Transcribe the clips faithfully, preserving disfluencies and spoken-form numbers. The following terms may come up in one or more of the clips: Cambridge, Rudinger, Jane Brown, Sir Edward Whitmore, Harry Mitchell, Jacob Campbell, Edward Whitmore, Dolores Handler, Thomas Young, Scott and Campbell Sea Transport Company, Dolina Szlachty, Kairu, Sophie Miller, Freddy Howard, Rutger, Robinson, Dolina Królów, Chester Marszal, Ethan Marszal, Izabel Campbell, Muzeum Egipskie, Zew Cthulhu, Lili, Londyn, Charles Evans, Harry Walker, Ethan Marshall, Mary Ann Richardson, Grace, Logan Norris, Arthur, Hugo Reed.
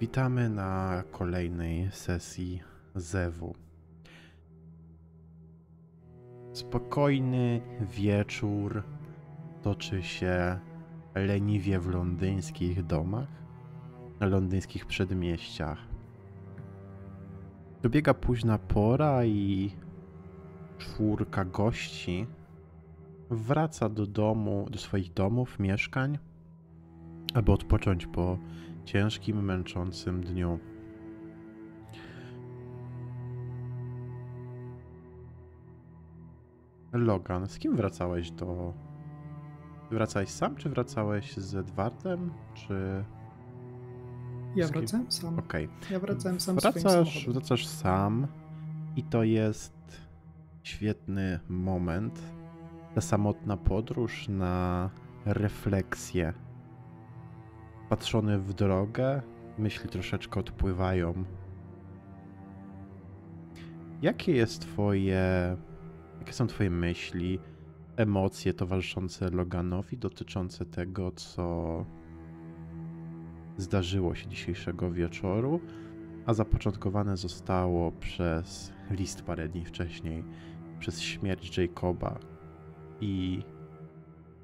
Witamy na kolejnej sesji Zewu. Spokojny wieczór toczy się leniwie w londyńskich domach, na londyńskich przedmieściach. Dobiega późna pora i czwórka gości wraca do domu, do swoich domów, mieszkań, aby odpocząć po ciężkim, męczącym dniu. Logan, z kim wracałeś do... Wracałeś sam, czy wracałeś z Edwardem, czy... Ja wracałem sam. Okej. Ja wracałem sam wracasz, wracasz sam i to jest świetny moment. Ta samotna podróż na refleksję. Patrzony w drogę, myśli troszeczkę odpływają. Jakie jest twoje... Jakie są twoje myśli, emocje towarzyszące Loganowi dotyczące tego, co zdarzyło się dzisiejszego wieczoru, a zapoczątkowane zostało przez list parę dni wcześniej, przez śmierć Jacoba i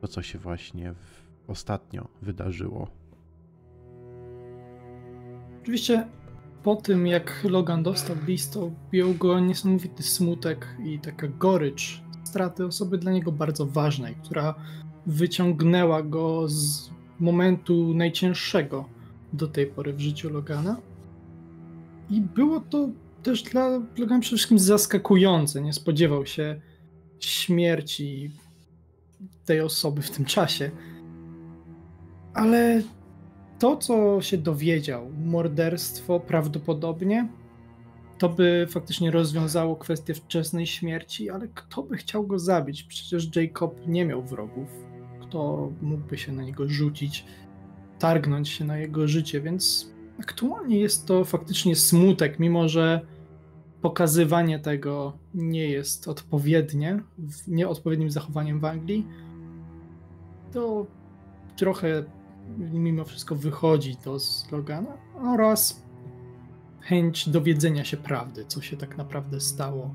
to, co się właśnie w... ostatnio wydarzyło? Oczywiście po tym, jak Logan dostał list, objął go niesamowity smutek i taka gorycz straty osoby dla niego bardzo ważnej, która wyciągnęła go z momentu najcięższego do tej pory w życiu Logana. I było to też dla Logana przede wszystkim zaskakujące. Nie spodziewał się śmierci tej osoby w tym czasie. Ale... to, co się dowiedział, morderstwo prawdopodobnie, to by faktycznie rozwiązało kwestię wczesnej śmierci, ale kto by chciał go zabić? Przecież Jacob nie miał wrogów. Kto mógłby się na niego rzucić, targnąć się na jego życie, więc aktualnie jest to faktycznie smutek, mimo że pokazywanie tego nie jest odpowiednie, nieodpowiednim zachowaniem w Anglii, to trochę... mimo wszystko wychodzi to z Logana oraz chęć dowiedzenia się prawdy, co się tak naprawdę stało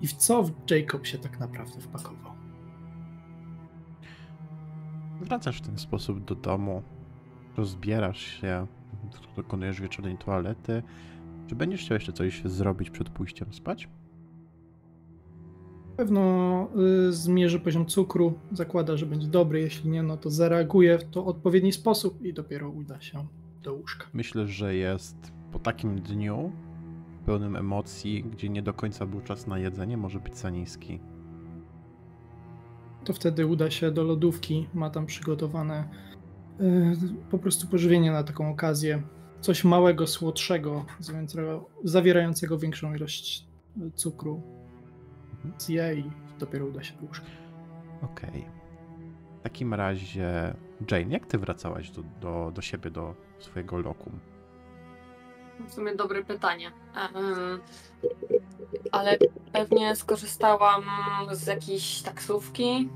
i w co Jacob się tak naprawdę wpakował. Wracasz w ten sposób do domu, rozbierasz się, dokonujesz wieczornej toalety. Czy będziesz chciał jeszcze coś zrobić przed pójściem spać? Na pewno zmierzy poziom cukru, zakłada, że będzie dobry, jeśli nie, no to zareaguje w to odpowiedni sposób i dopiero uda się do łóżka. Myślę, że jest po takim dniu, pełnym emocji, gdzie nie do końca był czas na jedzenie, może być za niski. To wtedy uda się do lodówki, ma tam przygotowane yy, po prostu pożywienie na taką okazję. Coś małego, słodszego, zawierającego większą ilość cukru. Zje i dopiero uda się do łóżka. Okej. Okay. W takim razie, Jane, jak ty wracałaś do, do, do siebie, do swojego lokum? W sumie dobre pytanie. Um, ale pewnie skorzystałam z jakiejś taksówki.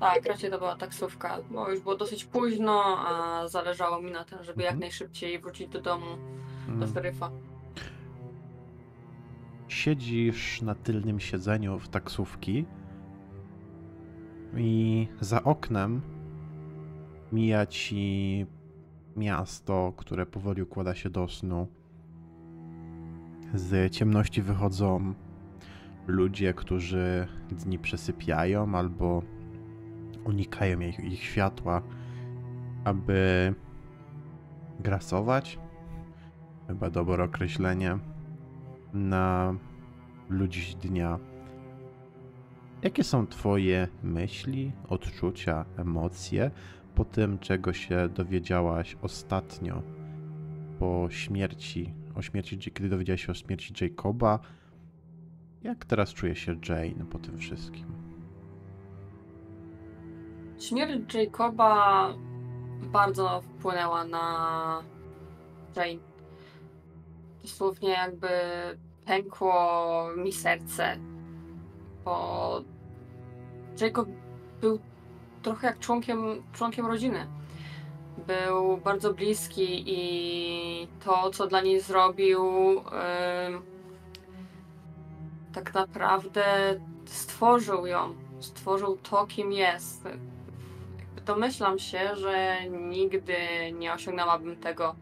Tak, raczej to była taksówka, bo już było dosyć późno, a zależało mi na tym, żeby mm. jak najszybciej wrócić do domu, mm. do szeryfa. Siedzisz na tylnym siedzeniu w taksówki i za oknem mija ci miasto, które powoli układa się do snu. Z ciemności wychodzą ludzie, którzy dni przesypiają albo unikają ich, ich światła, aby grasować. Chyba dobre określenie. Na ludzi dnia. Jakie są twoje myśli, odczucia, emocje po tym, czego się dowiedziałaś ostatnio po śmierci, o śmierci, kiedy dowiedziałaś się o śmierci Jacoba? Jak teraz czuje się Jane po tym wszystkim? Śmierć Jacoba bardzo wpłynęła na Jane. Dosłownie jakby pękło mi serce, bo Jacob był trochę jak członkiem, członkiem rodziny. był bardzo bliski i to, co dla niej zrobił, tak naprawdę stworzył ją, stworzył to, kim jest. Domyślam się, że nigdy nie osiągnęłabym tego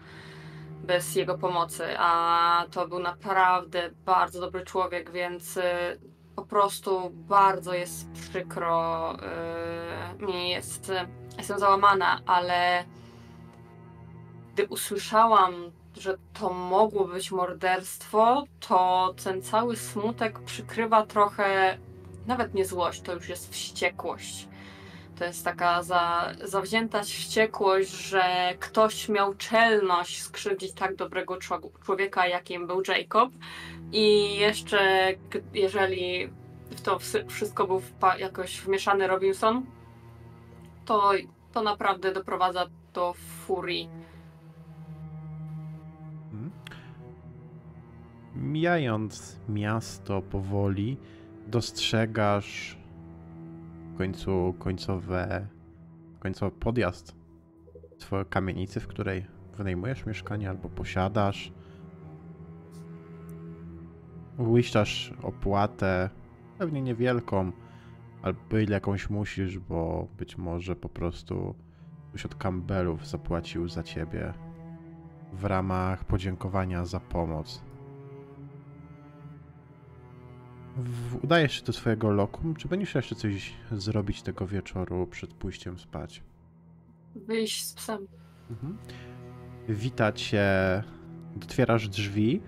bez jego pomocy, a to był naprawdę bardzo dobry człowiek, więc po prostu bardzo jest przykro, mi jest, jestem załamana, ale gdy usłyszałam, że to mogło być morderstwo, to ten cały smutek przykrywa trochę, nawet nie złość, to już jest wściekłość. To jest taka za, zawzięta wściekłość, że ktoś miał czelność skrzywdzić tak dobrego człowieka, jakim był Jacob. I jeszcze, jeżeli w to wszystko był jakoś wmieszany Robinson, to, to naprawdę doprowadza do furii. Mijając miasto powoli, dostrzegasz w końcu końcowe, końcowy podjazd twojej kamienicy, w której wynajmujesz mieszkanie albo posiadasz. Uiszczasz opłatę, pewnie niewielką, albo ile jakąś musisz, bo być może po prostu ktoś od Campbellów zapłacił za ciebie w ramach podziękowania za pomoc. Udajesz się do swojego lokum, czy będziesz jeszcze coś zrobić tego wieczoru przed pójściem spać? Wyjść z psem. Mhm. Wita cię, otwierasz drzwi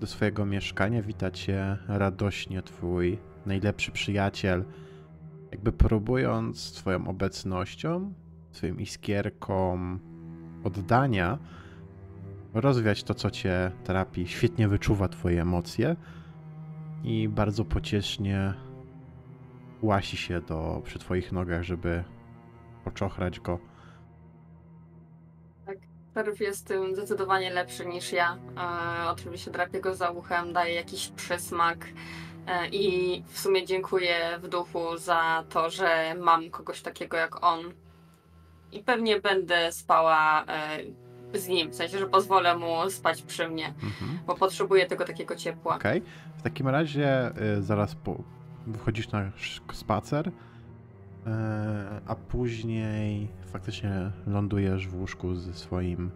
do swojego mieszkania, wita cię radośnie twój najlepszy przyjaciel, jakby próbując swoją obecnością, swoją iskierką oddania rozwiać to, co cię trapi, świetnie wyczuwa twoje emocje i bardzo pociesznie łasi się do, przy twoich nogach, żeby poczochrać go. Tak, Perw jest tym zdecydowanie lepszy niż ja. E, oczywiście drapie go za uchem, daje jakiś przysmak e, i w sumie dziękuję w duchu za to, że mam kogoś takiego jak on. I pewnie będę spała e, z nim, w sensie, że pozwolę mu spać przy mnie, mhm. bo potrzebuję tego takiego ciepła. Okay. W takim razie y, zaraz po, wychodzisz na spacer, y, a później faktycznie lądujesz w łóżku ze swoim,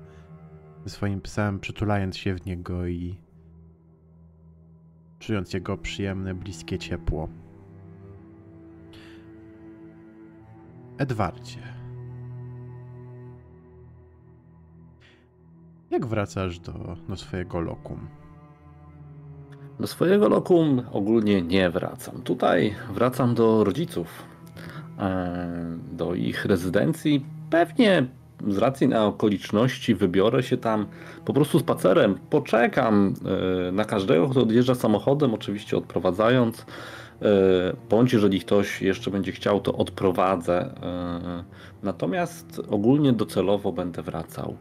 ze swoim psem, przytulając się w niego i czując jego przyjemne, bliskie ciepło. Edwardzie, jak wracasz do, do swojego lokum? Do swojego lokum ogólnie nie wracam. Tutaj wracam do rodziców, do ich rezydencji. Pewnie z racji na okoliczności wybiorę się tam po prostu spacerem. Poczekam na każdego, kto odjeżdża samochodem, oczywiście odprowadzając. Bądź jeżeli ktoś jeszcze będzie chciał, to odprowadzę. Natomiast ogólnie docelowo będę wracał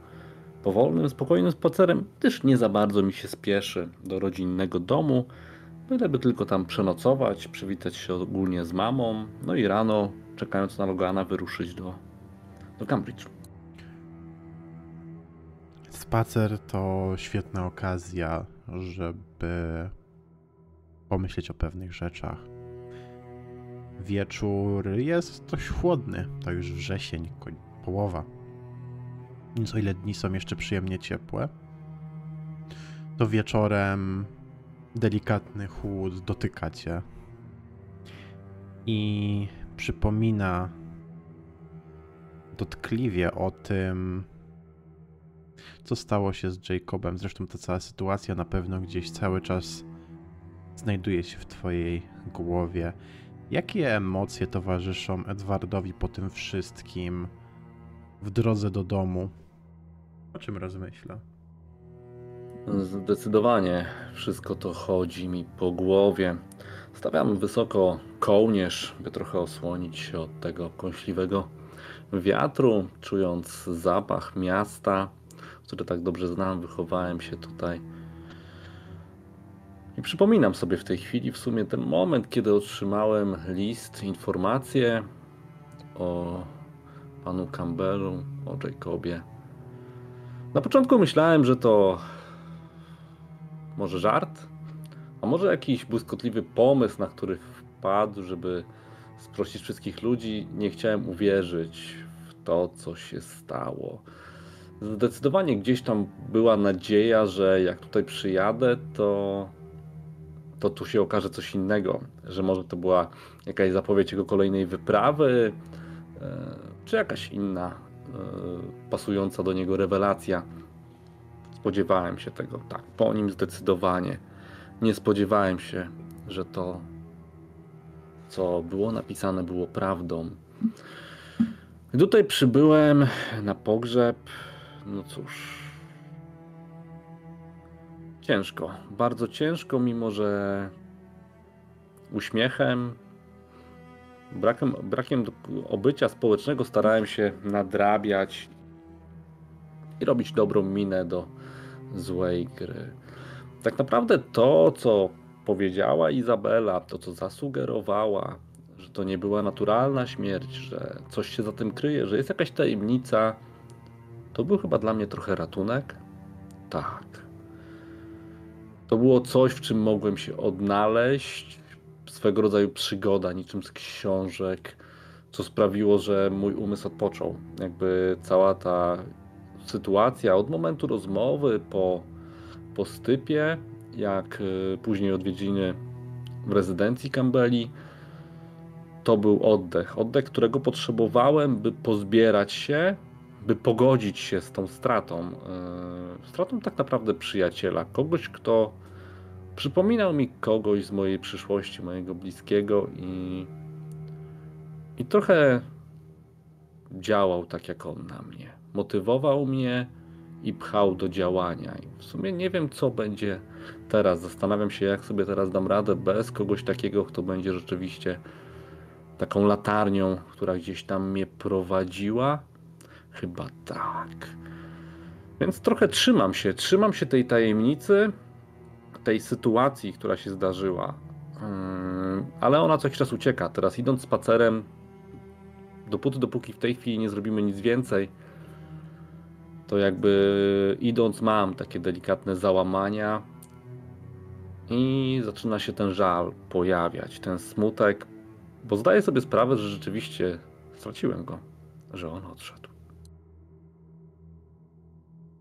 powolnym, spokojnym spacerem, gdyż nie za bardzo mi się spieszy do rodzinnego domu, byleby tylko tam przenocować, przywitać się ogólnie z mamą, no i rano, czekając na Logana, wyruszyć do, do Cambridge. Spacer to świetna okazja, żeby pomyśleć o pewnych rzeczach. Wieczór jest dość chłodny, to już wrzesień, połowa. Więc o ile dni są jeszcze przyjemnie ciepłe, to wieczorem delikatny chłód dotyka cię i przypomina dotkliwie o tym, co stało się z Jacobem. Zresztą ta cała sytuacja na pewno gdzieś cały czas znajduje się w twojej głowie. Jakie emocje towarzyszą Edwardowi po tym wszystkim w drodze do domu? O czym rozmyśla? Zdecydowanie wszystko to chodzi mi po głowie. Stawiam wysoko kołnierz, by trochę osłonić się od tego kąśliwego wiatru, czując zapach miasta, który tak dobrze znam, wychowałem się tutaj. I przypominam sobie w tej chwili w sumie ten moment, kiedy otrzymałem list, informację o panu Campbellu, o Jacobie. Na początku myślałem, że to może żart, a może jakiś błyskotliwy pomysł, na który wpadł, żeby sprosić wszystkich ludzi. Nie chciałem uwierzyć w to, co się stało. Zdecydowanie gdzieś tam była nadzieja, że jak tutaj przyjadę, to, to tu się okaże coś innego. Że może to była jakaś zapowiedź jego kolejnej wyprawy, czy jakaś inna pasująca do niego rewelacja. Spodziewałem się tego, tak, po nim zdecydowanie. Nie spodziewałem się, że to, co było napisane, było prawdą. Gdy tutaj przybyłem na pogrzeb, no cóż, ciężko, bardzo ciężko, mimo że uśmiechem, brakiem, brakiem obycia społecznego starałem się nadrabiać i robić dobrą minę do złej gry. Tak naprawdę to, co powiedziała Izabela, to co zasugerowała, że to nie była naturalna śmierć, że coś się za tym kryje, że jest jakaś tajemnica, to był chyba dla mnie trochę ratunek. Tak. To było coś, w czym mogłem się odnaleźć, swego rodzaju przygoda, niczym z książek, co sprawiło, że mój umysł odpoczął. Jakby cała ta sytuacja od momentu rozmowy po, po stypie, jak później odwiedziny w rezydencji Campbelli, to był oddech. Oddech, którego potrzebowałem, by pozbierać się, by pogodzić się z tą stratą. Stratą tak naprawdę przyjaciela. Kogoś, kto przypominał mi kogoś z mojej przyszłości, mojego bliskiego i, i trochę działał tak jak on na mnie. Motywował mnie i pchał do działania. I w sumie nie wiem, co będzie teraz. Zastanawiam się, jak sobie teraz dam radę bez kogoś takiego, kto będzie rzeczywiście taką latarnią, która gdzieś tam mnie prowadziła. Chyba tak. Więc trochę trzymam się. Trzymam się tej tajemnicy, tej sytuacji, która się zdarzyła. Hmm, ale ona co jakiś czas ucieka. Teraz idąc spacerem, dopóty, dopóki w tej chwili nie zrobimy nic więcej, to jakby idąc mam takie delikatne załamania i zaczyna się ten żal pojawiać, ten smutek, bo zdaję sobie sprawę, że rzeczywiście straciłem go, że on odszedł.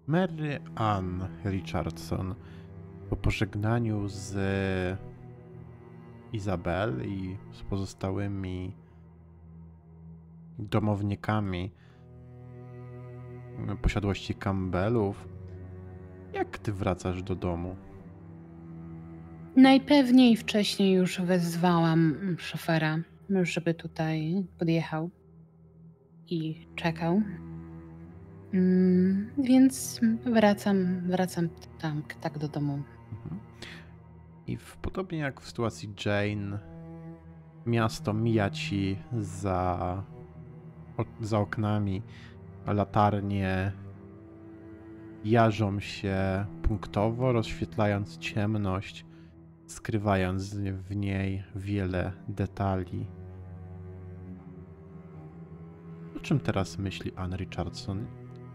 Mary Ann Richardson po pożegnaniu z Izabel i z pozostałymi domownikami posiadłości Campbellów, jak ty wracasz do domu? Najpewniej wcześniej już wezwałam szofera, żeby tutaj podjechał i czekał. Mm, więc wracam, wracam tam, tak do domu. Mhm. I w, podobnie jak w sytuacji Jane, miasto mija ci za, o, za oknami, latarnie jarzą się punktowo, rozświetlając ciemność, skrywając w niej wiele detali. O czym teraz myśli Ann Richardson?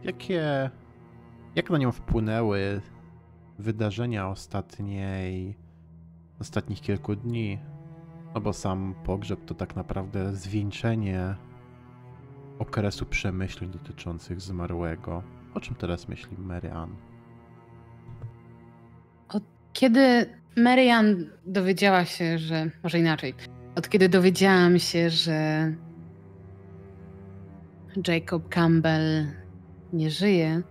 Jakie, jak na nią wpłynęły wydarzenia ostatniej, ostatnich kilku dni? No bo sam pogrzeb to tak naprawdę zwieńczenie okresu przemyśleń dotyczących zmarłego. O czym teraz myśli Mary Ann? Od kiedy Mary Ann dowiedziała się, że... Może inaczej. Od kiedy dowiedziałam się, że Jacob Campbell nie żyje,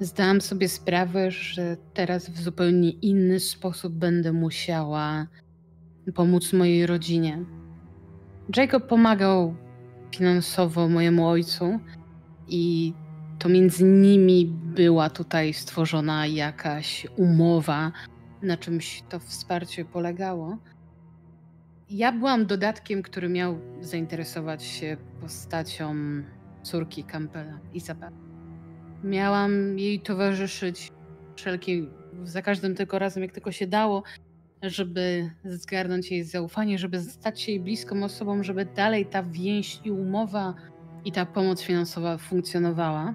zdałam sobie sprawę, że teraz w zupełnie inny sposób będę musiała pomóc mojej rodzinie. Jacob pomagał finansowo mojemu ojcu i to między nimi była tutaj stworzona jakaś umowa, na czymś to wsparcie polegało. Ja byłam dodatkiem, który miał zainteresować się postacią córki Campbella, Izabel. Miałam jej towarzyszyć wszelkie, za każdym tylko razem, jak tylko się dało, żeby zgarnąć jej zaufanie, żeby stać się jej bliską osobą, żeby dalej ta więź i umowa i ta pomoc finansowa funkcjonowała.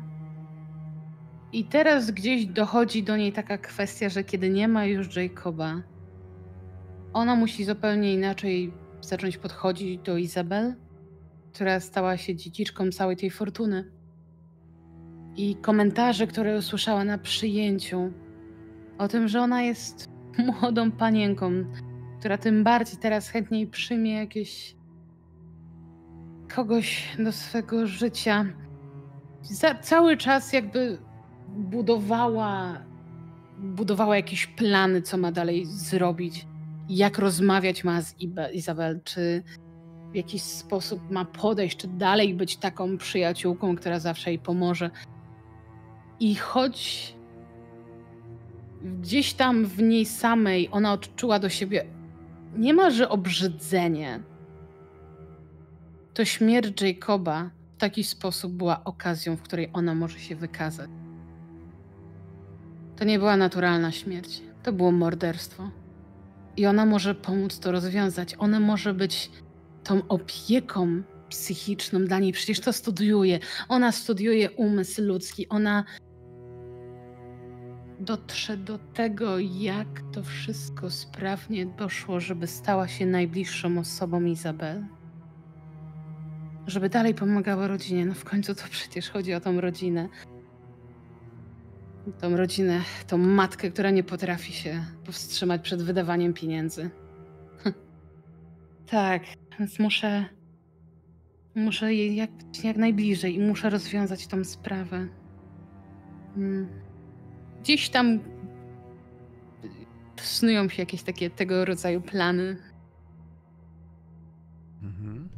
I teraz gdzieś dochodzi do niej taka kwestia, że kiedy nie ma już Jacoba, ona musi zupełnie inaczej zacząć podchodzić do Izabel, która stała się dziedziczką całej tej fortuny. I komentarze, które usłyszała na przyjęciu o tym, że ona jest młodą panienką, która tym bardziej teraz chętniej przyjmie jakieś kogoś do swego życia. Za, cały czas jakby budowała, budowała jakieś plany, co ma dalej zrobić, jak rozmawiać ma z Izabel, czy w jakiś sposób ma podejść, czy dalej być taką przyjaciółką, która zawsze jej pomoże. I choć gdzieś tam w niej samej ona odczuła do siebie niemalże obrzydzenie, to śmierć Jacoba w taki sposób była okazją, w której ona może się wykazać. To nie była naturalna śmierć, to było morderstwo. I ona może pomóc to rozwiązać, ona może być tą opieką psychiczną dla niej. Przecież to studiuje, ona studiuje umysł ludzki, ona dotrze do tego, jak to wszystko sprawnie doszło, żeby stała się najbliższą osobą Izabel. Żeby dalej pomagała rodzinie. No w końcu to przecież chodzi o tą rodzinę. Tą rodzinę, tą matkę, która nie potrafi się powstrzymać przed wydawaniem pieniędzy. Tak, więc muszę... Muszę jej jak, jak najbliżej i muszę rozwiązać tą sprawę. Hmm. Gdzieś tam snują się jakieś takie tego rodzaju plany. Mhm.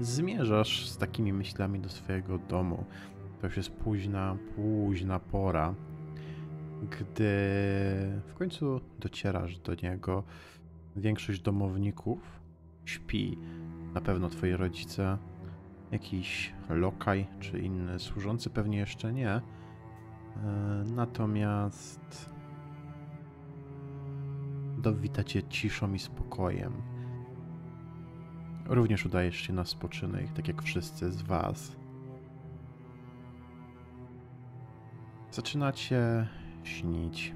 Zmierzasz z takimi myślami do swojego domu. To już jest późna, późna pora, gdy w końcu docierasz do niego. Większość domowników śpi. Na pewno twoi rodzice, jakiś lokaj czy inny służący pewnie jeszcze nie. Natomiast dowita cię ciszą i spokojem. Również udajesz się na spoczynek, tak jak wszyscy z was. Zaczynacie śnić.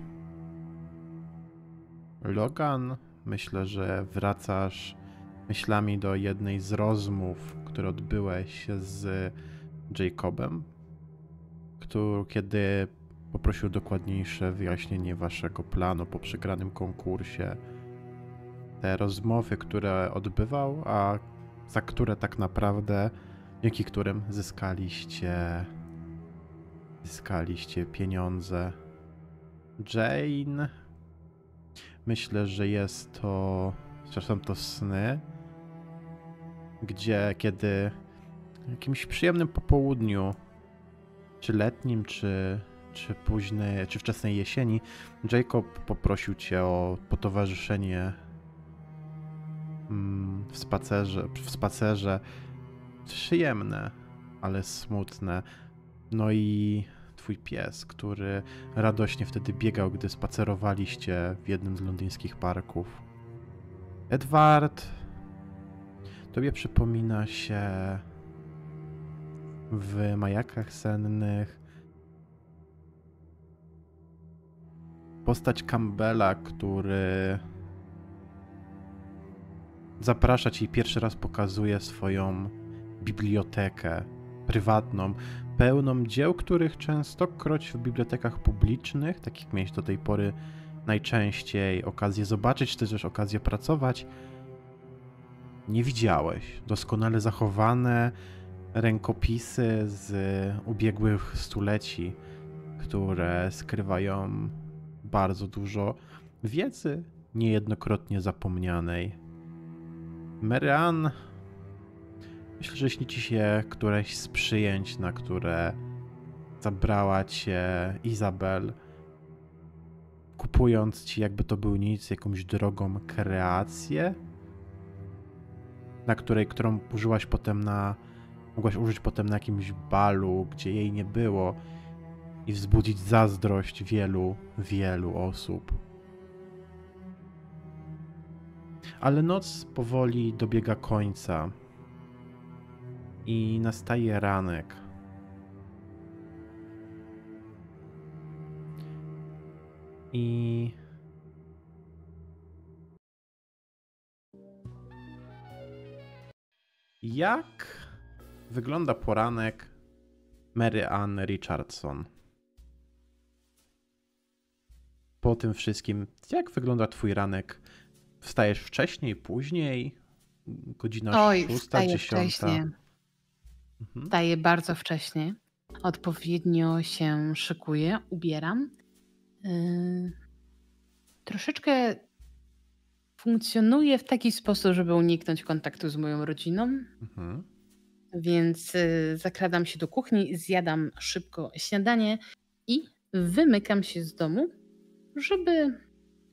Logan, myślę, że wracasz myślami do jednej z rozmów, które odbyłeś z Jacobem, który, kiedy poprosił dokładniejsze wyjaśnienie waszego planu po przegranym konkursie. Te rozmowy, które odbywał, a za które tak naprawdę, dzięki którym zyskaliście, zyskaliście pieniądze. Jane, myślę, że jest to, czasem to sny, gdzie kiedy w jakimś przyjemnym popołudniu, czy letnim, czy, czy późnej, czy wczesnej jesieni, Jacob poprosił cię o potowarzyszenie w spacerze, w spacerze przyjemne, ale smutne. No i twój pies, który radośnie wtedy biegał, gdy spacerowaliście w jednym z londyńskich parków. Edward, tobie przypomina się w majakach sennych postać Campbella, który zaprasza cię i pierwszy raz pokazuje swoją bibliotekę prywatną, pełną dzieł, których częstokroć w bibliotekach publicznych, takich miałeś do tej pory najczęściej okazję zobaczyć, czy też okazję pracować, nie widziałeś. Doskonale zachowane rękopisy z ubiegłych stuleci, które skrywają bardzo dużo wiedzy niejednokrotnie zapomnianej. Mary Ann, myślę, że śni ci się któreś z przyjęć, na które zabrała cię Izabel, kupując ci, jakby to był nic, jakąś drogą kreację, na której, którą użyłaś potem na Mogłaś użyć potem na jakimś balu, gdzie jej nie było, i wzbudzić zazdrość wielu, wielu osób. Ale noc powoli dobiega końca. i nastaje ranek. I... Jak wygląda poranek Mary Ann Richardson? Po tym wszystkim, jak wygląda twój ranek? Wstajesz wcześniej, później? Godzina Oj, szósta, wstaję dziesiąta? Wcześnie. Mhm. Wstaję bardzo wcześnie. Odpowiednio się szykuję, ubieram. Yy... Troszeczkę funkcjonuję w taki sposób, żeby uniknąć kontaktu z moją rodziną. Mhm. Więc yy, zakradam się do kuchni, zjadam szybko śniadanie i wymykam się z domu, żeby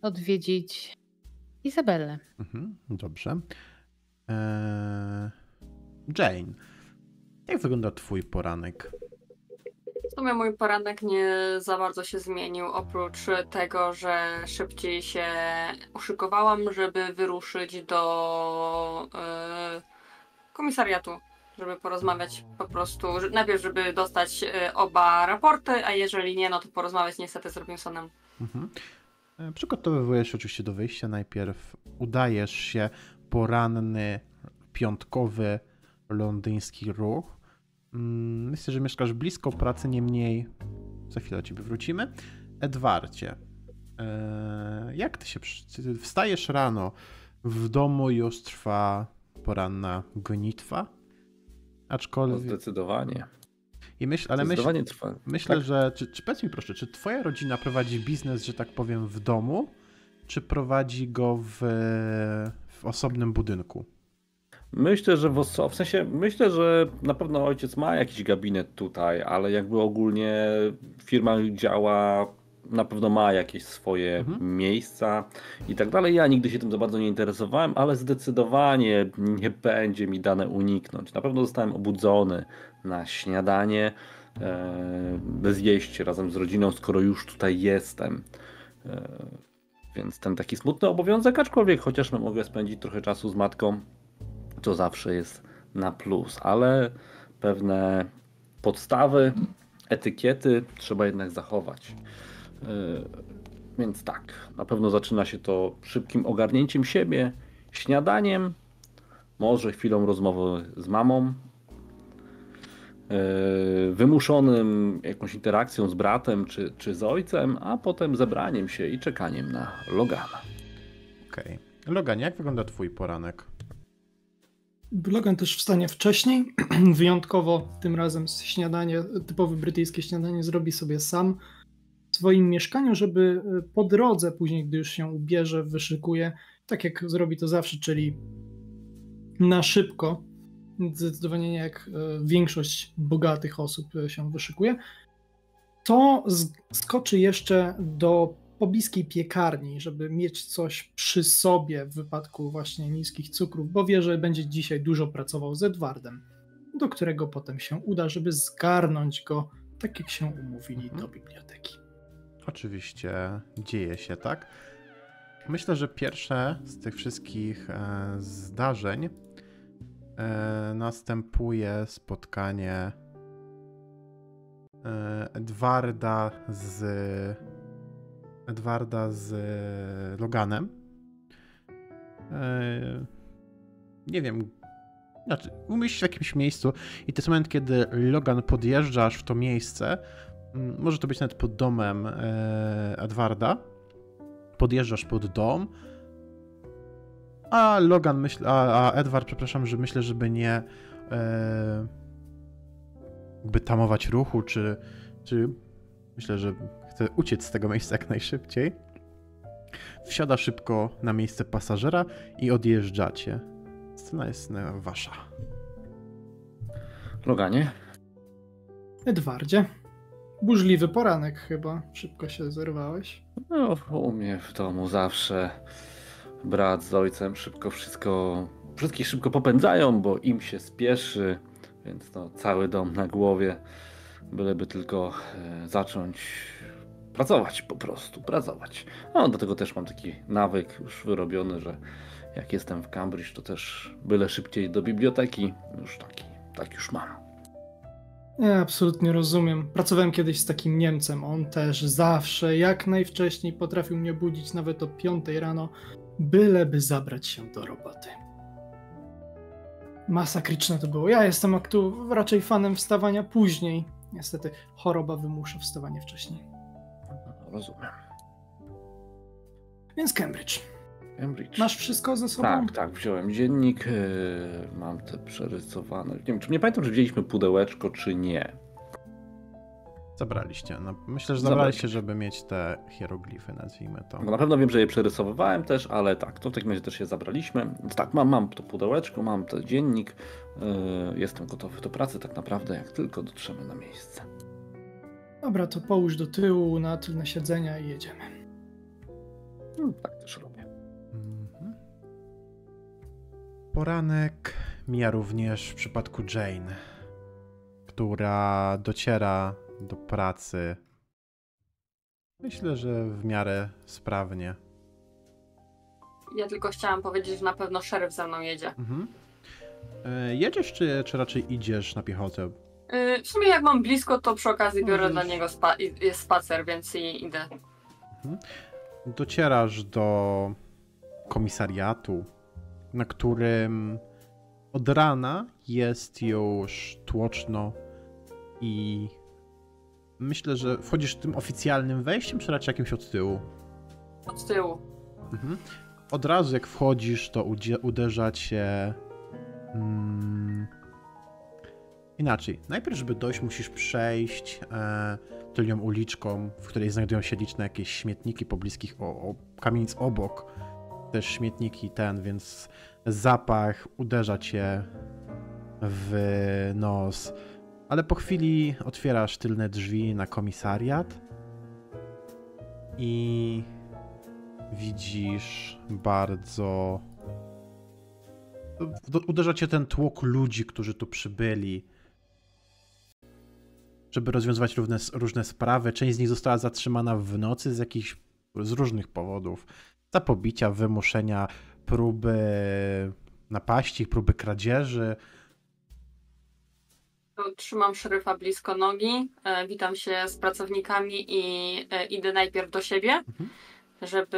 odwiedzić Izabelę. Mhm, dobrze. Eee... Jane, jak wygląda twój poranek? W sumie mój poranek nie za bardzo się zmienił, oprócz tego, że szybciej się uszykowałam, żeby wyruszyć do yy, komisariatu, żeby porozmawiać po prostu, najpierw żeby dostać yy, oba raporty, a jeżeli nie, no to porozmawiać niestety z Robinsonem. Mhm. Przygotowywujesz oczywiście do wyjścia. Najpierw udajesz się poranny, piątkowy londyński ruch. Myślę, że mieszkasz blisko pracy, niemniej za chwilę do ciebie wrócimy. Edwardzie, jak ty się wstajesz rano? W domu już trwa poranna gonitwa, aczkolwiek... No zdecydowanie. I myśl, ale myśl, myślę, tak. że... Czy, czy powiedz mi proszę, czy twoja rodzina prowadzi biznes, że tak powiem, w domu, czy prowadzi go w, w osobnym budynku? Myślę, że w, w sensie myślę, że na pewno ojciec ma jakiś gabinet tutaj, ale jakby ogólnie firma działa, na pewno ma jakieś swoje mhm. miejsca i tak dalej. Ja nigdy się tym za bardzo nie interesowałem, ale zdecydowanie nie będzie mi dane uniknąć. Na pewno zostałem obudzony na śniadanie, e, bez jeść razem z rodziną, skoro już tutaj jestem. E, więc ten taki smutny obowiązek, aczkolwiek chociaż mogę spędzić trochę czasu z matką, to zawsze jest na plus, ale pewne podstawy, etykiety trzeba jednak zachować. Yy, więc tak, na pewno zaczyna się to szybkim ogarnięciem siebie, śniadaniem, może chwilą rozmowy z mamą, yy, wymuszonym jakąś interakcją z bratem czy, czy z ojcem, a potem zebraniem się i czekaniem na Logana. Okej. Okay. Logan, jak wygląda twój poranek? Logan też wstanie wcześniej, wyjątkowo tym razem śniadanie, typowe brytyjskie śniadanie zrobi sobie sam w swoim mieszkaniu, żeby po drodze później, gdy już się ubierze, wyszykuje, tak jak zrobi to zawsze, czyli na szybko, zdecydowanie nie jak większość bogatych osób się wyszykuje, to skoczy jeszcze do pobliskiej piekarni, żeby mieć coś przy sobie w wypadku właśnie niskich cukrów, bo wie, że będzie dzisiaj dużo pracował z Edwardem, do którego potem się uda, żeby zgarnąć go, tak jak się umówili, do biblioteki. Oczywiście dzieje się tak. Myślę, że pierwsze z tych wszystkich zdarzeń następuje spotkanie Edwarda z Edwarda z Loganem. Nie wiem, znaczy umieścisz w jakimś miejscu i to jest moment, kiedy Logan podjeżdżasz w to miejsce, może to być nawet pod domem Edwarda, podjeżdżasz pod dom, a Logan myśl, a Edward, przepraszam, że myślę, żeby nie jakby tamować ruchu, czy, czy myślę, że chce uciec z tego miejsca jak najszybciej. Wsiada szybko na miejsce pasażera i odjeżdżacie. Scena jest wasza. Loganie? Edwardzie? Burzliwy poranek chyba. Szybko się zerwałeś. No, u mnie w domu zawsze brat z ojcem szybko wszystko... Wszystkich szybko popędzają, bo im się spieszy, więc to cały dom na głowie. Byleby tylko zacząć... Pracować po prostu, pracować. No, do tego też mam taki nawyk już wyrobiony, że jak jestem w Cambridge, to też byle szybciej do biblioteki, już taki tak już mam. Ja absolutnie rozumiem. Pracowałem kiedyś z takim Niemcem. On też zawsze, jak najwcześniej potrafił mnie budzić nawet o piątej rano, byleby zabrać się do roboty. Masakryczne to było. Ja jestem aktu raczej fanem wstawania później. Niestety choroba wymusza wstawanie wcześniej. No, rozumiem. Więc Cambridge. Cambridge. Masz wszystko ze sobą? Tak, tak. Wziąłem dziennik. Yy, mam te przerysowane. Nie wiem, czy nie pamiętam, czy wzięliśmy pudełeczko, czy nie. Zabraliście. No, myślę, że zabraliście, żeby mieć te hieroglify, nazwijmy to. No, na pewno wiem, że je przerysowywałem też, ale tak, to w takim razie też się zabraliśmy. Więc tak, mam, mam to pudełeczko, mam ten dziennik. Yy, jestem gotowy do pracy tak naprawdę, jak tylko dotrzemy na miejsce. Dobra, to połóż do tyłu, na tylne siedzenia i jedziemy. No, tak też robię. Mm-hmm. Poranek mija również w przypadku Jane, która dociera do pracy. Myślę, że w miarę sprawnie. Ja tylko chciałam powiedzieć, że na pewno szeryf za mną jedzie. Mhm. E, jedziesz czy, czy raczej idziesz na piechotę? E, w sumie jak mam blisko, to przy okazji biorę no, dla niego spa jest spacer, więc i idę. Mhm. Docierasz do komisariatu, na którym od rana jest już tłoczno i myślę, że wchodzisz tym oficjalnym wejściem, czy raczej jakimś od tyłu? Od tyłu. Mhm. Od razu jak wchodzisz, to uderza cię... Hmm... Inaczej. Najpierw, żeby dojść, musisz przejść e, tylnią uliczką, w której znajdują się liczne jakieś śmietniki pobliskich o, o, kamienic obok. Też śmietniki ten, więc zapach uderza cię w nos. Ale po chwili otwierasz tylne drzwi na komisariat i widzisz bardzo... Uderza cię ten tłok ludzi, którzy tu przybyli, żeby rozwiązywać różne, różne sprawy. Część z nich została zatrzymana w nocy z jakichś, z różnych powodów. Za pobicia, wymuszenia, próby napaści, próby kradzieży. Trzymam szeryfa blisko nogi, e, witam się z pracownikami i e, idę najpierw do siebie, mhm. żeby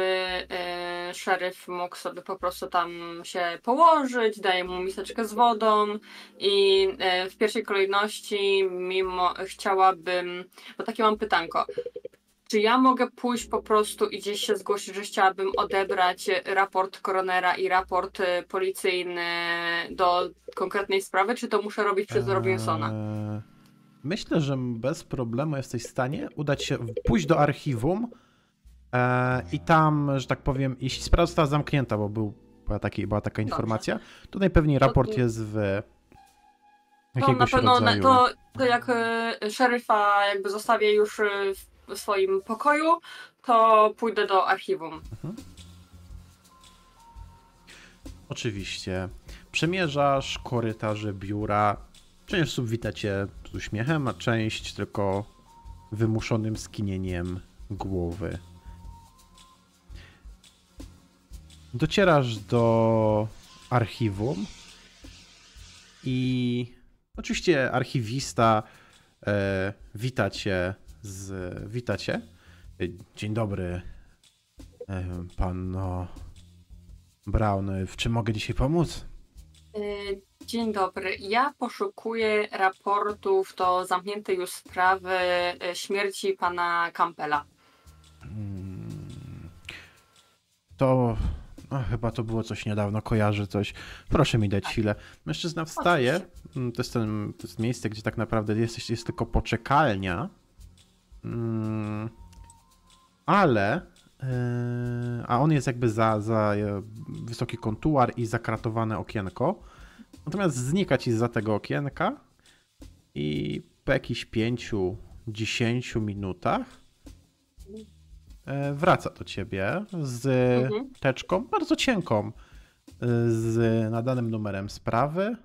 e, szeryf mógł sobie po prostu tam się położyć, daję mu miseczkę z wodą i e, w pierwszej kolejności mimo chciałabym, bo takie mam pytanko, czy ja mogę pójść po prostu i gdzieś się zgłosić, że chciałabym odebrać raport koronera i raport policyjny do konkretnej sprawy, czy to muszę robić przez Robinsona? Eee, myślę, że bez problemu jesteś w stanie udać się, pójść do archiwum eee, i tam, że tak powiem, jeśli sprawa została zamknięta, bo był, była, taki, była taka informacja, Dobrze. to najpewniej raport to... jest w... To na pewno, rodzaju... to, to jak szeryfa jakby zostawię już w w swoim pokoju, to pójdę do archiwum. Mhm. Oczywiście. Przemierzasz korytarze biura. Część osób wita cię z uśmiechem, a część tylko wymuszonym skinieniem głowy. Docierasz do archiwum i oczywiście archiwista e, wita cię Z... Witacie. Dzień dobry, panno Brown. W czym mogę dzisiaj pomóc? Dzień dobry. Ja poszukuję raportów do zamkniętej już sprawy śmierci pana Campbella. To... No, chyba to było coś niedawno, kojarzy coś. Proszę mi dać chwilę. Mężczyzna wstaje. To jest, ten, to jest miejsce, gdzie tak naprawdę jest, jest tylko poczekalnia. Hmm, ale yy, a on jest jakby za, za wysoki kontuar i zakratowane okienko, natomiast znika ci zza tego okienka i po jakichś pięciu do dziesięciu minutach yy, wraca do ciebie z mhm. teczką bardzo cienką yy, z nadanym numerem sprawy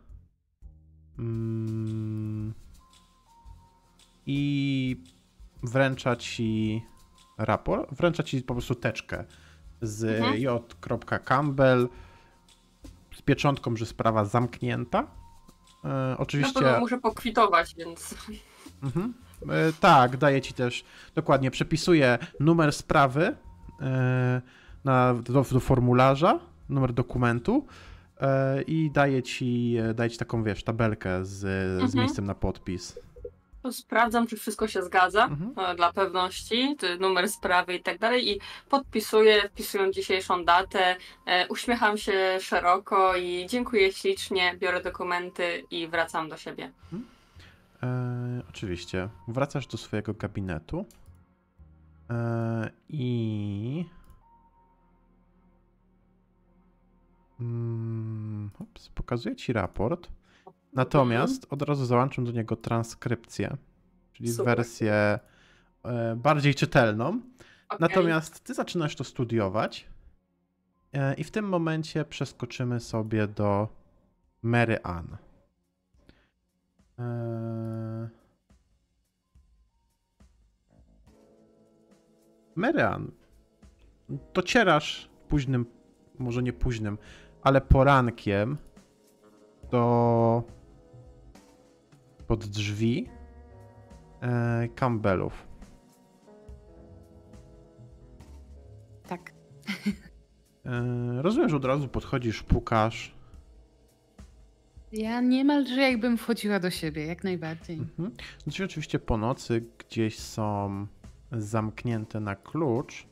yy, i wręcza ci raport, wręcza ci po prostu teczkę z mhm. J. Campbell z pieczątką, że sprawa zamknięta, E, oczywiście... Na pewno muszę pokwitować, więc... Mhm. E, tak, daję ci też, dokładnie, przepisuję numer sprawy e, na, do, do formularza, numer dokumentu e, i daję ci, daję ci taką, wiesz, tabelkę z, mhm. z miejscem na podpis. Sprawdzam, czy wszystko się zgadza, mhm. dla pewności, numer sprawy i tak dalej, i podpisuję, wpisuję dzisiejszą datę, e, uśmiecham się szeroko i dziękuję ślicznie, biorę dokumenty i wracam do siebie. Mhm. E, oczywiście. Wracasz do swojego gabinetu e, i... Mm, ups, pokazuję ci raport. Natomiast od razu załączam do niego transkrypcję, czyli Super. wersję bardziej czytelną. Okay. Natomiast ty zaczynasz to studiować i w tym momencie przeskoczymy sobie do Mary Ann. Mary Ann, docierasz późnym, może nie późnym, ale porankiem do... pod drzwi e, Campbellów. Tak. E, rozumiem, że od razu podchodzisz, pukasz. Ja niemalże jakbym wchodziła do siebie, jak najbardziej. Mhm. Drzwi oczywiście po nocy gdzieś są zamknięte na klucz,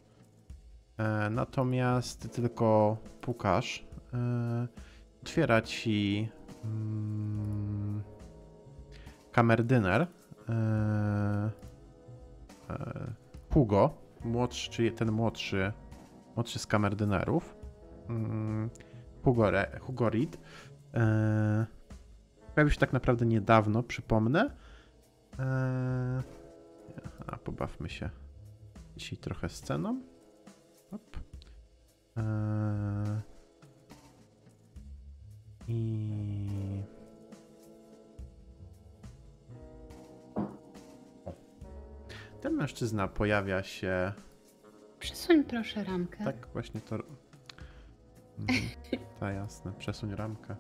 e, natomiast ty tylko pukasz. E, otwiera ci... Mm, kamerdyner Hugo, młodszy, czyli ten młodszy, młodszy z kamerdynerów, Hugo, Re, Hugo Reed. Pojawił się tak naprawdę niedawno, przypomnę. A pobawmy się dzisiaj trochę sceną. Hop. I... Ten mężczyzna pojawia się... Przesuń proszę ramkę. Tak, właśnie to... Mhm. Ta, jasne. Przesuń ramkę.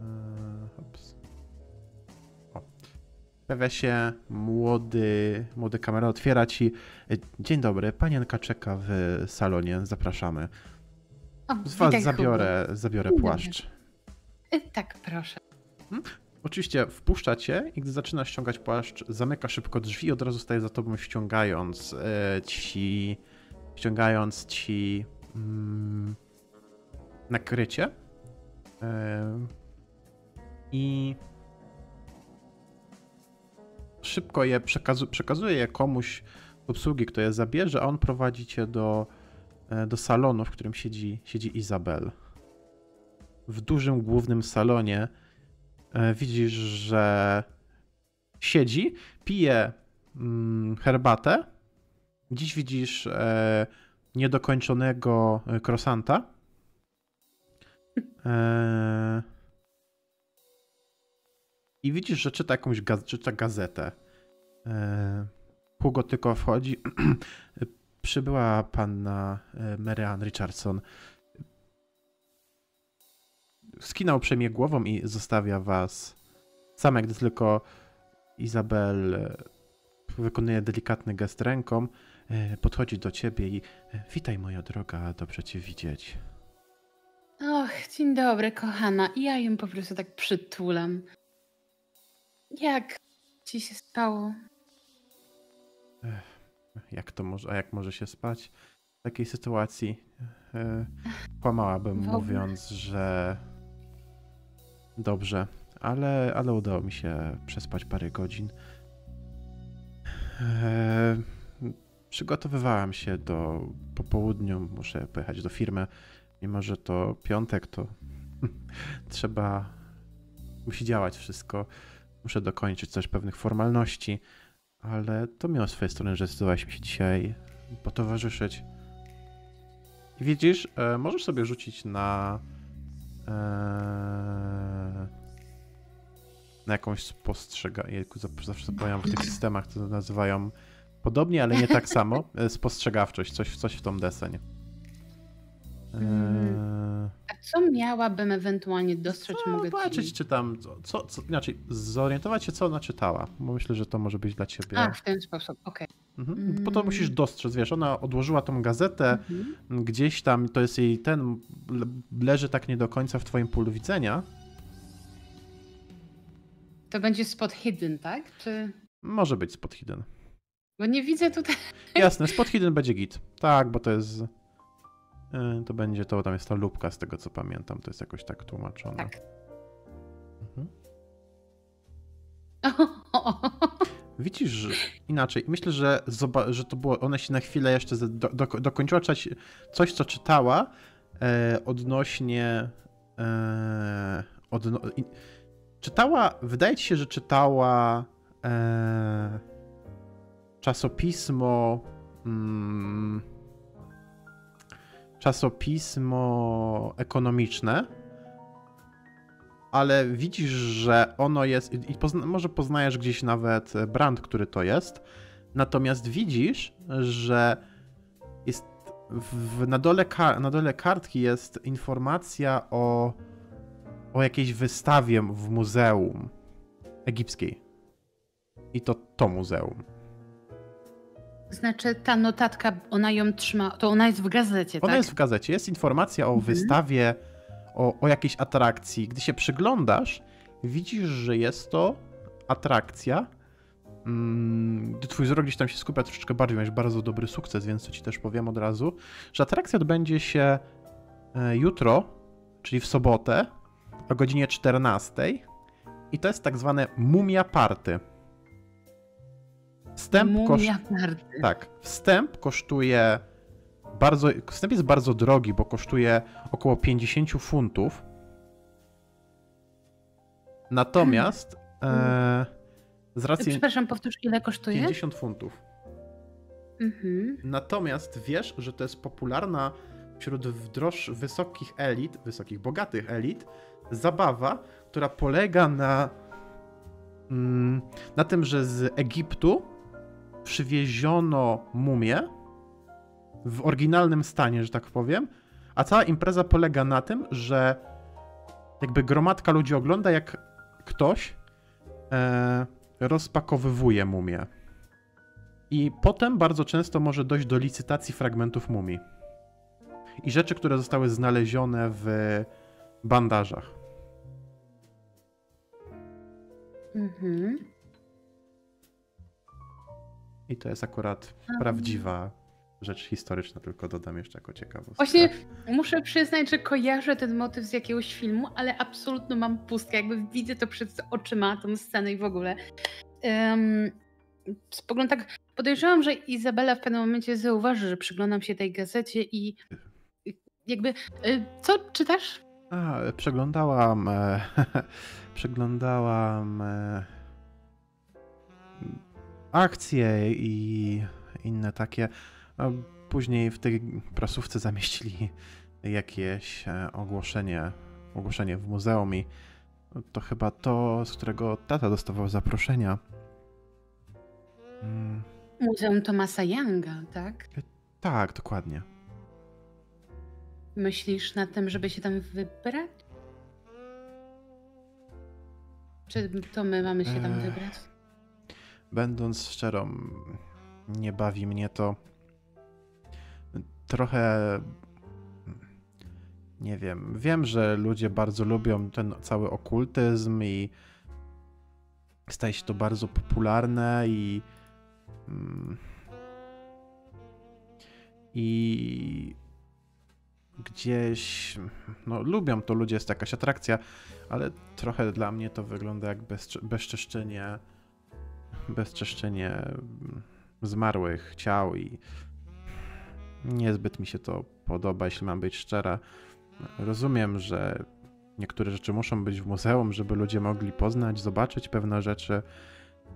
Eee, o. Pojawia się młody... Młody kamera otwiera ci... Dzień dobry, panienka czeka w salonie. Zapraszamy. O, Z was zabiorę, zabiorę płaszcz. Tak, proszę. Hmm? Oczywiście wpuszcza cię i gdy zaczyna ściągać płaszcz, zamyka szybko drzwi i od razu staje za tobą, ściągając ci, ściągając ci mm, nakrycie. Yy, I szybko je przekazu, przekazuje je komuś z obsługi, kto je zabierze, a on prowadzi cię do, do salonu, w którym siedzi, siedzi Izabel. W dużym głównym salonie. Widzisz, że siedzi, pije herbatę. Dziś widzisz niedokończonego krosanta. I widzisz, że czyta jakąś gaz- czyta gazetę. Hugo tylko wchodzi. Przybyła panna Mary Ann Richardson. Skinął uprzejmie głową i zostawia was same, gdy tylko Izabel wykonuje delikatny gest ręką, podchodzi do ciebie i witaj moja droga, dobrze cię widzieć. Och, dzień dobry kochana, ja ją po prostu tak przytulam. Jak ci się spało? Jak to może, a jak może się spać w takiej sytuacji? Kłamałabym mówiąc, że dobrze, ale, ale udało mi się przespać parę godzin. Eee, przygotowywałam się do po południu, muszę pojechać do firmy. Mimo, że to piątek, to trzeba, musi działać wszystko. Muszę dokończyć też pewnych formalności, ale to miło z twojej strony, że zdecydowałaś mi się dzisiaj potowarzyszyć. I widzisz, e, możesz sobie rzucić na... E, na jakąś spostrzegawczość. Zawsze zapomniałem w tych systemach, to nazywają podobnie, ale nie tak samo. Spostrzegawczość, coś, coś w tą deseń. Hmm. A co miałabym ewentualnie dostrzec? Co, mogę zobaczyć, ci... czy tam, co, co, inaczej, zorientować się, co ona czytała, bo myślę, że to może być dla ciebie. A, w ten sposób, okej. Okay. Mhm. Mm. Bo to musisz dostrzec, wiesz, ona odłożyła tą gazetę, mm-hmm. gdzieś tam, to jest jej ten, leży tak nie do końca w twoim polu widzenia. To będzie spot hidden, tak? Czy... Może być spot hidden. Bo nie widzę tutaj... Jasne, spot hidden będzie git. Tak, bo to jest... To będzie to, tam jest ta lubka, z tego co pamiętam, to jest jakoś tak tłumaczone. Tak. Mhm. Widzisz, że inaczej. Myślę, że, że to było, ona się na chwilę jeszcze do, do, dokończyła czytać coś, co czytała e, odnośnie... E, odno, i, czytała, wydaje ci się, że czytała e, czasopismo... Mm, czasopismo ekonomiczne, ale widzisz, że ono jest, i pozna, może poznajesz gdzieś nawet brand, który to jest, natomiast widzisz, że jest w, na, dole, na dole kartki jest informacja o, o jakiejś wystawie w Muzeum Egipskiej. I to to muzeum. Znaczy ta notatka, ona ją trzyma, to ona jest w gazecie, ona tak? Ona jest w gazecie, jest informacja o mhm. wystawie, o, o jakiejś atrakcji. Gdy się przyglądasz, widzisz, że jest to atrakcja. Mm, gdy twój wzrok gdzieś tam się skupia troszeczkę bardziej, masz bardzo dobry sukces, więc to ci też powiem od razu, że atrakcja odbędzie się jutro, czyli w sobotę, o godzinie czternastej. I to jest tak zwane mumia party. Wstęp, koszt... tak, wstęp kosztuje bardzo, wstęp jest bardzo drogi, bo kosztuje około pięćdziesiąt funtów. Natomiast e, z racji... Przepraszam, powtórz, ile kosztuje? pięćdziesiąt funtów. Mhm. Natomiast wiesz, że to jest popularna wśród wdroż wysokich elit, wysokich, bogatych elit, zabawa, która polega na, na tym, że z Egiptu przywieziono mumię w oryginalnym stanie, że tak powiem, a cała impreza polega na tym, że jakby gromadka ludzi ogląda, jak ktoś e, rozpakowywuje mumię. I potem bardzo często może dojść do licytacji fragmentów mumii i rzeczy, które zostały znalezione w bandażach. Mhm. I to jest akurat prawdziwa rzecz historyczna, tylko dodam jeszcze jako ciekawostkę. Właśnie muszę przyznać, że kojarzę ten motyw z jakiegoś filmu, ale absolutnie mam pustkę, jakby widzę to przed oczyma, tą scenę i w ogóle. Um, spoglądam tak, podejrzewam, że Izabela w pewnym momencie zauważy, że przyglądam się tej gazecie i jakby, co czytasz? A, przeglądałam, przeglądałam... akcje i inne takie. Później w tej prasówce zamieścili jakieś ogłoszenie, ogłoszenie w muzeum i to chyba to, z którego tata dostawał zaproszenia. Muzeum Thomasa Younga, tak? Tak, dokładnie. Myślisz nad tym, żeby się tam wybrać? Czy to my mamy się tam e... wybrać? Będąc szczerą, nie bawi mnie to. Trochę, nie wiem, wiem, że ludzie bardzo lubią ten cały okultyzm i staje się to bardzo popularne i i gdzieś, no lubią to ludzie, jest to jakaś atrakcja, ale trochę dla mnie to wygląda jak bezczeszczenie bezczeszczenie zmarłych ciał i niezbyt mi się to podoba, jeśli mam być szczera. Rozumiem, że niektóre rzeczy muszą być w muzeum, żeby ludzie mogli poznać, zobaczyć pewne rzeczy,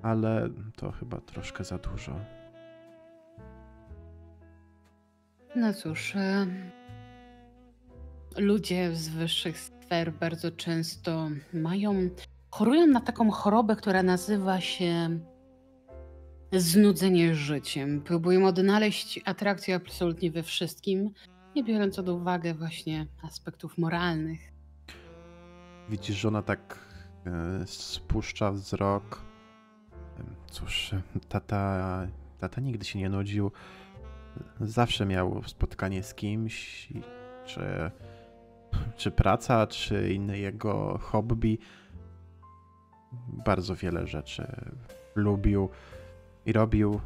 ale to chyba troszkę za dużo. No cóż, ludzie z wyższych sfer bardzo często mają... Chorują na taką chorobę, która nazywa się znudzenie życiem. Próbują odnaleźć atrakcję absolutnie we wszystkim, nie biorąc pod uwagę właśnie aspektów moralnych. Widzisz, że ona tak e, spuszcza wzrok. Cóż, tata, tata nigdy się nie nudził. Zawsze miał spotkanie z kimś, czy, czy praca, czy inne jego hobby. Bardzo wiele rzeczy lubił i robił.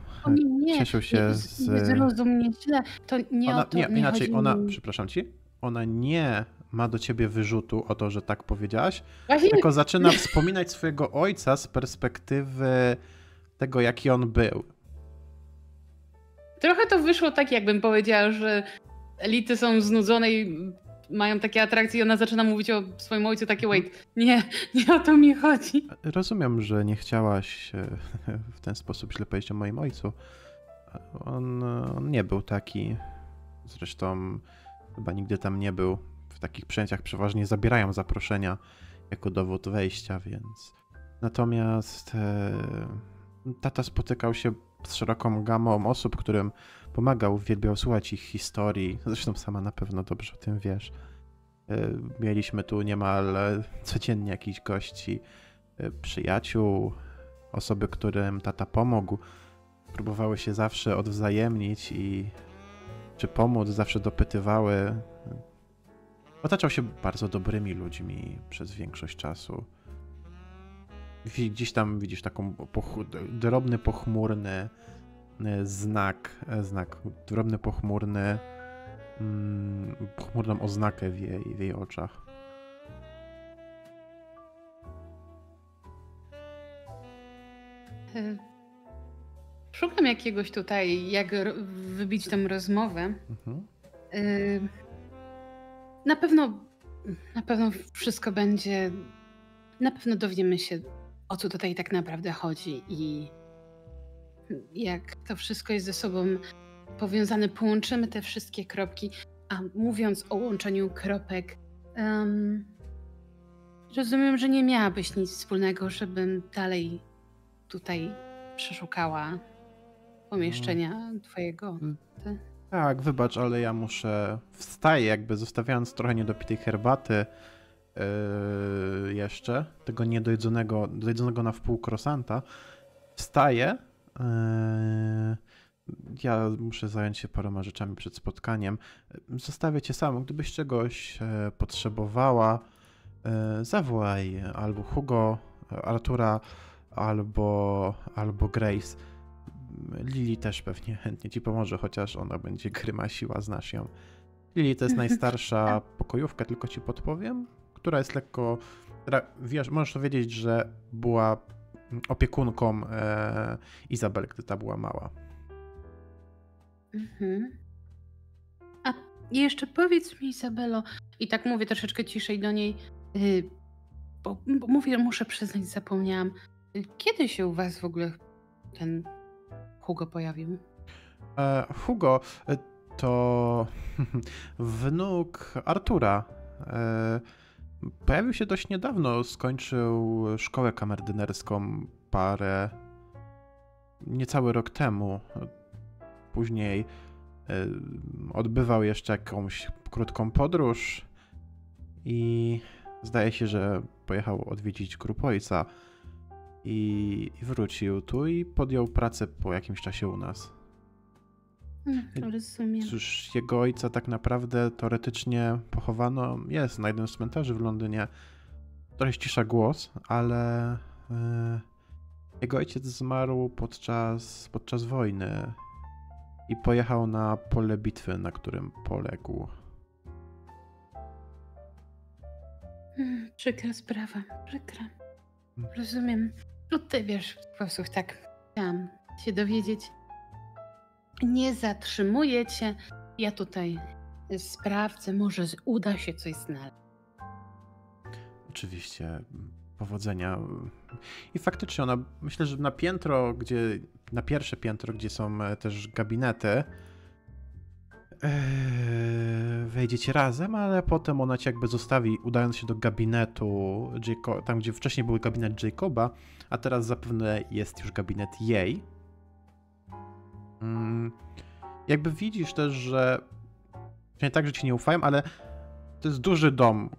Nie, cieszył się nie, z... nie zrozum mnie źle. To nie ona, o to, nie, nie inaczej, chodzi ona, mi... przepraszam ci, ona nie ma do ciebie wyrzutu o to, że tak powiedziałaś, właśnie... tylko zaczyna wspominać swojego ojca z perspektywy tego, jaki on był. Trochę to wyszło tak, jakbym powiedziała, że elity są znudzone i mają takie atrakcje i ona zaczyna mówić o swoim ojcu takie wait, nie, nie o to mi chodzi. Rozumiem, że nie chciałaś w ten sposób źle powiedzieć o moim ojcu. On, on nie był taki. Zresztą chyba nigdy tam nie był. W takich przyjęciach przeważnie zabierają zaproszenia jako dowód wejścia, więc... Natomiast e, tata spotykał się z szeroką gamą osób, którym pomagał, uwielbiał słuchać ich historii. Zresztą sama na pewno dobrze o tym wiesz. Mieliśmy tu niemal codziennie jakichś gości, przyjaciół, osoby, którym tata pomógł. Próbowały się zawsze odwzajemnić i czy pomóc, zawsze dopytywały. Otaczał się bardzo dobrymi ludźmi przez większość czasu. Gdzieś tam widzisz taką poch drobny, pochmurny znak, znak, drobny, pochmurny, mm, pochmurną oznakę w jej, w jej oczach. Szukam jakiegoś tutaj, jak wybić tę rozmowę. Mhm. Na pewno, na pewno wszystko będzie, na pewno dowiemy się, o co tutaj tak naprawdę chodzi i jak to wszystko jest ze sobą powiązane, połączymy te wszystkie kropki, a mówiąc o łączeniu kropek, um, rozumiem, że nie miałabyś nic wspólnego, żebym dalej tutaj przeszukała pomieszczenia hmm. twojego. Ty? Tak, wybacz, ale ja muszę, wstaję jakby zostawiając trochę niedopitej herbaty, Yy, jeszcze, tego niedojedzonego, dojedzonego na wpół krosanta, wstaję. Yy, ja muszę zająć się paroma rzeczami przed spotkaniem. Zostawię cię samą. Gdybyś czegoś yy, potrzebowała, yy, zawołaj albo Hugo, Artura, albo, albo Grace. Lili też pewnie chętnie ci pomoże, chociaż ona będzie grymasiła, znasz ją. Lili to jest najstarsza pokojówka, tylko ci podpowiem, która jest lekko, wiesz, możesz wiedzieć, że była opiekunką e, Izabel, gdy ta była mała. Mhm. A jeszcze powiedz mi, Izabelo, i tak mówię troszeczkę ciszej do niej, y, bo, bo mówię, muszę przyznać, zapomniałam, kiedy się u was w ogóle ten Hugo pojawił? E, Hugo to wnuk Artura. E, Pojawił się dość niedawno, skończył szkołę kamerdynerską parę, niecały rok temu. Później odbywał jeszcze jakąś krótką podróż i zdaje się, że pojechał odwiedzić grup ojca i wrócił tu i podjął pracę po jakimś czasie u nas. Rozumiem. Cóż, jego ojca tak naprawdę teoretycznie pochowano, jest na jednym z cmentarzy w Londynie. Trochę ścisza głos, ale yy, jego ojciec zmarł podczas, podczas wojny i pojechał na pole bitwy, na którym poległ. Hmm, przykra sprawa, przykra. Hmm. Rozumiem. No ty wiesz, po prostu tak chciałam się dowiedzieć. Nie zatrzymuję cię. Ja tutaj sprawdzę, może uda się coś znaleźć. Oczywiście. Powodzenia. I faktycznie ona, myślę, że na piętro, gdzie, na pierwsze piętro, gdzie są też gabinety, yy, wejdziecie razem, ale potem ona cię jakby zostawi, udając się do gabinetu, Jaco- tam gdzie wcześniej był gabinet Jacoba, a teraz zapewne jest już gabinet jej. Jakby widzisz też, że nie tak, że ci nie ufają, ale to jest duży dom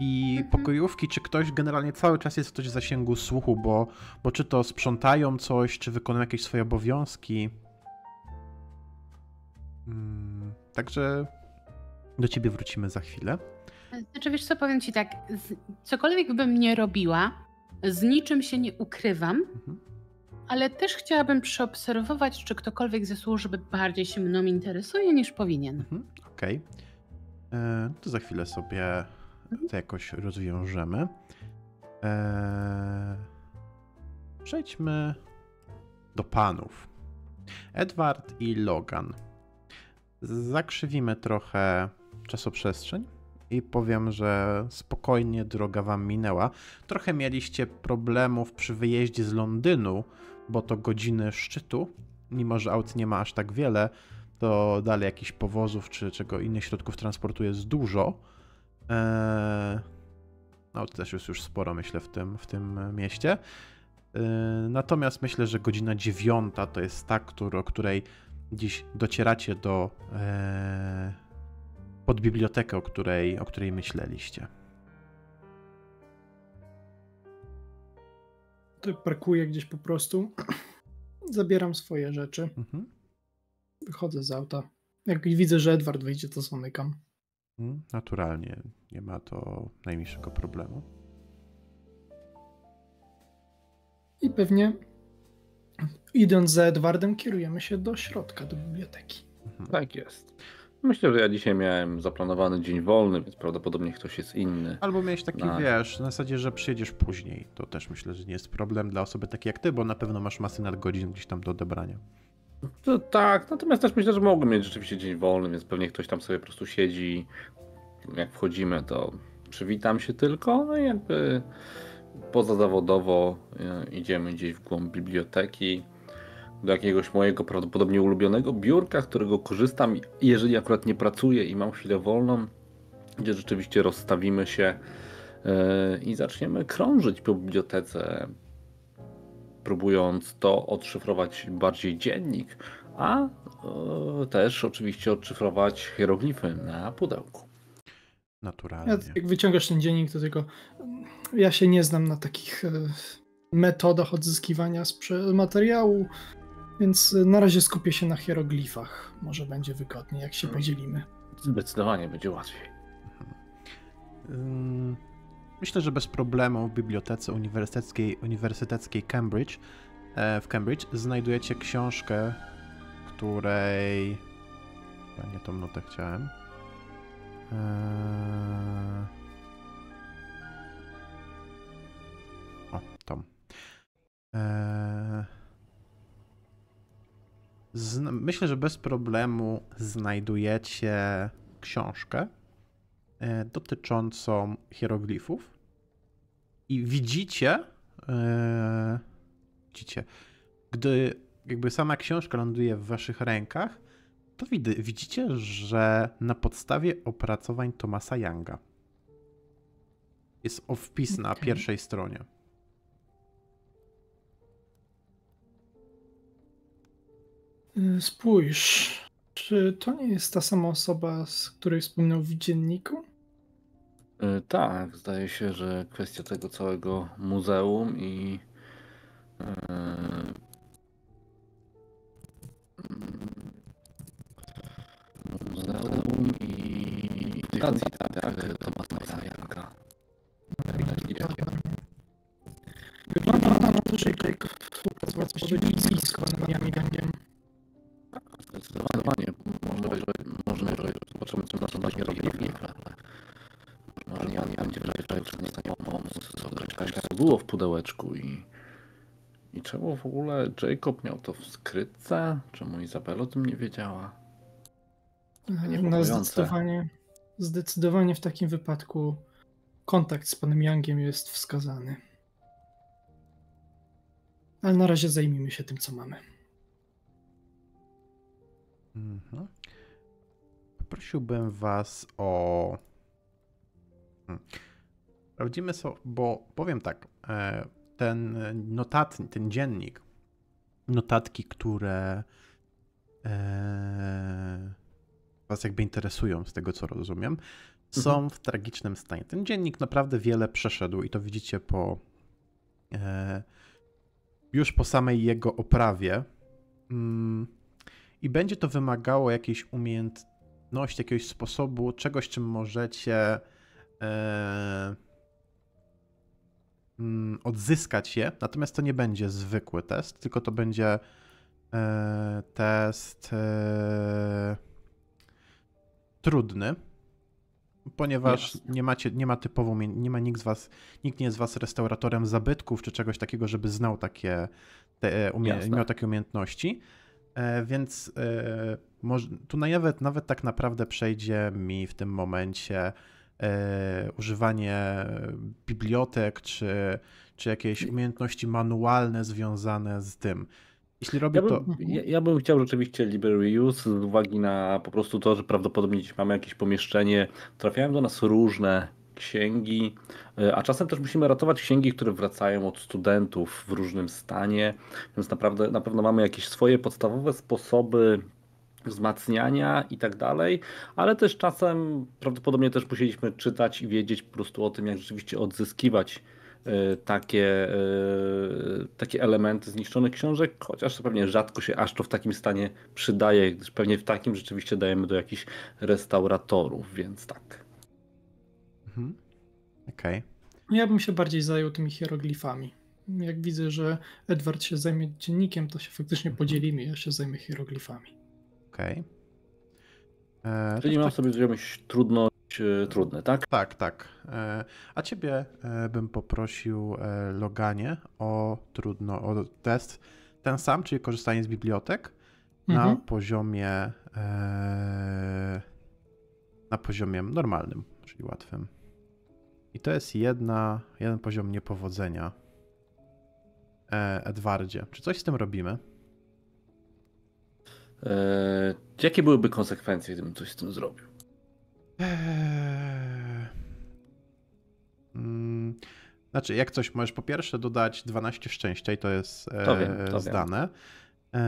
i mhm. pokojówki, czy ktoś generalnie cały czas jest ktoś w zasięgu słuchu, bo, bo czy to sprzątają coś, czy wykonują jakieś swoje obowiązki. Hmm, także do ciebie wrócimy za chwilę. Znaczy, wiesz co, powiem ci tak, z, cokolwiek bym nie robiła, z niczym się nie ukrywam, mhm. ale też chciałabym przeobserwować, czy ktokolwiek ze służby bardziej się mną interesuje niż powinien. Mhm. Okej. Okay. To za chwilę sobie to jakoś rozwiążemy. E... Przejdźmy do panów. Edward i Logan. Zakrzywimy trochę czasoprzestrzeń i powiem, że spokojnie droga wam minęła. Trochę mieliście problemów przy wyjeździe z Londynu, bo to godziny szczytu. Mimo że aut nie ma aż tak wiele, to dalej jakichś powozów czy czego innych środków transportu jest dużo. Eee, no to też jest już sporo, myślę, w tym, w tym mieście. Eee, natomiast myślę, że godzina dziewiąta to jest ta, który, o której dziś docieracie do e, pod bibliotekę, o której, o której myśleliście. To parkuję gdzieś po prostu. Zabieram swoje rzeczy. Mhm. Wychodzę z auta. Jak widzę, że Edward wyjdzie, to zamykam. Naturalnie. Nie ma to najmniejszego problemu. I pewnie idąc za Edwardem kierujemy się do środka, do biblioteki. Mhm. Tak jest. Myślę, że ja dzisiaj miałem zaplanowany dzień wolny, więc prawdopodobnie ktoś jest inny. Albo miałeś taki, na... wiesz, na zasadzie, że przyjedziesz później. To też myślę, że nie jest problem dla osoby takiej jak ty, bo na pewno masz masę nadgodzin gdzieś tam do odebrania. To tak, natomiast też myślę, że mogłem mieć rzeczywiście dzień wolny, więc pewnie ktoś tam sobie po prostu siedzi. Jak wchodzimy, to przywitam się tylko, no i jakby pozazawodowo idziemy gdzieś w głąb biblioteki do jakiegoś mojego prawdopodobnie ulubionego biurka, z którego korzystam, jeżeli akurat nie pracuję i mam chwilę wolną, gdzie rzeczywiście rozstawimy się i zaczniemy krążyć po bibliotece, próbując to odszyfrować bardziej dziennik, a y, też oczywiście odszyfrować hieroglify na pudełku. Naturalnie. Ja, jak wyciągasz ten dziennik, to tylko ja się nie znam na takich y, metodach odzyskiwania materiału, więc na razie skupię się na hieroglifach. Może będzie wygodniej, jak się hmm. podzielimy. Zdecydowanie będzie łatwiej. Hmm. Myślę, że bez problemu w bibliotece uniwersyteckiej, uniwersyteckiej Cambridge, w Cambridge znajdujecie książkę, której... Chyba nie tą notę chciałem. Eee... O, tą. Eee... Zna... Myślę, że bez problemu znajdujecie książkę dotyczącą hieroglifów i widzicie, e, widzicie, gdy jakby sama książka ląduje w waszych rękach, to widy, widzicie, że na podstawie opracowań Thomasa Younga jest o wpis na okay. pierwszej stronie. Spójrz, czy to nie jest ta sama osoba, z której wspominał w dzienniku? Tak, zdaje się, że kwestia tego całego muzeum i yy, muzeum i fundacji, tak, tak, Thomasa Younga. Wygląda na to, że współpracować z policji i z koloniami Gangiem. Zdecydowanie. Można zobaczymy, co nasza dać nie robi ale nie, nie będzie wrażenie, że nie stanie pomóc, co było w pudełeczku i... I czemu w ogóle Jacob miał to w skrytce? Czemu Izabel o tym nie wiedziała? No zdecydowanie, zdecydowanie w takim wypadku kontakt z panem Youngiem jest wskazany. Ale na razie zajmijmy się tym, co mamy. Mhm. Poprosiłbym was o... Hmm. Sprawdzimy sobie, bo powiem tak, ten notatnik, ten dziennik, notatki, które was jakby interesują, z tego co rozumiem, są mhm. w tragicznym stanie. Ten dziennik naprawdę wiele przeszedł i to widzicie po e, już po samej jego oprawie. Mm, I będzie to wymagało jakiejś umiejętności, jakiegoś sposobu, czegoś, czym możecie e, mm, odzyskać je. Natomiast to nie będzie zwykły test, tylko to będzie e, test e, trudny. Ponieważ nie macie, nie ma typową, nie ma nikt z was, nikt nie jest z was restauratorem zabytków czy czegoś takiego, żeby znał takie, te, umie, miał takie umiejętności, e, więc e, może, tu nawet, nawet tak naprawdę przejdzie mi w tym momencie e, używanie bibliotek czy, czy jakieś umiejętności manualne związane z tym. Jeśli robię ja, bym, to... ja, ja bym chciał rzeczywiście library use z uwagi na po prostu to, że prawdopodobnie dziś mamy jakieś pomieszczenie. Trafiają do nas różne księgi, a czasem też musimy ratować księgi, które wracają od studentów w różnym stanie, więc naprawdę na pewno mamy jakieś swoje podstawowe sposoby wzmacniania i tak dalej, ale też czasem prawdopodobnie też musieliśmy czytać i wiedzieć po prostu o tym, jak rzeczywiście odzyskiwać Takie, takie elementy zniszczonych książek, chociaż pewnie rzadko się aż to w takim stanie przydaje, gdyż pewnie w takim rzeczywiście dajemy do jakichś restauratorów, więc tak. Mhm. Okej. Okay. Ja bym się bardziej zajął tymi hieroglifami. Jak widzę, że Edward się zajmie dziennikiem, to się faktycznie mhm. podzielimy, ja się zajmę hieroglifami. Okej. Okay. Czyli mam tak... sobie jakąś trudność trudne, tak? Tak, tak. A ciebie bym poprosił, Loganie, o trudno, o test ten sam, czyli korzystanie z bibliotek mhm. na poziomie na poziomie normalnym, czyli łatwym. I to jest jedna, jeden poziom niepowodzenia. Edwardzie, czy coś z tym robimy? Eee, jakie byłyby konsekwencje, gdybym coś z tym zrobił? Znaczy, jak coś możesz po pierwsze dodać dwanaście szczęścia i to jest to wiem, to zdane. Wiem.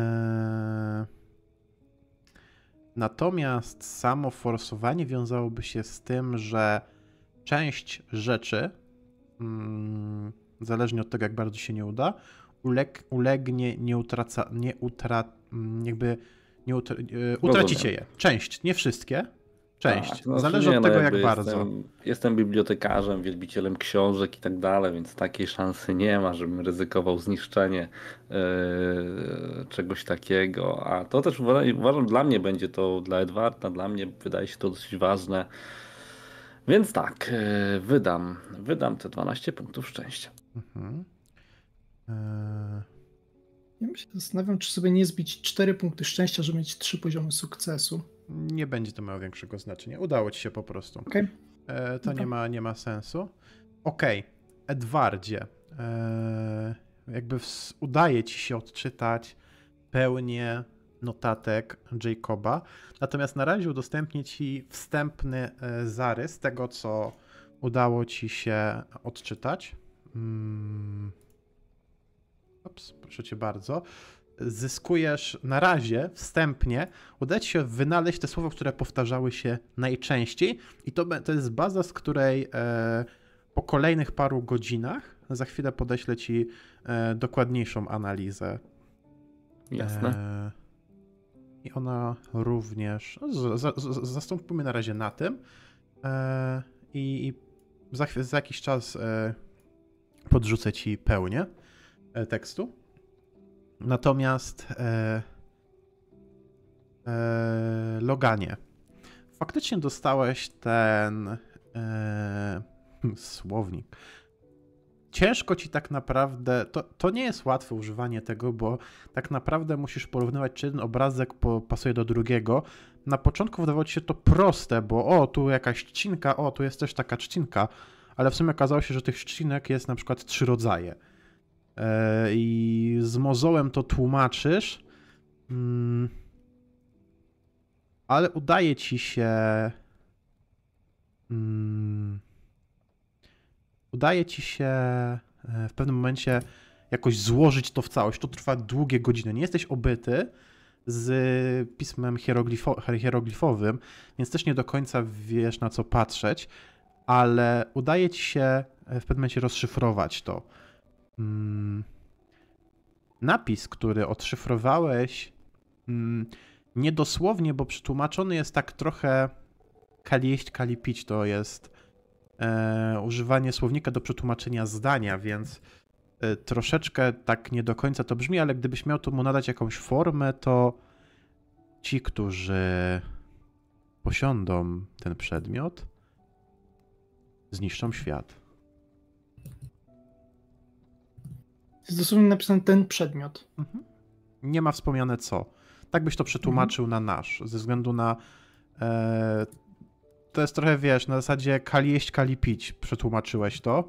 Natomiast samo forsowanie wiązałoby się z tym, że część rzeczy, zależnie od tego, jak bardzo się nie uda, uleg ulegnie nieutraca, nie utra, jakby nie utra, utracicie je. Część, nie wszystkie. Część. Tak, no zależy nie, od tego, no jak jestem, bardzo. Jestem bibliotekarzem, wielbicielem książek i tak dalej, więc takiej szansy nie ma, żebym ryzykował zniszczenie yy, czegoś takiego. A to też uważam, dla mnie będzie to, dla Edwarda, dla mnie wydaje się to dosyć ważne. Więc tak, yy, wydam, wydam te dwanaście punktów szczęścia. Mhm. Yy... Ja się zastanawiam, czy sobie nie zbić cztery punkty szczęścia, żeby mieć trzy poziomy sukcesu. Nie będzie to miało większego znaczenia. Udało ci się po prostu. Okay. E, to okay. nie ma, nie ma sensu. Okej, okay. Edwardzie, e, jakby w, udaje ci się odczytać pełnię notatek Jacoba, natomiast na razie udostępnię ci wstępny e, zarys tego, co udało ci się odczytać. Hmm. Ops, proszę cię bardzo. Zyskujesz na razie, wstępnie, uda ci się wynaleźć te słowa, które powtarzały się najczęściej i to, to jest baza, z której e, po kolejnych paru godzinach za chwilę podeślę ci e, dokładniejszą analizę. Jasne. E, I ona również... Z, z, z, zastąpimy na razie na tym e, i, i za, za jakiś czas e, podrzucę ci pełnię e, tekstu. Natomiast e, e, Loganie, faktycznie dostałeś ten e, słownik. Ciężko ci tak naprawdę, to, to nie jest łatwe używanie tego, bo tak naprawdę musisz porównywać, czy jeden obrazek pasuje do drugiego. Na początku wydawało ci się to proste, bo o, tu jakaś trzcinka, o, tu jest też taka trzcinka, ale w sumie okazało się, że tych trzcinek jest na przykład trzy rodzaje. I z mozołem to tłumaczysz, ale udaje ci się udaje ci się w pewnym momencie jakoś złożyć to w całość. To trwa długie godziny. Nie jesteś obyty, z pismem hieroglifo hieroglifowym, więc też nie do końca wiesz, na co patrzeć, ale udaje ci się w pewnym momencie rozszyfrować to. Hmm. Napis, który odszyfrowałeś, hmm, niedosłownie, bo przetłumaczony jest tak trochę kali jeść, kali pić, to jest e, używanie słownika do przetłumaczenia zdania, więc e, troszeczkę tak nie do końca to brzmi, ale gdybyś miał to mu nadać jakąś formę, to ci, którzy posiądą ten przedmiot, zniszczą świat. Jest dosłownie napisany ten przedmiot. Mhm. Nie ma wspomniane co. Tak byś to przetłumaczył mhm. na nasz, ze względu na... E, to jest trochę, wiesz, na zasadzie kali jeść, kali pić przetłumaczyłeś to,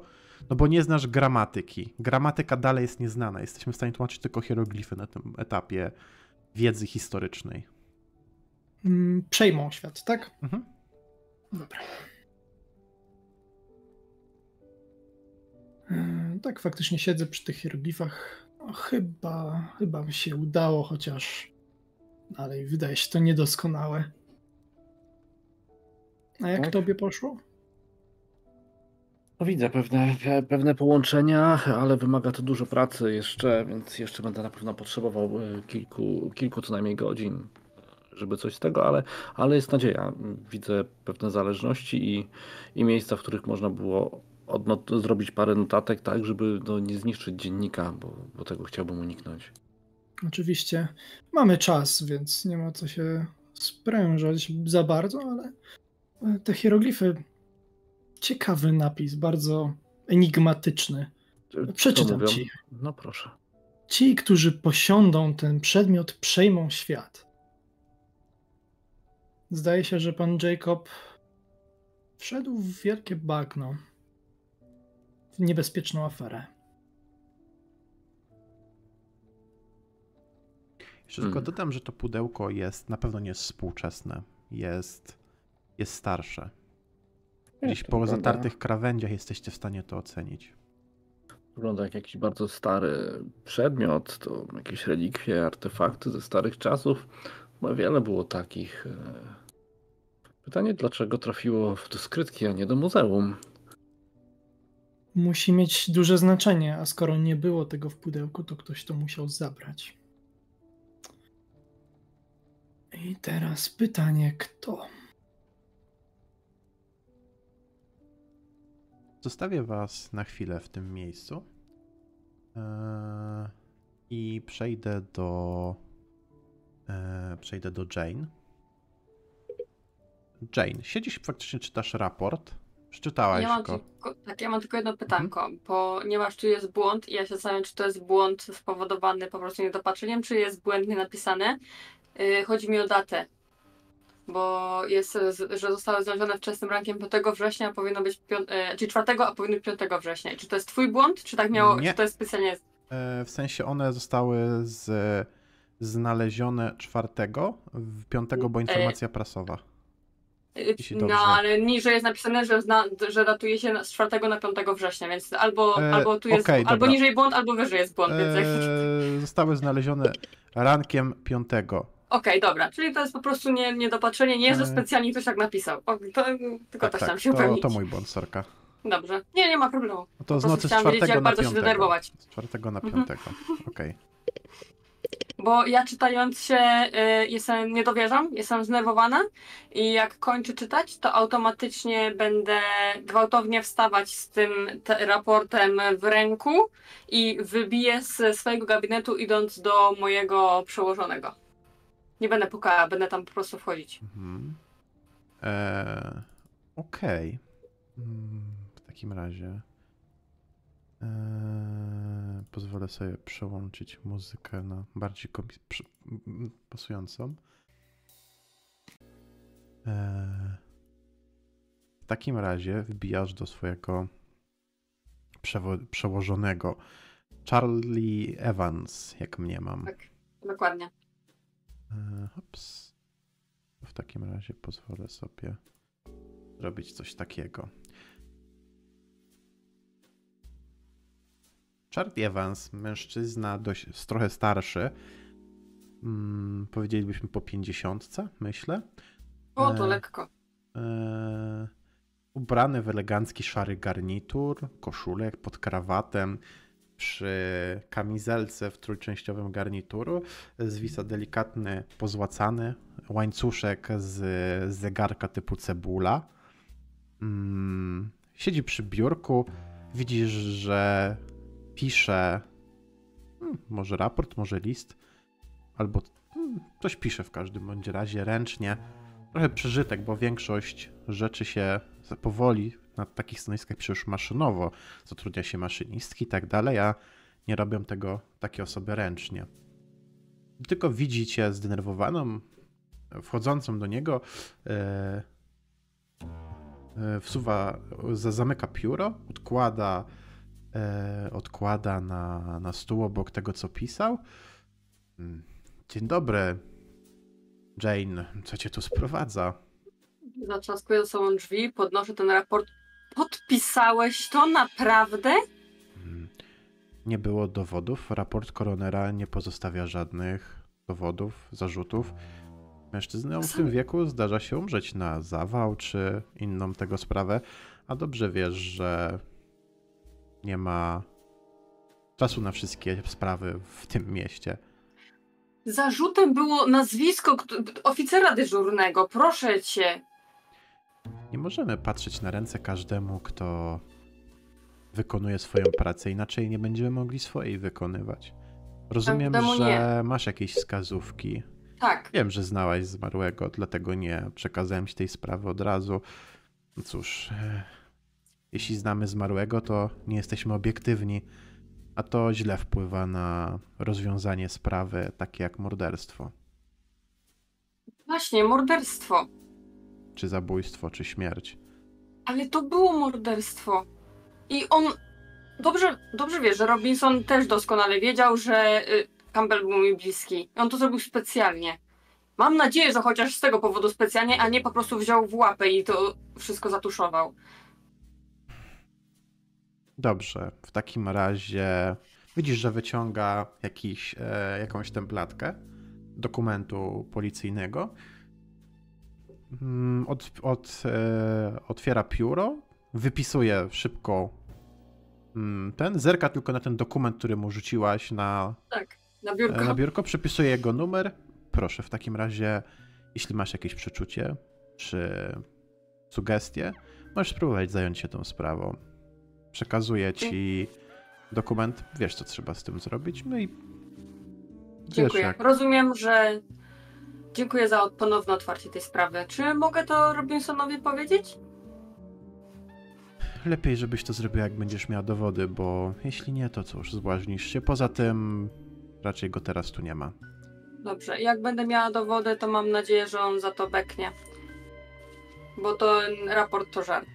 no bo nie znasz gramatyki. Gramatyka dalej jest nieznana. Jesteśmy w stanie tłumaczyć tylko hieroglify na tym etapie wiedzy historycznej. Przejmą świat, tak? Mhm. Dobra. Tak, faktycznie siedzę przy tych hieroglifach. No, chyba, chyba mi się udało, chociaż dalej wydaje się to niedoskonałe. A jak tak? Tobie poszło? No, widzę pewne, pewne połączenia, ale wymaga to dużo pracy jeszcze, więc jeszcze będę na pewno potrzebował kilku, kilku co najmniej godzin, żeby coś z tego, ale, ale jest nadzieja. Widzę pewne zależności i, i miejsca, w których można było Odnot- zrobić parę notatek, tak, żeby no, nie zniszczyć dziennika, bo, bo tego chciałbym uniknąć. Oczywiście. Mamy czas, więc nie ma co się sprężać za bardzo, ale te hieroglify, ciekawy napis, bardzo enigmatyczny. Przeczytam ci. No proszę. Ci, którzy posiądą ten przedmiot, przejmą świat. Zdaje się, że pan Jacob wszedł w wielkie bagno. Niebezpieczną aferę. Jeszcze tylko hmm. dodam, że to pudełko jest, na pewno nie jest współczesne. Jest, jest starsze. Gdzieś po zatartych krawędziach jesteście w stanie to ocenić. Wygląda jak jakiś bardzo stary przedmiot, to jakieś relikwie, artefakty ze starych czasów. No wiele było takich. Pytanie, dlaczego trafiło do skrytki, a nie do muzeum? Musi mieć duże znaczenie, a skoro nie było tego w pudełku, to ktoś to musiał zabrać. I teraz pytanie, kto? Zostawię was na chwilę w tym miejscu yy, i przejdę do yy, przejdę do Jane. Jane, siedzisz, faktycznie czytasz raport. Przeczytałaś ja go. Tylko, tak, ja mam tylko jedno pytanko, mhm. bo nie masz, czy jest błąd i ja się zastanawiam, czy to jest błąd spowodowany po prostu niedopatrzeniem, czy jest błędnie napisane. Yy, chodzi mi o datę, bo jest, że zostały znalezione wczesnym rankiem piątego września, a powinno być piątego, yy, czyli czwartego, a powinno być piątego września. Czy to jest twój błąd, czy tak miało, nie. Czy to jest specjalnie? Yy, w sensie one zostały z, znalezione czwartego, piątego, bo informacja yy. prasowa. No, ale niżej jest napisane, że, zna, że datuje się z czwartego na piątego września, więc albo, e, albo tu jest, okay, albo dobra. Niżej błąd, albo wyżej jest błąd. Więc e, jak... Zostały znalezione rankiem piątego. Okej, okay, dobra, czyli to jest po prostu nie, niedopatrzenie, nie jest, że specjalnie ktoś tak napisał. O, to, tylko tak, tak, tak się to, to mój błąd, sorka. Dobrze, nie, nie ma problemu. No to z nocy z czwartego jak na bardzo piątego. Się denerwować. Z czwartego na piątego, mhm. okej. Okay. Bo ja czytając się y, jestem, nie dowierzam, jestem znerwowana i jak kończę czytać, to automatycznie będę gwałtownie wstawać z tym raportem w ręku i wybiję z swojego gabinetu, idąc do mojego przełożonego. Nie będę pukała, będę tam po prostu wchodzić. Mhm. Eee, Okej. Okay. W takim razie... Eee, pozwolę sobie przełączyć muzykę na bardziej pasującą. Eee, w takim razie wbijasz do swojego przełożonego. Charlie Evans, jak mniemam. Tak, dokładnie. Eee, hops. W takim razie pozwolę sobie zrobić coś takiego. Charlie Evans, mężczyzna dość trochę starszy, mm, powiedzielibyśmy po pięćdziesiątce, myślę. O, to e, lekko. E, ubrany w elegancki szary garnitur, koszulek pod krawatem, przy kamizelce w trójczęściowym garnituru zwisa delikatny, pozłacany łańcuszek z zegarka typu cebula. Mm, siedzi przy biurku, widzisz, że pisze hmm, może raport, może list, albo hmm, coś pisze w każdym bądź razie ręcznie. Trochę przeżytek, bo większość rzeczy się powoli na takich stanowiskach pisze już maszynowo, zatrudnia się maszynistki i tak dalej, a nie robią tego takie osoby ręcznie. Tylko widzicie zdenerwowaną, wchodzącą do niego, e, e, wsuwa, zamyka pióro, odkłada, e, odkłada na, na stół obok tego, co pisał. Dzień dobry, Jane, co cię tu sprowadza? Zatrzaskuję sobą drzwi, podnoszę ten raport. Podpisałeś to naprawdę? Nie było dowodów. Raport koronera nie pozostawia żadnych dowodów, zarzutów. Mężczyznom w tym wieku zdarza się umrzeć na zawał czy inną tego sprawę, a dobrze wiesz, że nie ma czasu na wszystkie sprawy w tym mieście. Zarzutem było nazwisko oficera dyżurnego. Proszę cię. Nie możemy patrzeć na ręce każdemu, kto wykonuje swoją pracę. Inaczej nie będziemy mogli swojej wykonywać. Rozumiem, tak, że nie. Masz jakieś wskazówki. Tak. Wiem, że znałaś zmarłego, dlatego nie przekazałem ci tej sprawy od razu. Cóż, jeśli znamy zmarłego, to nie jesteśmy obiektywni. A to źle wpływa na rozwiązanie sprawy, takie jak morderstwo. Właśnie, morderstwo. Czy zabójstwo, czy śmierć. Ale to było morderstwo. I on dobrze, dobrze wie, że Robinson też doskonale wiedział, że Campbell był mi bliski. I on to zrobił specjalnie. Mam nadzieję, że chociaż z tego powodu specjalnie, a nie po prostu wziął w łapę i to wszystko zatuszował. Dobrze, w takim razie widzisz, że wyciąga jakiś, e, jakąś templatkę dokumentu policyjnego. Od, od, e, otwiera pióro, wypisuje szybko ten, zerka tylko na ten dokument, który mu rzuciłaś na, tak, na biurko. E, na biurko, przypisuje jego numer. Proszę, w takim razie, jeśli masz jakieś przeczucie czy sugestie, możesz spróbować zająć się tą sprawą. Przekazuję ci dokument, wiesz, co trzeba z tym zrobić, no i... Dziękuję. Jak... Rozumiem, że... Dziękuję za ponowne otwarcie tej sprawy. Czy mogę to Robinsonowi powiedzieć? Lepiej, żebyś to zrobił, jak będziesz miała dowody, bo jeśli nie, to cóż, zbłaźnisz się. Poza tym raczej go teraz tu nie ma. Dobrze, jak będę miała dowody, to mam nadzieję, że on za to beknie. Bo ten raport to żart.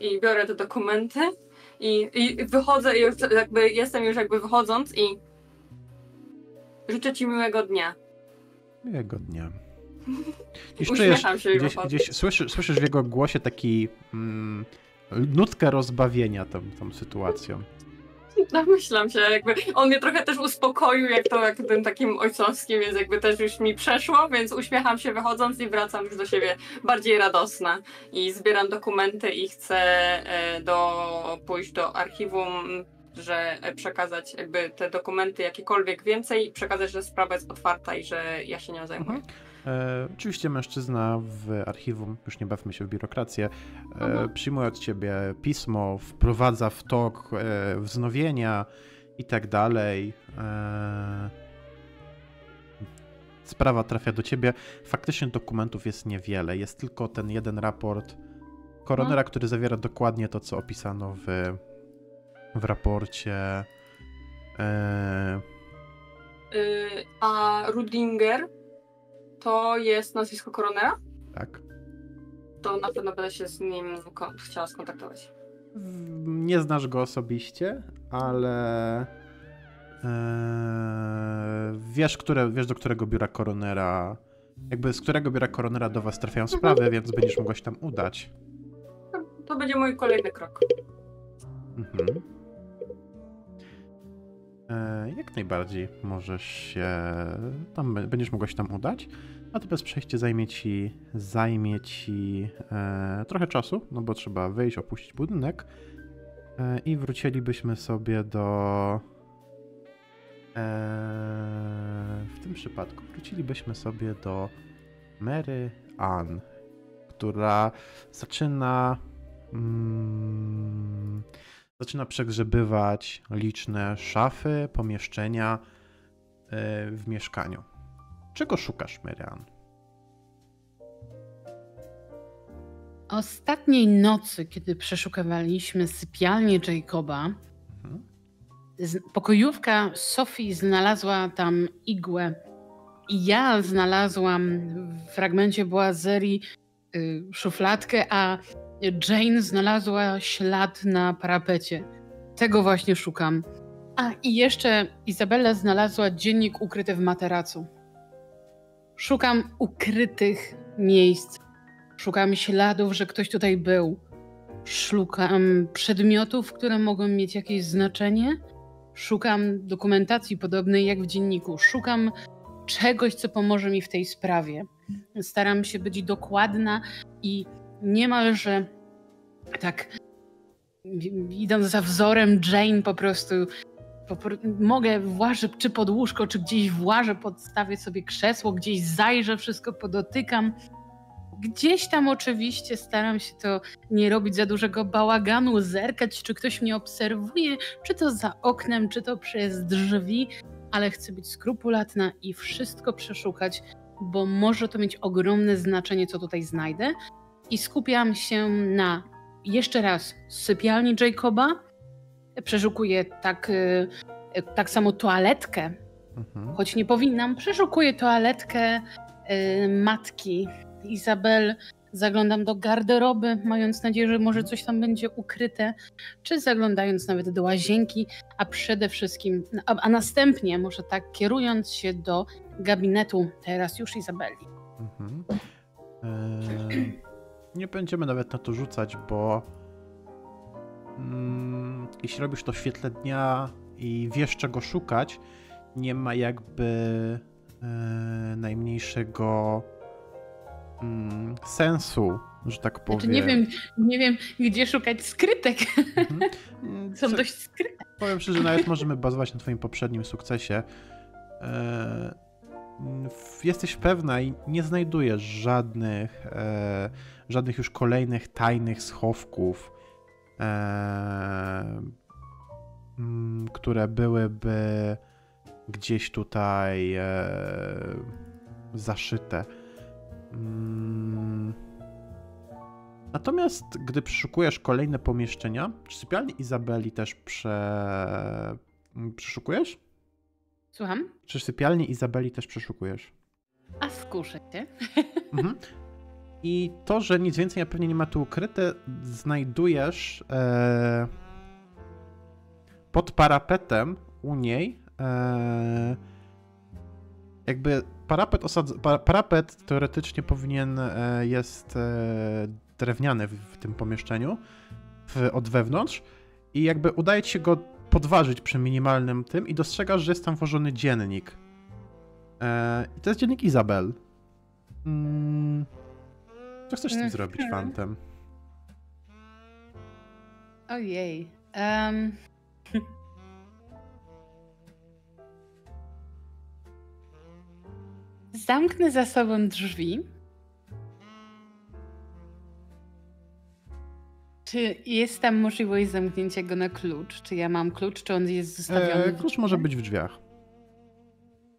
I biorę te dokumenty i, i wychodzę, już jakby jestem już jakby wychodząc i życzę ci miłego dnia. Miłego dnia. I uśmiecham się gdzieś, gdzieś słyszysz, słyszysz w jego głosie taki mm, nutkę rozbawienia tą, tą sytuacją. Namyślam się, jakby on mnie trochę też uspokoił, jak to jak tym takim ojcowskim, więc jakby też już mi przeszło, więc uśmiecham się wychodząc i wracam już do siebie bardziej radosna. I zbieram dokumenty i chcę do, pójść do archiwum, że przekazać jakby te dokumenty jakiekolwiek więcej i przekazać, że sprawa jest otwarta i że ja się nią zajmuję. Mhm. E, oczywiście mężczyzna w archiwum, już nie bawmy się w biurokrację, e, przyjmuje od ciebie pismo, wprowadza w tok e, wznowienia i tak dalej. E, sprawa trafia do ciebie. Faktycznie dokumentów jest niewiele. Jest tylko ten jeden raport koronera, no, który zawiera dokładnie to, co opisano w, w raporcie. E, y, a Rudinger? To jest nazwisko koronera? Tak. To na pewno będę się z nim chciała skontaktować. Nie znasz go osobiście, ale yy, wiesz, które, wiesz, do którego biura koronera, jakby z którego biura koronera do was trafiają sprawy, mhm, więc będziesz mogła się tam udać. To, to będzie mój kolejny krok. Mhm. jak najbardziej możesz się tam, będziesz mogła się tam udać, a to bez przejścia zajmie ci, zajmie ci e, trochę czasu, no bo trzeba wyjść, opuścić budynek e, i wrócilibyśmy sobie do... E, w tym przypadku wrócilibyśmy sobie do Mary Ann, która zaczyna... Mm, Zaczyna przegrzebywać liczne szafy, pomieszczenia w mieszkaniu. Czego szukasz, Mary Ann? Ostatniej nocy, kiedy przeszukiwaliśmy sypialnię Jacoba, mhm. pokojówka Sophie znalazła tam igłę i ja znalazłam w fragmencie boazerii y, szufladkę, a Jane znalazła ślad na parapecie. Tego właśnie szukam. A i jeszcze Izabela znalazła dziennik ukryty w materacu. Szukam ukrytych miejsc. Szukam śladów, że ktoś tutaj był. Szukam przedmiotów, które mogą mieć jakieś znaczenie. Szukam dokumentacji podobnej jak w dzienniku. Szukam czegoś, co pomoże mi w tej sprawie. Staram się być dokładna i niemalże tak idąc za wzorem Jane po prostu po, mogę włażę czy pod łóżko, czy gdzieś włażę, podstawię sobie krzesło, gdzieś zajrzę, wszystko podotykam. Gdzieś tam oczywiście staram się to nie robić za dużego bałaganu, zerkać, czy ktoś mnie obserwuje, czy to za oknem, czy to przez drzwi, ale chcę być skrupulatna i wszystko przeszukać, bo może to mieć ogromne znaczenie, co tutaj znajdę. I skupiam się na, jeszcze raz, sypialni Jacoba. Przeszukuję tak, tak samo toaletkę, mhm. choć nie powinnam. Przeszukuję toaletkę y, matki Izabel. Zaglądam do garderoby, mając nadzieję, że może coś tam będzie ukryte. Czy zaglądając nawet do łazienki, a przede wszystkim, a, a następnie może tak kierując się do gabinetu, teraz już Izabeli. Mhm. E Nie będziemy nawet na to rzucać, bo mm, jeśli robisz to w świetle dnia i wiesz, czego szukać, nie ma jakby y, najmniejszego y, sensu, że tak powiem. Znaczy nie wiem, nie wiem, gdzie szukać skrytek. Mhm. Są Co, dość skryte. Powiem szczerze, że nawet możemy bazować na twoim poprzednim sukcesie. Y Jesteś pewna i nie znajdujesz żadnych, e, żadnych już kolejnych tajnych schowków, e, m, które byłyby gdzieś tutaj e, zaszyte. Mm. Natomiast gdy przeszukujesz kolejne pomieszczenia, czy sypialnię Izabeli też prze, przeszukujesz? Słucham? Czy sypialnię Izabeli też przeszukujesz? A skuszę cię. Mhm. I to, że nic więcej ja pewnie nie ma tu ukryte, znajdujesz e, pod parapetem u niej e, jakby parapet, osadza, parapet teoretycznie powinien e, jest e, drewniany w, w tym pomieszczeniu w, od wewnątrz i jakby udaje ci się go podważyć przy minimalnym tym i dostrzegasz, że jest tam włożony dziennik. Eee, I to jest dziennik Izabel. Mm, co chcesz z tym zrobić, Fantem? Ojej. Um. Zamknę za sobą drzwi. Czy jest tam możliwość zamknięcia go na klucz? Czy ja mam klucz, czy on jest zostawiony? Eee, klucz może być w drzwiach.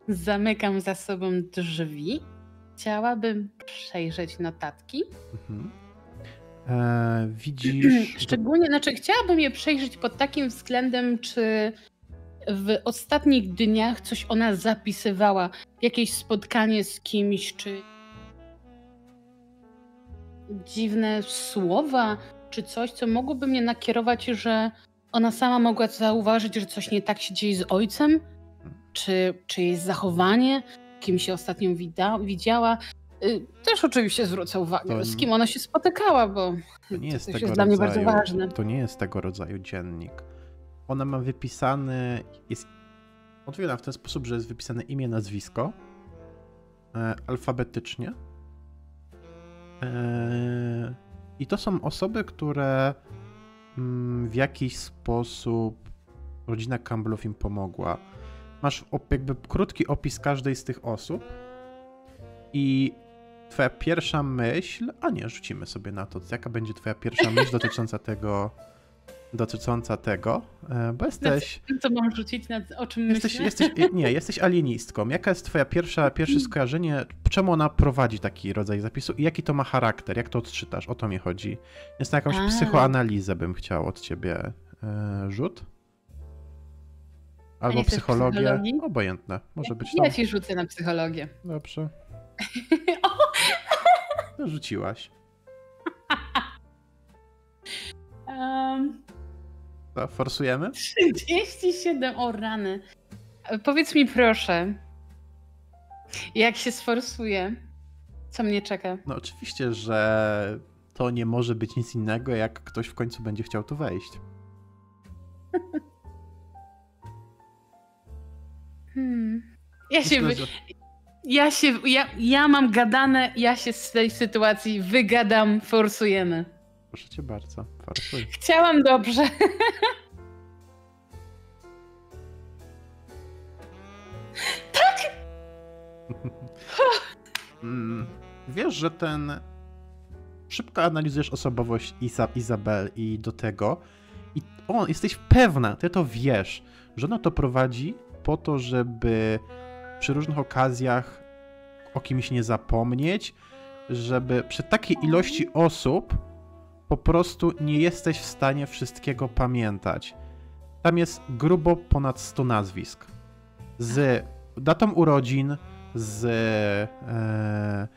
Zamykam za sobą drzwi. Chciałabym przejrzeć notatki. Mhm. Eee, widzisz... Szczególnie, znaczy chciałabym je przejrzeć pod takim względem, czy w ostatnich dniach coś ona zapisywała. Jakieś spotkanie z kimś, czy dziwne słowa, czy coś, co mogłoby mnie nakierować, że ona sama mogła zauważyć, że coś nie tak się dzieje z ojcem? Czy, czy jej zachowanie? Kim się ostatnio widziała? Też oczywiście zwrócę uwagę, to, z kim ona się spotykała, bo to, nie jest, to tego jest dla mnie rodzaju, bardzo ważne. To nie jest tego rodzaju dziennik. Ona ma wypisany, jest Otwieram w ten sposób, że jest wypisane imię, nazwisko. E, alfabetycznie. E, I to są osoby, które mm, w jakiś sposób rodzina Campbellów im pomogła. Masz jakby krótki opis każdej z tych osób i twoja pierwsza myśl... A nie, rzucimy sobie na to, jaka będzie twoja pierwsza myśl dotycząca tego... dotycząca tego, bo jesteś... Co mam rzucić? Nad, o czym jesteś, jesteś, nie, jesteś alienistką. Jaka jest twoja pierwsza, pierwsze skojarzenie? Czemu ona prowadzi taki rodzaj zapisu i jaki to ma charakter? Jak to odczytasz? O to mi chodzi. Jest na jakąś A. psychoanalizę bym chciał od ciebie e, rzut. Albo psychologię. Obojętne. Może być tam. Ja ci rzucę na psychologię. Dobrze. No, rzuciłaś. Um, Co, forsujemy? trzydzieści siedem, o rany. Powiedz mi proszę, jak się sforsuje, co mnie czeka? No oczywiście, że to nie może być nic innego, jak ktoś w końcu będzie chciał tu wejść. hmm. Ja się... Myślę, że... Ja się... Ja, ja mam gadane, ja się z tej sytuacji wygadam, forsujemy. Proszę cię bardzo, farsuj. Chciałam dobrze. Tak! Wiesz, że ten... Szybko analizujesz osobowość Iza, Izabel i do tego. I on, jesteś pewna, ty to wiesz, że ona to prowadzi po to, żeby przy różnych okazjach o kimś nie zapomnieć, żeby przy takiej ilości osób po prostu nie jesteś w stanie wszystkiego pamiętać. Tam jest grubo ponad sto nazwisk. Z datą urodzin, z e,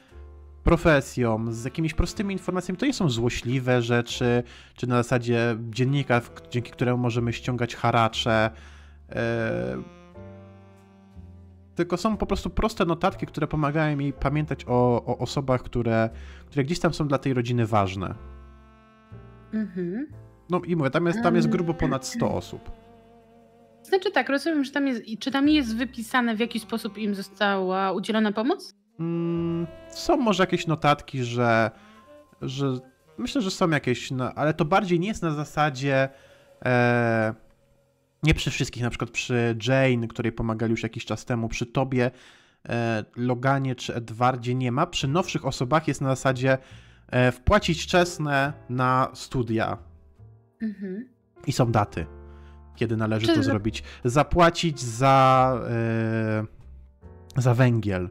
profesją, z jakimiś prostymi informacjami. To nie są złośliwe rzeczy, czy na zasadzie dziennika, dzięki któremu możemy ściągać haracze. E, tylko są po prostu proste notatki, które pomagają jej pamiętać o, o osobach, które, które gdzieś tam są dla tej rodziny ważne. Mhm. No i mówię, tam jest, tam jest grubo ponad sto osób. Znaczy tak, rozumiem, że tam jest, czy tam jest wypisane, w jaki sposób im została udzielona pomoc? Mm, są może jakieś notatki, że, że myślę, że są jakieś, no, ale to bardziej nie jest na zasadzie e, nie przy wszystkich, na przykład przy Jane, której pomagali już jakiś czas temu, przy tobie, e, Loganie czy Edwardzie nie ma, przy nowszych osobach jest na zasadzie wpłacić czesne na studia. Mhm. I są daty, kiedy należy Czy... to zrobić. Zapłacić za, yy, za węgiel.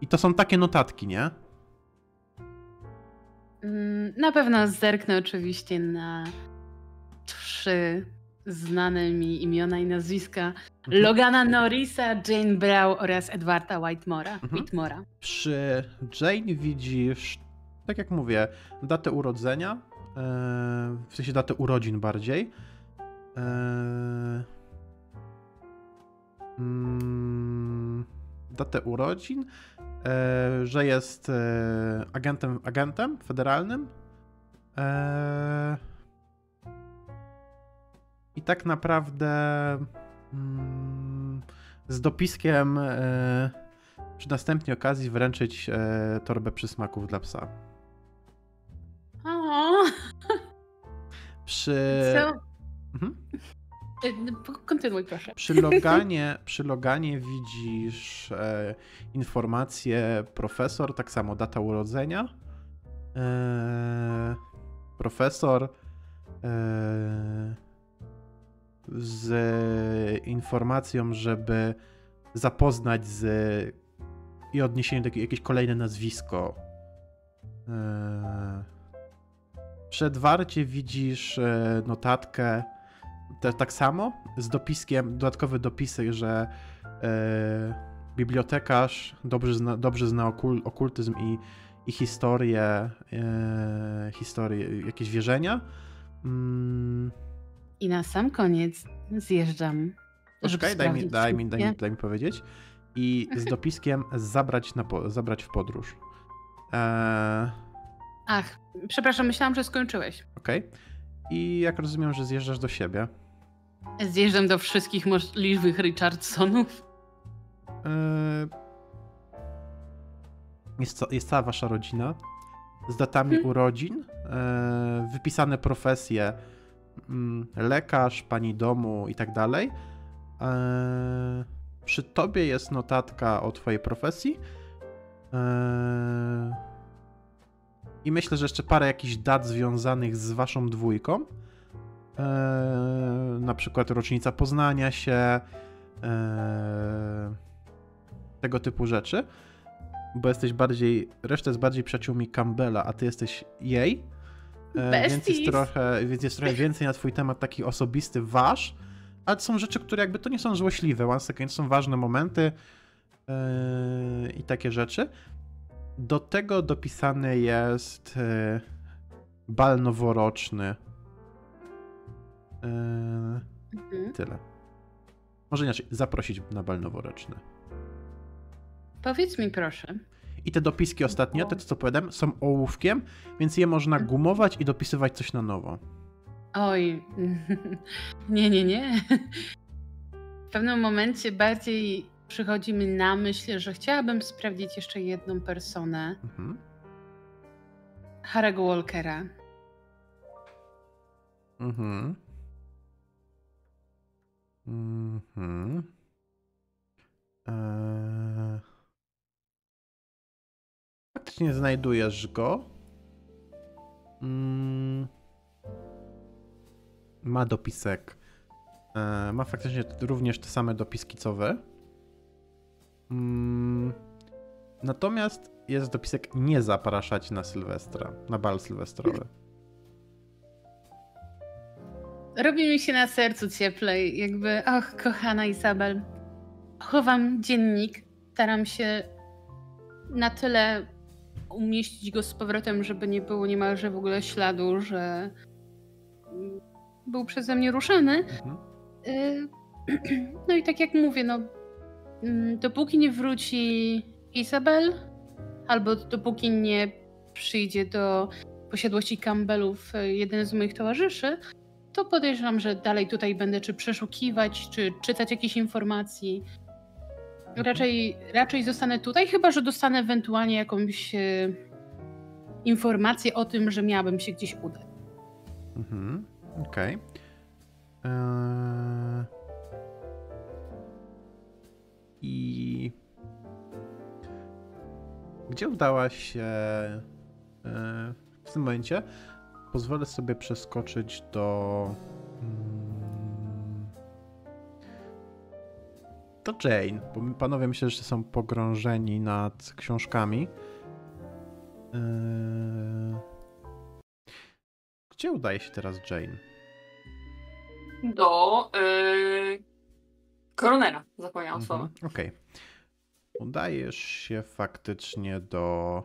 I to są takie notatki, nie? Na pewno zerknę oczywiście na trzy znane mi imiona i nazwiska. Logana Norrisa, Jane Brown oraz Edwarda Whitmora. Mhm. Whitmora. Przy Jane widzisz, tak jak mówię, datę urodzenia, yy, w sensie datę urodzin bardziej. Yy, yy, datę urodzin, yy, że jest yy, agentem, agentem federalnym. Yy, I tak naprawdę yy, z dopiskiem yy, przy następnej okazji wręczyć yy, torbę przysmaków dla psa. Przy... Co? Mhm. Kontynuuj, proszę. Przy Loganie, przy Loganie widzisz e, informację profesor, tak samo data urodzenia. E, profesor e, z informacją, żeby zapoznać z i odniesienie do jakieś kolejne nazwisko. E, Przy Edwardzie widzisz notatkę te, tak samo, z dopiskiem, dodatkowy dopisek, że e, bibliotekarz dobrze zna, dobrze zna okul, okultyzm i, i historię, e, historię, jakieś wierzenia. Mm. I na sam koniec zjeżdżam. Poczekaj, daj mi, daj, mi, daj, mi, daj mi powiedzieć. I z dopiskiem zabrać, na, zabrać w podróż. E, Ach, przepraszam, myślałam, że skończyłeś. Okej. Okay. I jak rozumiem, że zjeżdżasz do siebie. Zjeżdżam do wszystkich możliwych Richardsonów. Eee... Jest, co, jest cała wasza rodzina. Z datami hmm. urodzin, eee, wypisane profesje, mm, lekarz, pani domu i tak dalej. Eee, przy tobie jest notatka o twojej profesji. Eee, I myślę, że jeszcze parę jakichś dat związanych z waszą dwójką. Eee, na przykład rocznica poznania się, eee, tego typu rzeczy, bo jesteś bardziej, reszta jest bardziej przyjaciółmi Campbella, a ty jesteś jej, eee, więc, jest trochę, więc jest trochę więcej na twój temat taki osobisty, wasz, ale to są rzeczy, które jakby to nie są złośliwe, one są ważne momenty eee, i takie rzeczy. Do tego dopisany jest eee, bal noworoczny. Yy, mhm. Tyle. Może inaczej, zaprosić na bal noworoczny. Powiedz mi proszę. I te dopiski ostatnie, te co powiadam, są ołówkiem, więc je można gumować i dopisywać coś na nowo. Oj, nie, nie, nie. W pewnym momencie bardziej przychodzi mi na myśl, że chciałabym sprawdzić jeszcze jedną personę. Mhm. Harry'ego Walkera. Mhm. Mhm. Eee... Faktycznie znajdujesz go. Mm. Ma dopisek. Eee, ma faktycznie również te same dopiski co wy. Mm. Natomiast jest dopisek nie zapraszać na Sylwestra, na bal sylwestrowy. Robi mi się na sercu cieplej, jakby, och, kochana Izabel, chowam dziennik, staram się na tyle umieścić go z powrotem, żeby nie było niemalże w ogóle śladu, że był przeze mnie ruszany. Mhm. No i tak jak mówię, no, dopóki nie wróci Izabel, albo dopóki nie przyjdzie do posiadłości Campbellów jeden z moich towarzyszy, to podejrzewam, że dalej tutaj będę czy przeszukiwać, czy czytać jakieś informacji. Raczej, raczej zostanę tutaj, chyba że dostanę ewentualnie jakąś e, informację o tym, że miałabym się gdzieś udać. Mhm, okej. Okay. Eee... I... Gdzie udałaś się e, w tym momencie? Pozwolę sobie przeskoczyć do... do Jane, bo panowie myślę, że są pogrążeni nad książkami. Gdzie udaje się teraz Jane? Do... Yy, koronera, zapomniałam mhm, słowa. Okej. Okay. Udajesz się faktycznie do...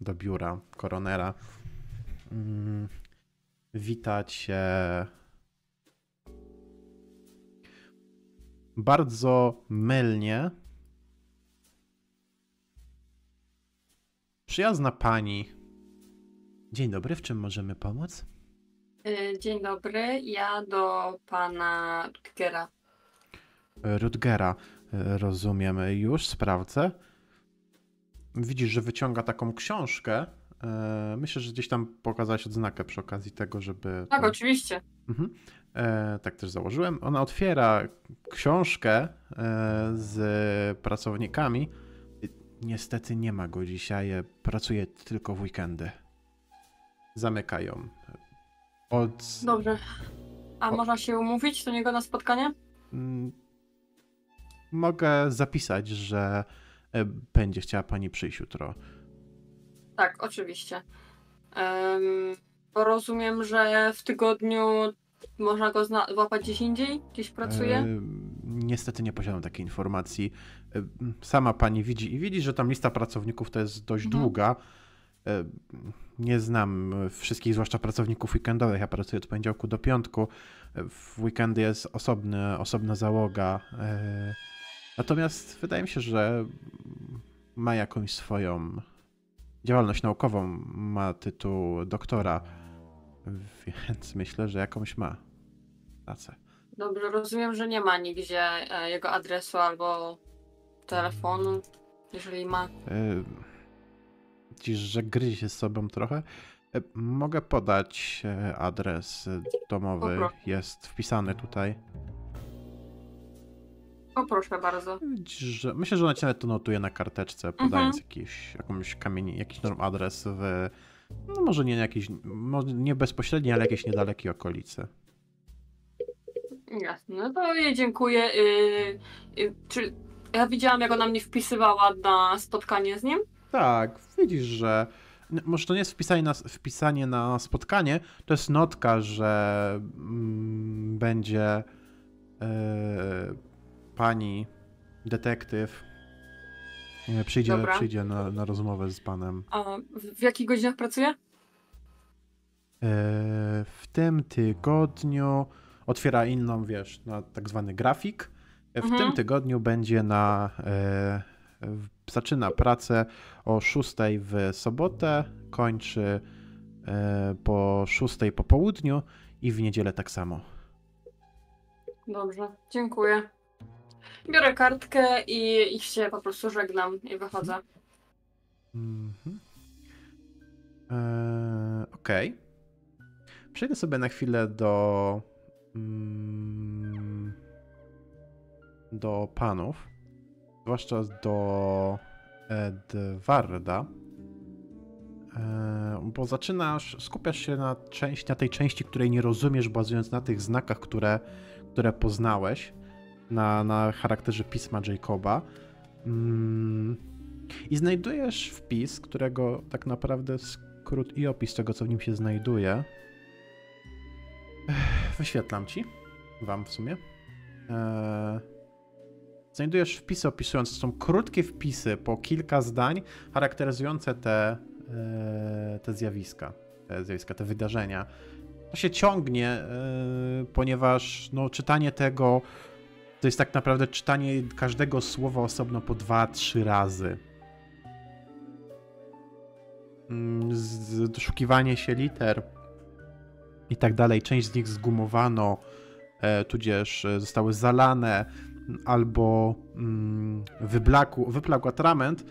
do biura koronera. Wita cię bardzo mylnie przyjazna pani. Dzień dobry, w czym możemy pomóc? Dzień dobry, ja do pana Rutgera. Rutgera, rozumiem. Już sprawdzę. Widzisz, że wyciąga taką książkę. E, myślę, że gdzieś tam pokazałaś odznakę przy okazji tego, żeby... Tak, tam... oczywiście. Mhm. E, tak też założyłem. Ona otwiera książkę e, z pracownikami. Niestety nie ma go dzisiaj. Pracuje tylko w weekendy. Zamykają. Od... Dobrze. A Od... można się umówić do niego na spotkanie? Mogę zapisać, że... będzie chciała pani przyjść jutro. Tak, oczywiście. Um, rozumiem, że w tygodniu można go złapać gdzieś indziej? Gdzieś pracuje? E, niestety nie posiadam takiej informacji. E, sama pani widzi i widzi, że tam lista pracowników to jest dość mhm. długa. E, nie znam wszystkich, zwłaszcza pracowników weekendowych. Ja pracuję od poniedziałku do piątku. W weekendy jest osobny, osobna załoga. E, Natomiast wydaje mi się, że ma jakąś swoją działalność naukową, ma tytuł doktora Więc myślę, że jakąś ma pracę. Dobrze, rozumiem, że nie ma nigdzie jego adresu albo telefonu, jeżeli ma. Yy, widzisz, że gryzie się z sobą trochę. Yy, mogę podać adres domowy, jest wpisany tutaj. O, proszę bardzo. Widzisz, że myślę, że ona cię to notuje na karteczce, podając mhm. jakiś, jakąś kamieni, jakiś adres w... No może nie jakiś, może nie bezpośredniej, ale jakieś niedalekie okolice. Jasne, no to jej dziękuję. Yy, yy, czy ja widziałam, jak ona mnie wpisywała na spotkanie z nim? Tak, widzisz, że może to nie jest wpisanie na, wpisanie na spotkanie, to jest notka, że mm, będzie yy, pani detektyw. Nie, przyjdzie, przyjdzie na, na rozmowę z panem. A w jakich godzinach pracuje? W tym tygodniu otwiera inną, wiesz, na tak zwany grafik. W mhm. tym tygodniu będzie na... Zaczyna pracę o szóstej w sobotę, kończy po szóstej po południu i w niedzielę tak samo. Dobrze, dziękuję. Biorę kartkę i ich się po prostu żegnam i wychodzę. Mm-hmm. eee, Okej. Okay. Przejdę sobie na chwilę do... Mm, do panów. Zwłaszcza do Edwarda. Eee, bo zaczynasz, skupiasz się na, części, na tej części, której nie rozumiesz, bazując na tych znakach, które, które poznałeś. Na, na charakterze pisma Jacoba. Mm. I znajdujesz wpis, którego tak naprawdę skrót i opis tego, co w nim się znajduje. Wyświetlam ci. Wam w sumie. Eee. Znajdujesz wpisy opisujące. To są krótkie wpisy po kilka zdań charakteryzujące te, e, te zjawiska. Te zjawiska, te wydarzenia. To się ciągnie, e, ponieważ no, czytanie tego to jest tak naprawdę czytanie każdego słowa osobno po dwa, trzy razy. Doszukiwanie się liter i tak dalej. Część z nich zgumowano, tudzież zostały zalane, albo wyblakł, wyblakł atrament,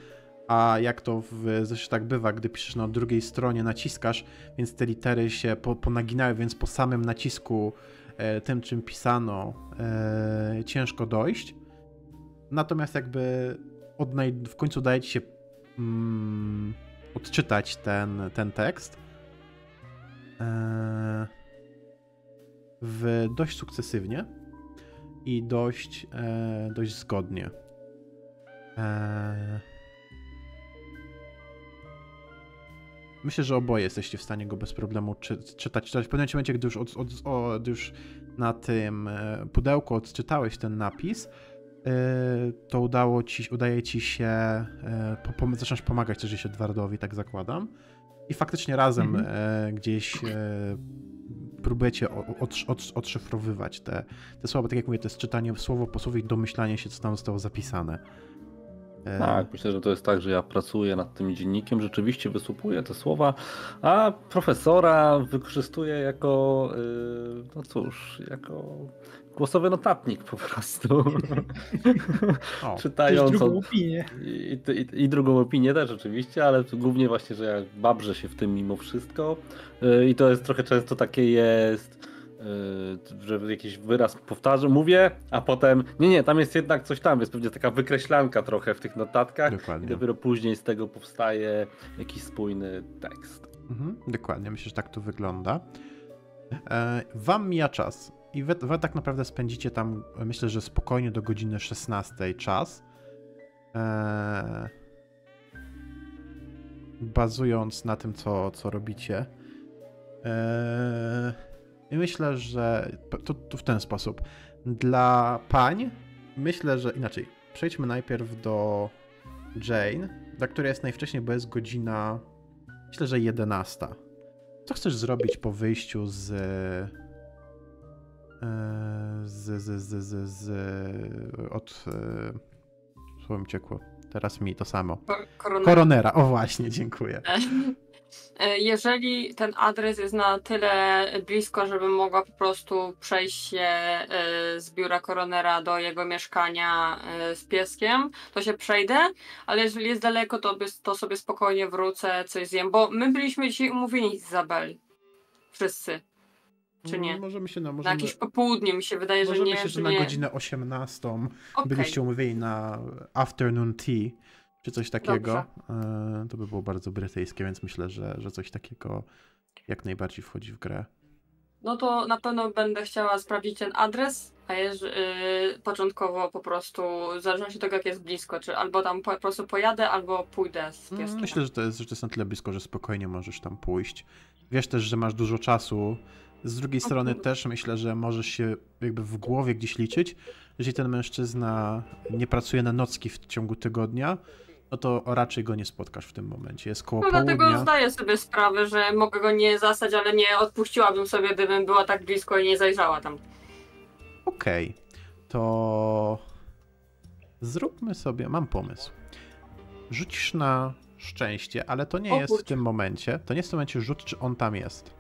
a jak to w, zresztą tak bywa, gdy piszesz na drugiej stronie, naciskasz, więc te litery się ponaginały, więc po samym nacisku tym, czym pisano, e, ciężko dojść. Natomiast jakby odnaj- w końcu daje ci się mm, odczytać ten, ten tekst e, w dość sukcesywnie i dość, e, dość zgodnie. E, Myślę, że oboje jesteście w stanie go bez problemu czy, czytać, czytać. W pewnym momencie, gdy już, od, od, o, gdy już na tym pudełku odczytałeś ten napis, yy, to udało ci, udaje ci się, yy, pom zacząć pomagać też jeszcze Edwardowi, tak zakładam. I faktycznie razem yy, gdzieś yy, próbujecie od, od, odszyfrowywać te, te słowa. Tak jak mówię, to jest czytanie słowo po słowie i domyślanie się, co tam zostało zapisane. Tak, myślę, że to jest tak, że ja pracuję nad tym dziennikiem, rzeczywiście wysłupuję te słowa, a profesora wykorzystuję jako, no cóż, jako głosowy notatnik po prostu. O, czytając drugą opinię. I, i, I drugą opinię też oczywiście, ale głównie właśnie, że ja babrzę się w tym mimo wszystko i to jest trochę często takie jest... że jakiś wyraz powtarzam, mówię, a potem nie, nie, tam jest jednak coś tam, jest pewnie taka wykreślanka trochę w tych notatkach. Dokładnie. I dopiero później z tego powstaje jakiś spójny tekst. Mhm, dokładnie, myślę, że tak to wygląda. E, wam mija czas i wy, wy tak naprawdę spędzicie tam, myślę, że spokojnie do godziny szesnastej czas. E, bazując na tym, co, co robicie. E, I myślę, że to, to w ten sposób. Dla pań myślę, że inaczej. Przejdźmy najpierw do Jane, dla której jest najwcześniej, bo jest godzina, myślę, że jedenasta. Co chcesz zrobić po wyjściu z z z z, z, z od co mi ciekło? Teraz mi to samo. Koronera. Koronera. O właśnie, dziękuję. Jeżeli ten adres jest na tyle blisko, żebym mogła po prostu przejść się z biura koronera do jego mieszkania z pieskiem, to się przejdę, ale jeżeli jest daleko, to sobie spokojnie wrócę, coś zjem, bo my byliśmy dzisiaj umówieni z Izabel. Wszyscy. Czy nie? No, możemy się, no, możemy... Na jakieś popołudnie mi się wydaje, możemy że nie. Myślę, że na nie. godzinę osiemnastą okay. byliście umówieni na afternoon tea, czy coś takiego. Dobrze. To by było bardzo brytyjskie, więc myślę, że, że coś takiego jak najbardziej wchodzi w grę. No to na pewno będę chciała sprawdzić ten adres, a jeż, yy, początkowo po prostu, w zależności od tego jak jest blisko, czy albo tam po, po prostu pojadę, albo pójdę z pieskiem. Myślę, że to, jest, że to jest na tyle blisko, że spokojnie możesz tam pójść. Wiesz też, że masz dużo czasu. Z drugiej strony też myślę, że możesz się jakby w głowie gdzieś liczyć, jeżeli ten mężczyzna nie pracuje na nocki w ciągu tygodnia, no to raczej go nie spotkasz w tym momencie. Jest koło no południa. Dlatego zdaję sobie sprawę, że mogę go nie zastać, ale nie odpuściłabym sobie, gdybym była tak blisko i nie zajrzała tam. Okej, okay. To zróbmy sobie, mam pomysł. Rzucisz na szczęście, ale to nie Obudź. jest w tym momencie, to nie jest w tym momencie rzut, czy on tam jest.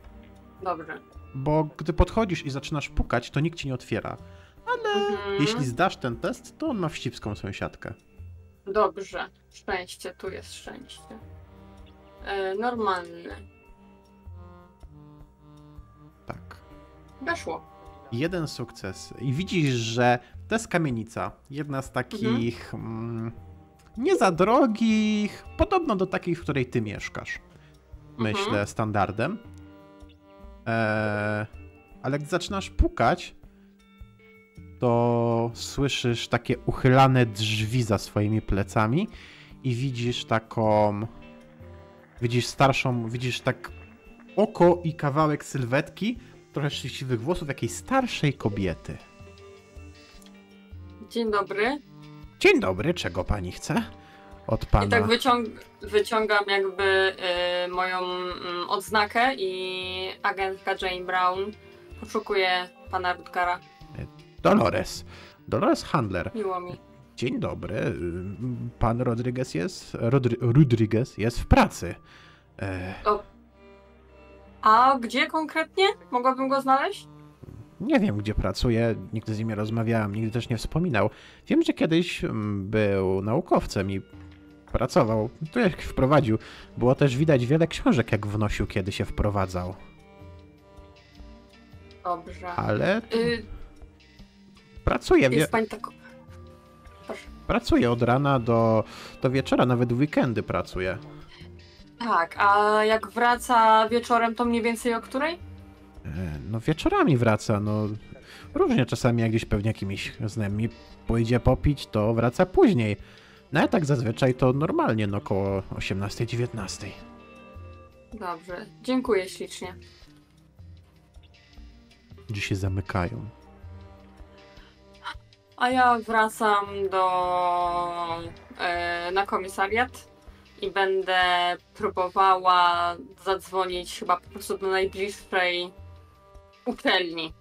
Dobrze. Bo gdy podchodzisz i zaczynasz pukać, to nikt ci nie otwiera. Ale mhm. jeśli zdasz ten test, to on ma wścibską sąsiadkę. Dobrze. Szczęście. Tu jest szczęście. E, normalne. Tak. Weszło. Jeden sukces. I widzisz, że to jest kamienica. Jedna z takich mhm. mm, nie za drogich, podobno do takich, w której ty mieszkasz. Myślę, mhm. standardem. Eee, ale gdy zaczynasz pukać, to słyszysz takie uchylane drzwi za swoimi plecami i widzisz taką, widzisz starszą, widzisz tak oko i kawałek sylwetki, trochę szczęśliwych włosów jakiejś starszej kobiety. Dzień dobry. Dzień dobry, czego pani chce? Od pana. I tak wyciąg wyciągam jakby y, moją y, odznakę i agentka Jane Brown poszukuje pana Rutgera. Dolores. Dolores Handler. Miło mi. Dzień dobry. Pan Rodriguez jest... Rodry Rodriguez jest w pracy. E... O. A gdzie konkretnie? Mogłabym go znaleźć? Nie wiem, gdzie pracuje, nigdy z nim nie rozmawiałam, nigdy też nie wspominał. Wiem, że kiedyś był naukowcem i pracował, tu jak wprowadził. Było też widać wiele książek, jak wnosił, kiedy się wprowadzał. Dobrze. Ale... Y... Pracuje... Jest pani tak... Proszę. Pracuje od rana do, do wieczora, nawet w weekendy pracuje. Tak, a jak wraca wieczorem, to mniej więcej o której? No wieczorami wraca, no... Różnie czasami, jak gdzieś pewnie jakimiś znajomymi pójdzie popić, to wraca później. No a tak zazwyczaj to normalnie, no około osiemnastej, dziewiętnastej. Dobrze, dziękuję ślicznie. Gdzie się zamykają? A ja wracam do... Yy, na komisariat i będę próbowała zadzwonić chyba po prostu do najbliższej uczelni,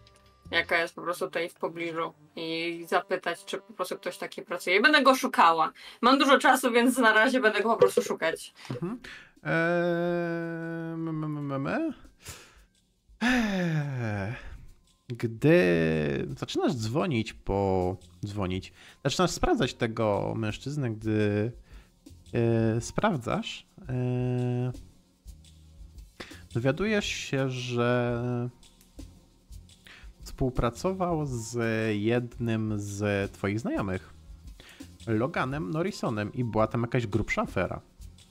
jaka jest po prostu tutaj w pobliżu, i zapytać, czy po prostu ktoś taki pracuje. Będę go szukała. Mam dużo czasu, więc na razie będę go po prostu szukać. Mhm. Eee, me, me, me, me. Eee, gdy zaczynasz dzwonić po... dzwonić, zaczynasz sprawdzać tego mężczyznę, gdy eee, sprawdzasz, eee, dowiadujesz się, że współpracował z jednym z twoich znajomych, Loganem Norrisonem, i była tam jakaś grubsza afera.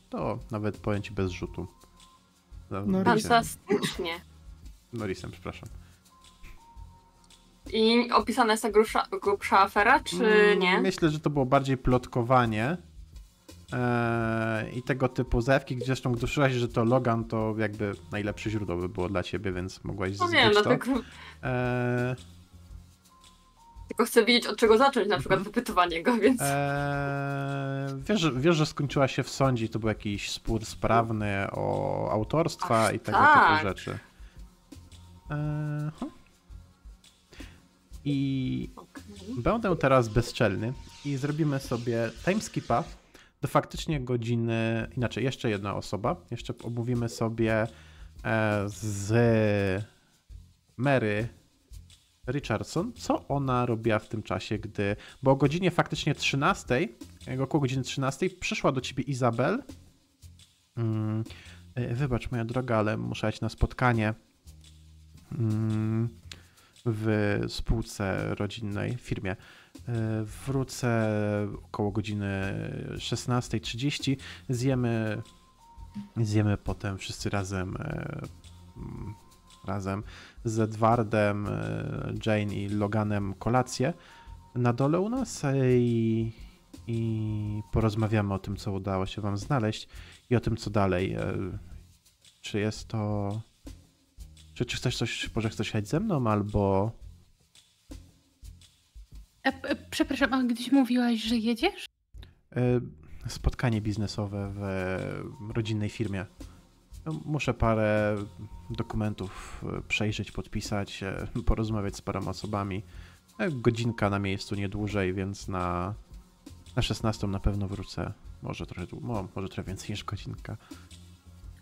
To nawet powiem ci bez rzutu. Fantastycznie. Norrisem, przepraszam. I opisana jest ta grubsza, grubsza afera, czy nie? Myślę, że to było bardziej plotkowanie eee, i tego typu zewki. Zresztą gdy usłyszałaś, że to Logan, to jakby najlepsze źródło by było dla ciebie, więc mogłaś no wiem, to. Dlatego... Eee... Tylko chcę wiedzieć, od czego zacząć, na przykład wypytywanie go, więc... Eee... Wiesz, wiesz, że skończyła się w sądzie i to był jakiś spór sprawny o autorstwa Aż i tego tak. typu rzeczy. Eee... I okay. będę teraz bezczelny i zrobimy sobie timeskipa do faktycznie godziny, inaczej jeszcze jedna osoba, jeszcze omówimy sobie z Mary Richardson, co ona robiła w tym czasie, gdy, bo o godzinie faktycznie trzynastej, około godziny trzynastej przyszła do ciebie Izabel. Hmm. Wybacz moja droga, ale muszę iść na spotkanie w spółce rodzinnej, w firmie. Wrócę około godziny szesnastej trzydzieści. Zjemy, zjemy potem wszyscy razem, razem z Edwardem, Jane i Loganem kolację na dole u nas i, i porozmawiamy o tym, co udało się wam znaleźć i o tym, co dalej. Czy jest to... Czy, czy chcesz coś, może chcesz jechać ze mną, albo... Przepraszam, a gdzieś mówiłaś, że jedziesz? Spotkanie biznesowe w rodzinnej firmie. Muszę parę dokumentów przejrzeć, podpisać, porozmawiać z paroma osobami. Godzinka na miejscu, nie dłużej, więc na, na szesnastą na pewno wrócę. Może trochę, no, może trochę więcej niż godzinka.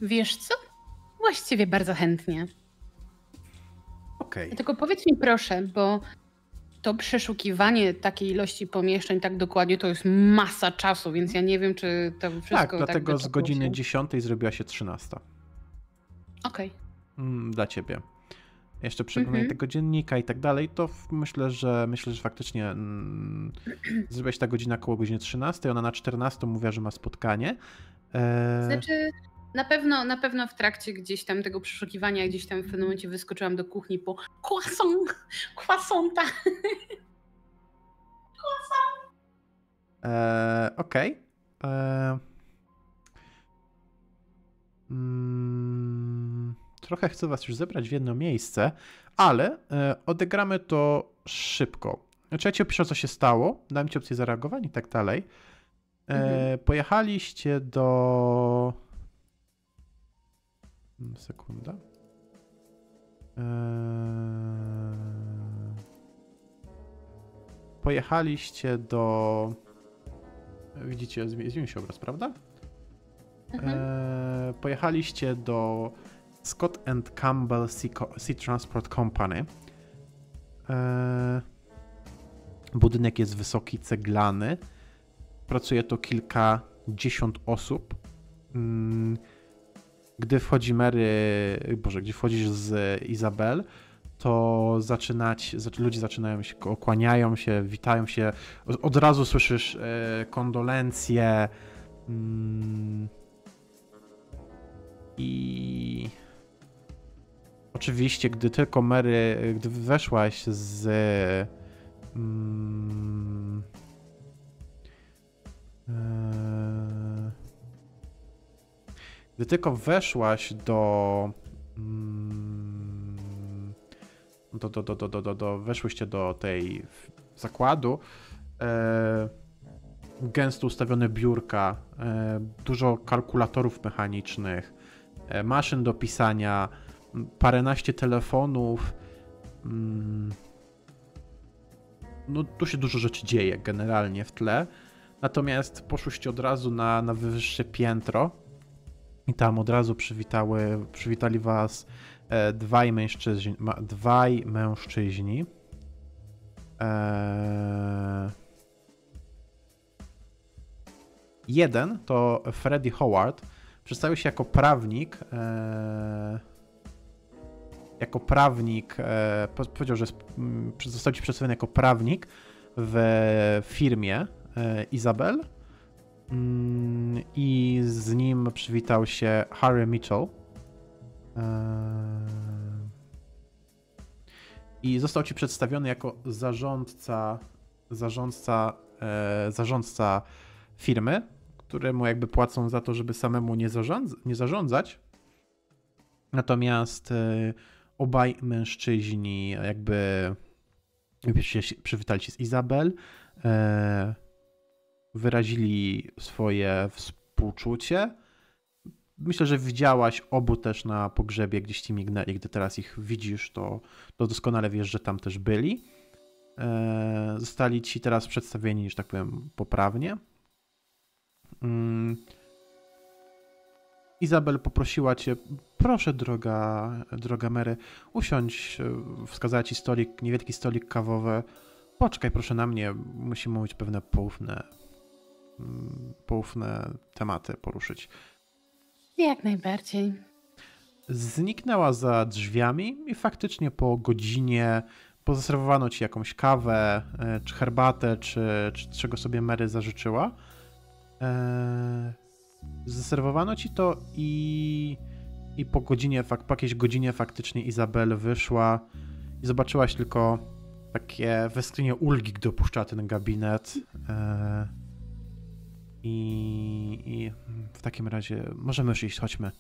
Wiesz co? Właściwie bardzo chętnie. Okej. Okay. Tylko powiedz mi proszę, bo to przeszukiwanie takiej ilości pomieszczeń tak dokładnie to jest masa czasu, więc ja nie wiem, czy to wszystko... Tak, dlatego tak z godziny się... dziesiątej zrobiła się trzynasta. Okej. Okay. Dla ciebie. Jeszcze przeglądanie mm-hmm. tego dziennika i tak dalej, to myślę, że myślę, że faktycznie mm, zrobiła się ta godzina koło godziny trzynastej, ona na czternastą mówiła, że ma spotkanie. E... Znaczy... Na pewno, na pewno w trakcie gdzieś tam tego przeszukiwania, gdzieś tam w pewnym momencie wyskoczyłam do kuchni po croissant, croissanta. Croissant. Eee, Okej. Okay. Eee, mm, trochę chcę was już zebrać w jedno miejsce, ale e, odegramy to szybko. Znaczy ja ci opiszę, co się stało, dam ci opcję zareagowania i tak dalej. E, mhm. Pojechaliście do... Sekunda. Eee... Pojechaliście do... Widzicie, zmienił się obraz, prawda? Mhm. Eee, pojechaliście do Scott and Campbell Sea Transport Company. Eee... Budynek jest wysoki, ceglany. Pracuje to kilkadziesiąt osób. Mm. Gdy wchodzi Mary, Boże, gdy wchodzisz z Izabel, to zaczynać, ludzie zaczynają się, okłaniają się, witają się. Od razu słyszysz kondolencje i oczywiście, gdy tylko Mary, gdy weszłaś z Gdy tylko weszłaś do, do, do, do, do, do, do weszłyście do tej zakładu, e, gęsto ustawione biurka, e, dużo kalkulatorów mechanicznych, e, maszyn do pisania, paręnaście telefonów. Mm, no tu się dużo rzeczy dzieje generalnie w tle, natomiast poszłyście od razu na, na wyższe piętro. I tam od razu przywitały, przywitali was e, dwaj mężczyźni. Ma, dwaj mężczyźni. E, jeden to Freddy Howard. Przedstawił się jako prawnik. E, jako prawnik. E, powiedział, że został ci przedstawiony jako prawnik w firmie e, Izabel. I z nim przywitał się Harry Mitchell i został ci przedstawiony jako zarządca zarządca, zarządca firmy, któremu jakby płacą za to, żeby samemu nie, zarządza, nie zarządzać. Natomiast obaj mężczyźni jakby przywitali się z Izabel, wyrazili swoje współczucie. Myślę, że widziałaś obu też na pogrzebie, gdzieś ci mignęli. Gdy teraz ich widzisz, to, to doskonale wiesz, że tam też byli. Eee, zostali ci teraz przedstawieni, że tak powiem, poprawnie. Mm. Izabel poprosiła cię, proszę droga, droga Mary, usiądź, wskazała ci stolik, niewielki stolik kawowy. Poczekaj proszę na mnie, musimy mówić pewne poufne, poufne tematy poruszyć. Jak najbardziej. Zniknęła za drzwiami i faktycznie po godzinie pozaserwowano ci jakąś kawę, czy herbatę, czy, czy czego sobie Mary zażyczyła. Eee... Zaserwowano ci to i, i po godzinie, po jakiejś godzinie faktycznie Izabel wyszła i zobaczyłaś tylko takie westchnienie ulgi, gdy opuszczała ten gabinet. I, I w takim razie możemy już iść, chodźmy.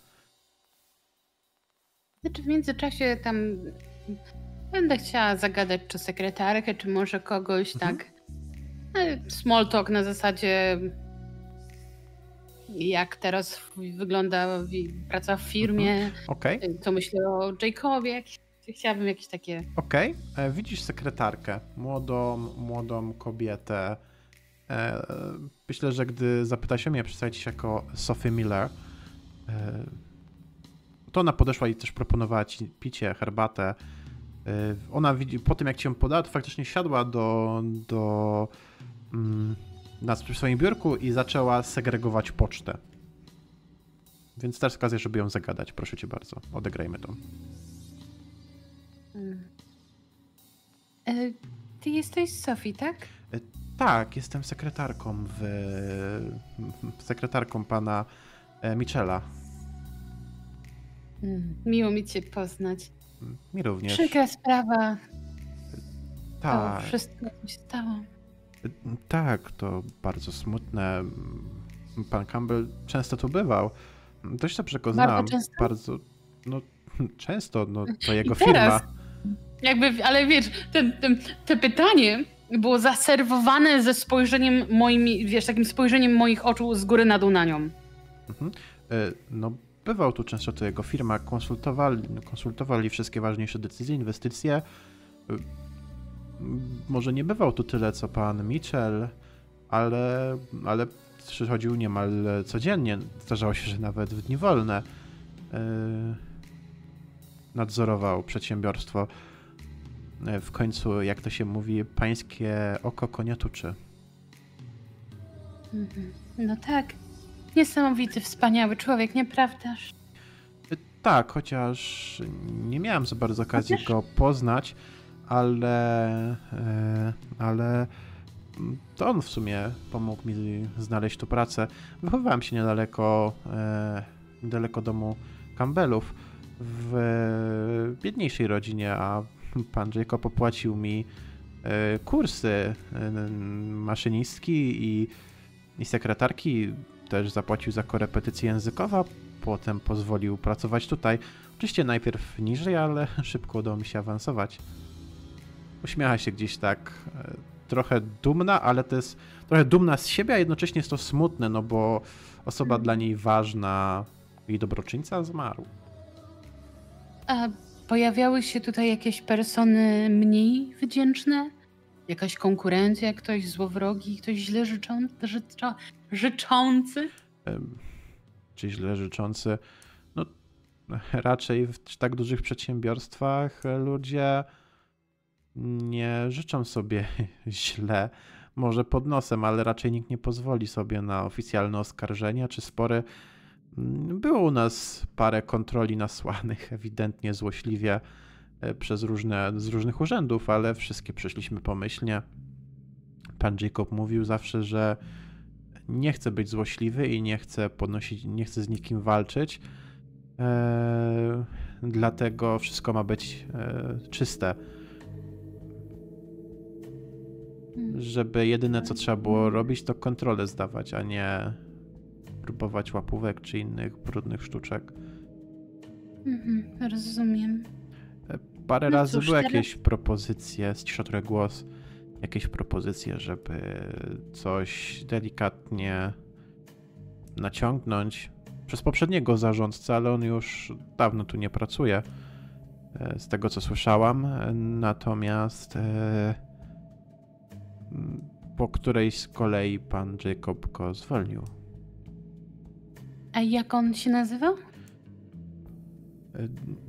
Znaczy w międzyczasie tam będę chciała zagadać czy sekretarkę, czy może kogoś, mhm. tak. Small talk na zasadzie... Jak teraz wygląda praca w firmie, okay. Co myślę o Jacobie, chciałabym jakieś takie... Okej, okay. Widzisz sekretarkę, młodą, młodą kobietę. Myślę, że gdy zapyta się mnie, przedstawić się jako Sophie Miller, to ona podeszła i też proponowała ci picie, herbatę. Ona widzi, po tym jak ci ją podała, to faktycznie siadła do... do mm, na swoim biurku i zaczęła segregować pocztę. Więc też okazję, żeby ją zagadać. Proszę cię bardzo, odegrajmy to. Hmm. E, ty jesteś Sophie, tak? E, tak, jestem sekretarką w... sekretarką pana Mitchella. Hmm, miło mi cię poznać. Mi również. Przykra sprawa. E, tak. O, wszystko się stało. Tak, to bardzo smutne. Pan Campbell często tu bywał. Dość dobrze go znam. Bardzo często? Bardzo, no, często, no, to jego teraz, firma. Jakby, ale wiesz, te, te, te pytanie było zaserwowane ze spojrzeniem moim, wiesz, takim spojrzeniem moich oczu z góry na dół na nią. Mhm. No, bywał tu często, to jego firma. Konsultowali, konsultowali wszystkie ważniejsze decyzje, inwestycje. Może nie bywał tu tyle, co pan Mitchell, ale, ale przychodził niemal codziennie. Zdarzało się, że nawet w dni wolne yy, nadzorował przedsiębiorstwo. Yy, w końcu, jak to się mówi, pańskie oko konia tuczy. No tak. Niesamowity, wspaniały człowiek, nieprawdaż? Yy, tak, chociaż nie miałem za bardzo okazji chociaż... go poznać. Ale, ale to on w sumie pomógł mi znaleźć tu pracę. Wychowywałem się niedaleko, niedaleko domu Campbellów w biedniejszej rodzinie, a pan Jacob opłacił mi kursy maszynistki i, i sekretarki. Też zapłacił za korepetycję językową, potem pozwolił pracować tutaj. Oczywiście najpierw niżej, ale szybko udało mi się awansować. Uśmiecha się gdzieś tak trochę dumna, ale to jest trochę dumna z siebie, a jednocześnie jest to smutne, no bo osoba dla niej ważna, jej dobroczyńca zmarł. A pojawiały się tutaj jakieś persony mniej wdzięczne? Jakaś konkurencja, ktoś złowrogi, ktoś źle życzą, życzą, życzący? Czy źle życzący? No raczej w tak dużych przedsiębiorstwach ludzie... Nie życzę sobie źle, może pod nosem, ale raczej nikt nie pozwoli sobie na oficjalne oskarżenia czy spory. Było u nas parę kontroli nasłanych, ewidentnie złośliwie przez różne, z różnych urzędów, ale wszystkie przeszliśmy pomyślnie. Pan Jacob mówił zawsze, że nie chce być złośliwy i nie chce podnosić, nie chce z nikim walczyć, eee, dlatego wszystko ma być e, czyste. Żeby jedyne co trzeba było robić, to kontrolę zdawać, a nie próbować łapówek czy innych brudnych sztuczek. Mhm, rozumiem. Parę no razy cóż, były teraz... jakieś propozycje, cisza trochę głos, jakieś propozycje, żeby coś delikatnie naciągnąć przez poprzedniego zarządcę, ale on już dawno tu nie pracuje, z tego co słyszałam. Natomiast... po której z kolei pan Jacob go zwolnił. A jak on się nazywał?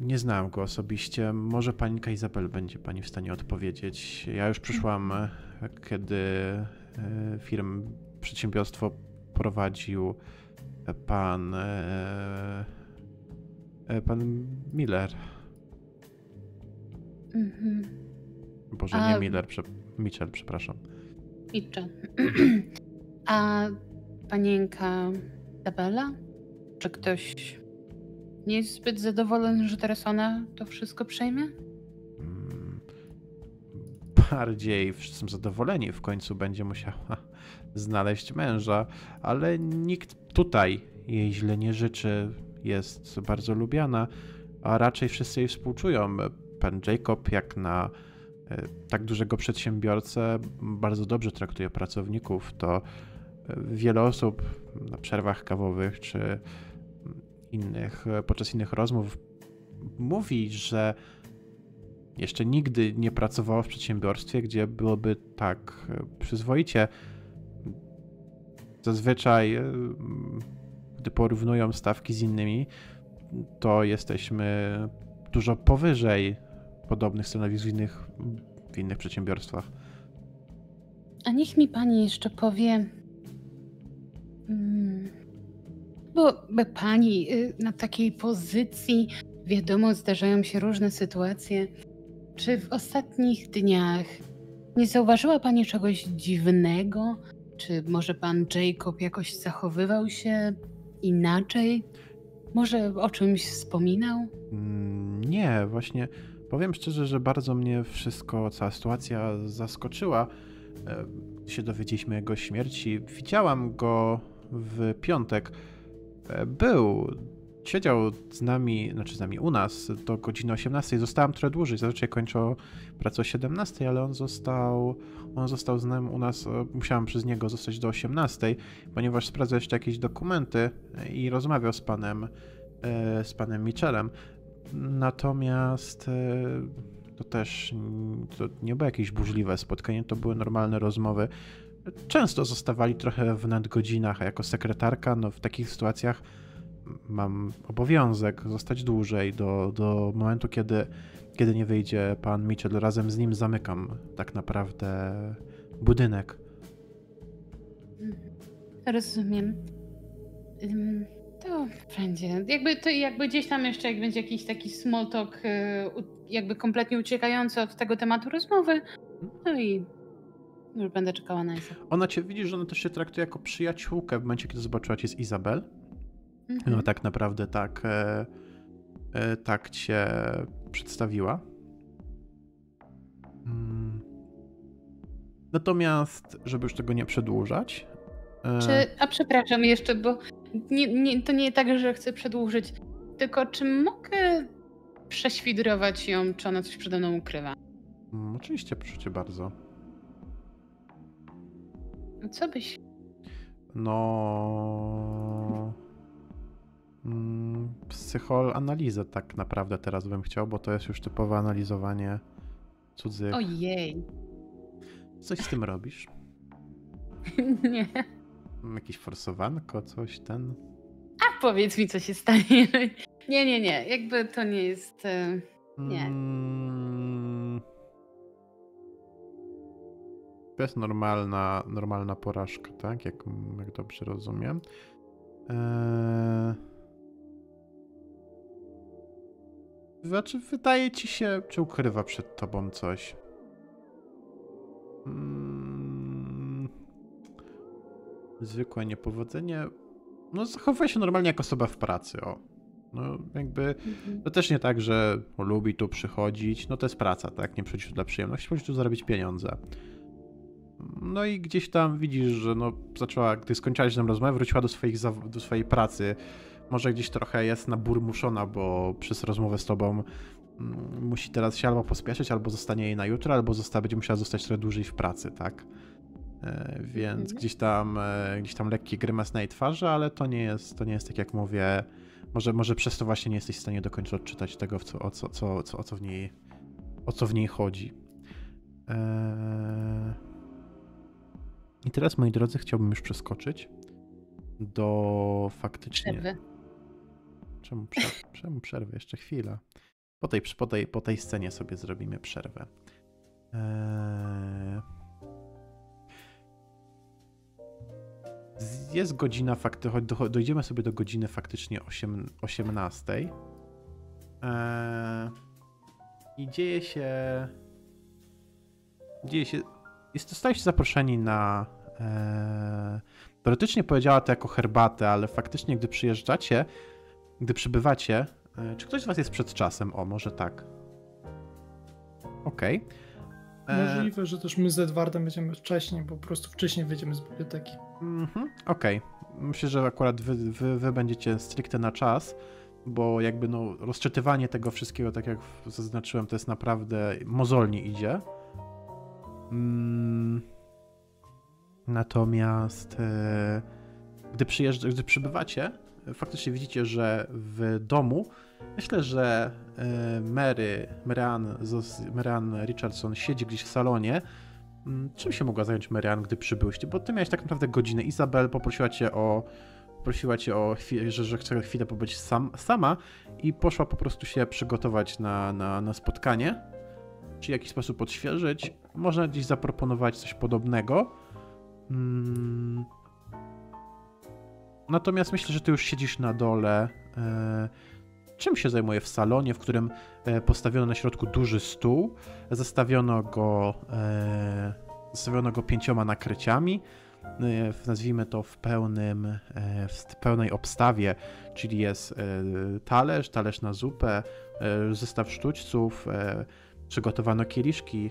Nie znałem go osobiście. Może pani Izabel będzie pani w stanie odpowiedzieć. Ja już przyszłam, kiedy firm, przedsiębiorstwo prowadził pan pan Miller. Mhm. Boże, nie A... Miller, prze... Mitchell, przepraszam. Mitchell. A panienka Izabela? Czy ktoś nie jest zbyt zadowolony, że teraz ona to wszystko przejmie? Bardziej wszyscy są zadowoleni. W końcu będzie musiała znaleźć męża, ale nikt tutaj jej źle nie życzy. Jest bardzo lubiana, a raczej wszyscy jej współczują. Pan Jacob, jak na tak dużego przedsiębiorcę, bardzo dobrze traktuje pracowników. To wiele osób na przerwach kawowych czy innych, podczas innych rozmów mówi, że jeszcze nigdy nie pracowało w przedsiębiorstwie, gdzie byłoby tak przyzwoicie. Zazwyczaj, gdy porównują stawki z innymi, to jesteśmy dużo powyżej podobnych stanowisk w innych, w innych przedsiębiorstwach. A niech mi pani jeszcze powie, bo pani na takiej pozycji, wiadomo, zdarzają się różne sytuacje. Czy w ostatnich dniach nie zauważyła pani czegoś dziwnego? Czy może pan Jacob jakoś zachowywał się inaczej? Może o czymś wspominał? Nie, właśnie powiem szczerze, że bardzo mnie wszystko, cała sytuacja zaskoczyła. Się dowiedzieliśmy jego śmierci. Widziałam go w piątek. Był, siedział z nami, znaczy z nami u nas do godziny osiemnastej. Zostałam trochę dłużej, zazwyczaj kończę pracę o siedemnastej, ale on został, on został z nami u nas, musiałam przez niego zostać do osiemnastej, ponieważ sprawdzał jeszcze jakieś dokumenty i rozmawiał z panem, z panem Mitchellem. Natomiast to też to nie było jakieś burzliwe spotkanie, to były normalne rozmowy. Często zostawali trochę w nadgodzinach, a jako sekretarka, no w takich sytuacjach mam obowiązek zostać dłużej do, do momentu, kiedy, kiedy nie wyjdzie pan Mitchell. Razem z nim zamykam tak naprawdę budynek. Rozumiem. To wszędzie. Jakby, to jakby gdzieś tam jeszcze, jak będzie jakiś taki small talk, jakby kompletnie uciekający od tego tematu rozmowy, no i już będę czekała na Izabel. Ona cię widzi, że ona też się traktuje jako przyjaciółkę w momencie, kiedy zobaczyła cię z Izabel. Mhm. No tak naprawdę tak, e, e, tak cię przedstawiła. Hmm. Natomiast, żeby już tego nie przedłużać... E... Czy, a przepraszam jeszcze, bo nie, nie, to nie tak, że chcę przedłużyć, tylko czy mogę prześwidrować ją, czy ona coś przede mną ukrywa? Hmm, oczywiście, proszę cię bardzo. Co byś? No... Psychoanalizę tak naprawdę teraz bym chciał, bo to jest już typowe analizowanie cudzych... Ojej. Coś z tym robisz? Nie. Jakieś forsowanko, coś ten... A powiedz mi, co się stanie. Nie, nie, nie. Jakby to nie jest... Nie. Mm... To jest normalna, normalna porażka, tak? Jak, jak dobrze rozumiem. Eee... Znaczy, wydaje ci się, czy ukrywa przed tobą coś. Hmm... Zwykłe niepowodzenie. No, zachowuje się normalnie jak osoba w pracy, o. No, jakby... To też nie tak, że lubi tu przychodzić. No, to jest praca, tak? Nie przychodzi tu dla przyjemności, przychodzi tu zarobić pieniądze. No i gdzieś tam widzisz, że no zaczęła, gdy skończyłaś tam rozmowę, wróciła do, swoich, do swojej pracy. Może gdzieś trochę jest naburmuszona, bo przez rozmowę z tobą musi teraz się albo pospieszyć, albo zostanie jej na jutro, albo zosta, będzie musiała zostać trochę dłużej w pracy, tak? Więc mhm. gdzieś tam gdzieś tam lekki grymas na jej twarzy, ale to nie jest, to nie jest tak jak mówię. Może, może przez to właśnie nie jesteś w stanie do końca odczytać tego, w co, o, co, co, co, o, co w niej, o co w niej chodzi. Eee... I teraz, moi drodzy, chciałbym już przeskoczyć do faktycznie... Przerwy. Czemu, przer- czemu przerwy? Jeszcze chwila. Po tej, po, tej, po tej scenie sobie zrobimy przerwę. Eee... Jest godzina, fakty- dojdziemy sobie do godziny faktycznie osiemnastej. Eee... I dzieje się... Dzieje się... Zostaliście zaproszeni na... Eee... Teoretycznie powiedziała to jako herbatę, ale faktycznie gdy przyjeżdżacie, gdy przybywacie... Czy ktoś z was jest przed czasem? O, może tak. Okej. Okay. Możliwe, że też my z Edwardem będziemy wcześniej, bo po prostu wcześniej wyjdziemy z biblioteki. Mhm, okej. Okay. Myślę, że akurat wy, wy, wy będziecie stricte na czas, bo jakby no rozczytywanie tego wszystkiego, tak jak zaznaczyłem, to jest naprawdę mozolnie idzie. Mm. Natomiast e, gdy, przyjeżdż, gdy przybywacie, faktycznie widzicie, że w domu myślę, że Mary, Mary Ann, Mary Ann Richardson siedzi gdzieś w salonie. Czym się mogła zająć Mary Ann, gdy przybyłyście? Bo ty miałeś tak naprawdę godzinę. Izabel poprosiła cię o, poprosiła cię o chwilę, że, że chce chwilę pobyć sam, sama i poszła po prostu się przygotować na, na, na spotkanie, czy w jakiś sposób odświeżyć. Można gdzieś zaproponować coś podobnego. Hmm. Natomiast myślę, że ty już siedzisz na dole. Czym się zajmuje w salonie, w którym postawiono na środku duży stół, zastawiono go, zastawiono go pięcioma nakryciami, nazwijmy to w, pełnym, w pełnej obstawie, czyli jest talerz, talerz na zupę, zestaw sztućców, przygotowano kieliszki,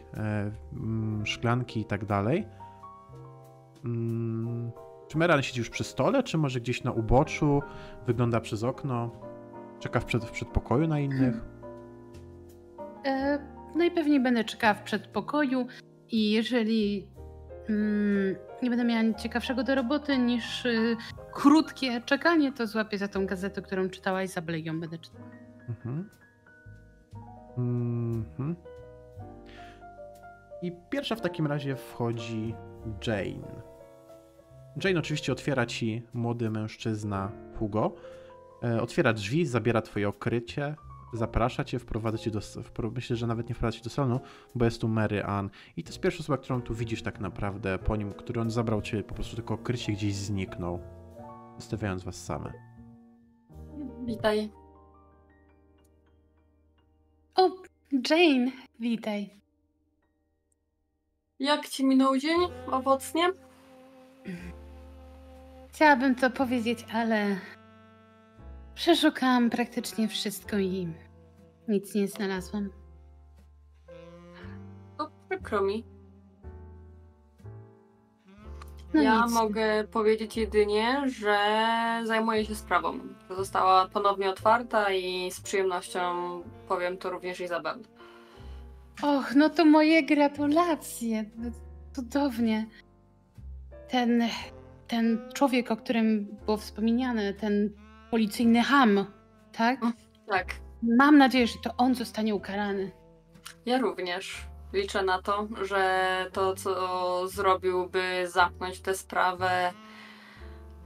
szklanki i tak dalej. Czy Mary Ann siedzi już przy stole, czy może gdzieś na uboczu, wygląda przez okno, czeka w, przed, w przedpokoju na innych? E, najpewniej będę czekała w przedpokoju i jeżeli mm, nie będę miała nic ciekawszego do roboty niż y, krótkie czekanie, to złapię za tą gazetę, którą czytała Izabel i ją będę czytała. Mhm. Mhm. I pierwsza w takim razie wchodzi Jane. Jane oczywiście otwiera ci młody mężczyzna Hugo. Otwiera drzwi, zabiera twoje okrycie, zaprasza cię, wprowadza cię do... Myślę, że nawet nie wprowadza cię do salonu, bo jest tu Mary Ann. I to jest pierwsza osoba, którą tu widzisz tak naprawdę po nim, który on zabrał cię, po prostu tylko okrycie gdzieś zniknął, zostawiając was same. Witaj. O, Jane, witaj. Jak ci minął dzień? Owocnie? Chciałabym to powiedzieć, ale przeszukałam praktycznie wszystko i nic nie znalazłam. To przykro mi. No ja nic. Mogę powiedzieć jedynie, że zajmuję się sprawą. Została ponownie otwarta i z przyjemnością powiem to również Izabel. Och, no to moje gratulacje. Cudownie. Ten, ten człowiek, o którym było wspomniane, ten policyjny ham, tak? O, tak. Mam nadzieję, że to on zostanie ukarany. Ja również liczę na to, że to, co zrobił, by zamknąć tę sprawę,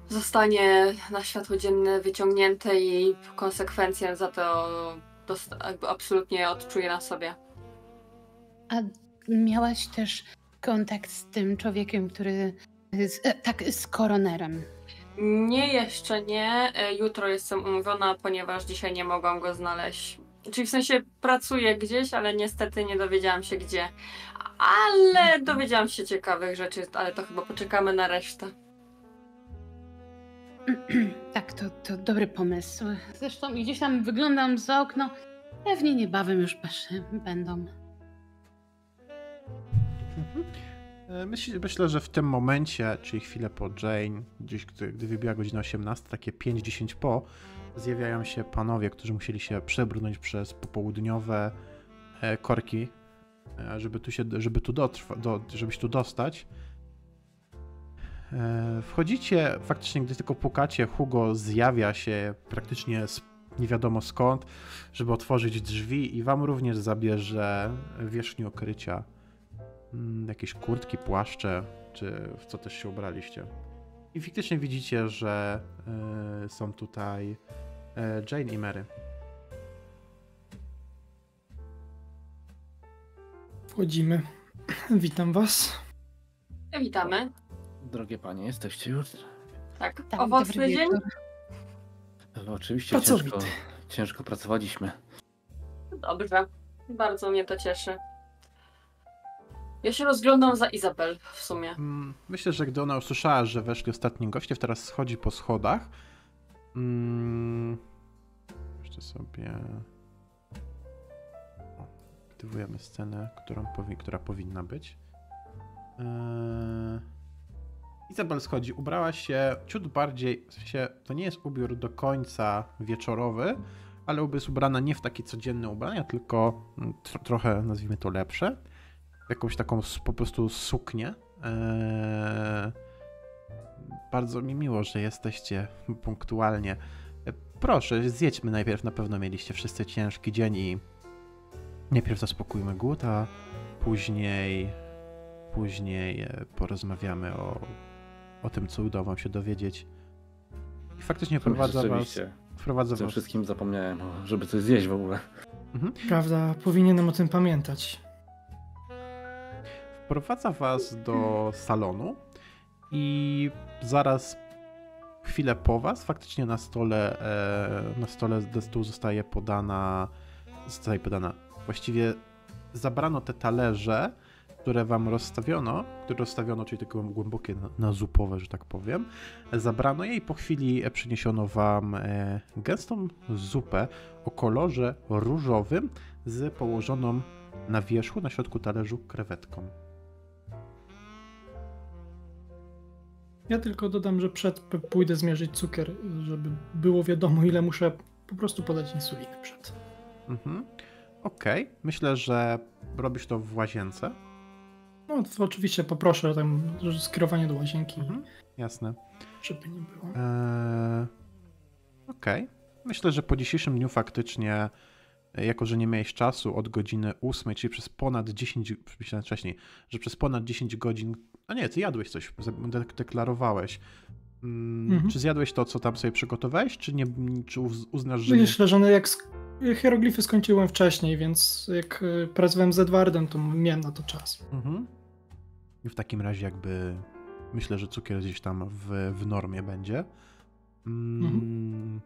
zostanie na światło dzienne wyciągnięte i konsekwencje za to dosta- absolutnie odczuje na sobie. A miałaś też kontakt z tym człowiekiem, który... Z, tak, z koronerem. Nie, jeszcze nie. Jutro jestem umówiona, ponieważ dzisiaj nie mogłam go znaleźć. Czyli w sensie pracuję gdzieś, ale niestety nie dowiedziałam się gdzie. Ale dowiedziałam się ciekawych rzeczy, ale to chyba poczekamy na resztę. Tak, to, to dobry pomysł. Zresztą gdzieś tam wyglądam za okno. Pewnie niebawem już patrzę, będą. Mhm. Myślę, że w tym momencie, czyli chwilę po Jane, gdzieś gdy, gdy wybiła godzina osiemnasta, takie pięć dziesięć po, zjawiają się panowie, którzy musieli się przebrnąć przez popołudniowe korki, żeby tu się, żeby tu dotrwa, do, żeby się tu dostać. Wchodzicie, faktycznie gdy tylko pukacie, Hugo zjawia się praktycznie z nie wiadomo skąd, żeby otworzyć drzwi i wam również zabierze wierzchni okrycia. Jakieś kurtki, płaszcze, czy w co też się ubraliście? I faktycznie widzicie, że y, są tutaj y, Jane i Mary. Wchodzimy. Witam was. Witamy. Drogie panie, jesteście już? Tak. Tam, owocny dzień? No, oczywiście ciężko, ciężko pracowaliśmy. Dobrze. Bardzo mnie to cieszy. Ja się rozglądam za Izabel w sumie. Myślę, że gdy ona usłyszała, że weszli ostatni goście, teraz schodzi po schodach. Hmm. Jeszcze sobie... O, aktywujemy scenę, którą powi która powinna być. Eee... Izabel schodzi. Ubrała się ciut bardziej... W sensie, to nie jest ubiór do końca wieczorowy, ale jest ubrana nie w takie codzienne ubrania, tylko tro trochę, nazwijmy to, lepsze. Jakąś taką po prostu suknię. Eee, bardzo mi miło, że jesteście punktualnie. Eee, proszę, zjedźmy najpierw. Na pewno mieliście wszyscy ciężki dzień i najpierw zaspokójmy głód, a później, później porozmawiamy o, o tym, co udało wam się dowiedzieć. I faktycznie prowadzę was... Wprowadzę was. Wszystkim zapomniałem, żeby coś zjeść w ogóle. Mhm. Prawda, powinienem o tym pamiętać. Wprowadza was do salonu i zaraz chwilę po was faktycznie na stole na stole do stół zostaje podana zostaje podana. Właściwie zabrano te talerze, które wam rozstawiono, które rozstawiono, czyli takie głębokie, na zupowe, że tak powiem. Zabrano je i po chwili przyniesiono wam gęstą zupę o kolorze różowym z położoną na wierzchu, na środku talerzu, krewetką. Ja tylko dodam, że przed pójdę zmierzyć cukier, żeby było wiadomo, ile muszę po prostu podać insulinę przed. Mhm. Okej. Okay. Myślę, że robisz to w łazience. No to oczywiście poproszę tam skierowanie do łazienki. Mhm. Jasne. Żeby nie było. Eee... Okej. Okay. Myślę, że po dzisiejszym dniu faktycznie, jako że nie miałeś czasu od godziny ósmej, czyli przez ponad dziesięć, myślałem wcześniej, że przez ponad dziesięć godzin, a nie, ty jadłeś coś, deklarowałeś. Mm, mhm. Czy zjadłeś to, co tam sobie przygotowałeś, czy, nie, czy uznasz, że... Myślę, że no jak hieroglify skończyłem wcześniej, więc jak pracowałem z Edwardem, to miałem na to czas. Mhm. I w takim razie jakby myślę, że cukier gdzieś tam w, w normie będzie. Mm, mhm.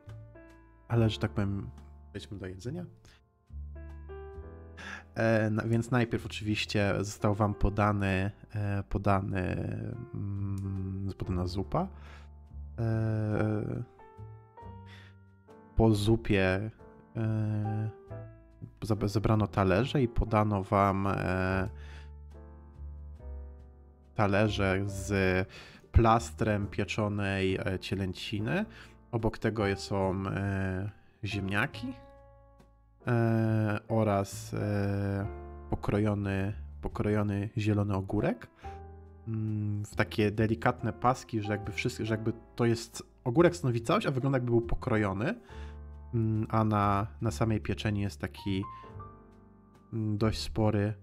Ale, że tak powiem, wejdźmy do jedzenia. E, no, więc najpierw oczywiście został wam podany, e, podany mm, podana zupa. E, po zupie e, zebrano talerze i podano wam e, talerze z plastrem pieczonej cielęciny. Obok tego są e, ziemniaki e, oraz e, pokrojony, pokrojony zielony ogórek mm, w takie delikatne paski, że jakby wszystko, że jakby to jest ogórek stanowi całość, a wygląda jakby był pokrojony, mm, a na, na samej pieczeni jest taki mm, dość spory,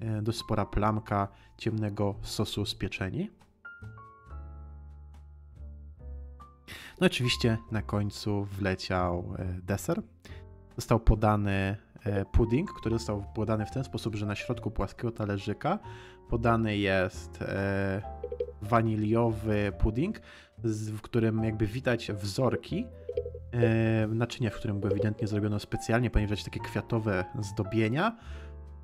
e, dość spora plamka ciemnego sosu z pieczeni. No oczywiście na końcu wleciał deser. Został podany pudding, który został podany w ten sposób, że na środku płaskiego talerzyka podany jest waniliowy pudding, w którym jakby widać wzorki naczynia, w którym było ewidentnie zrobiono specjalnie, ponieważ takie kwiatowe zdobienia,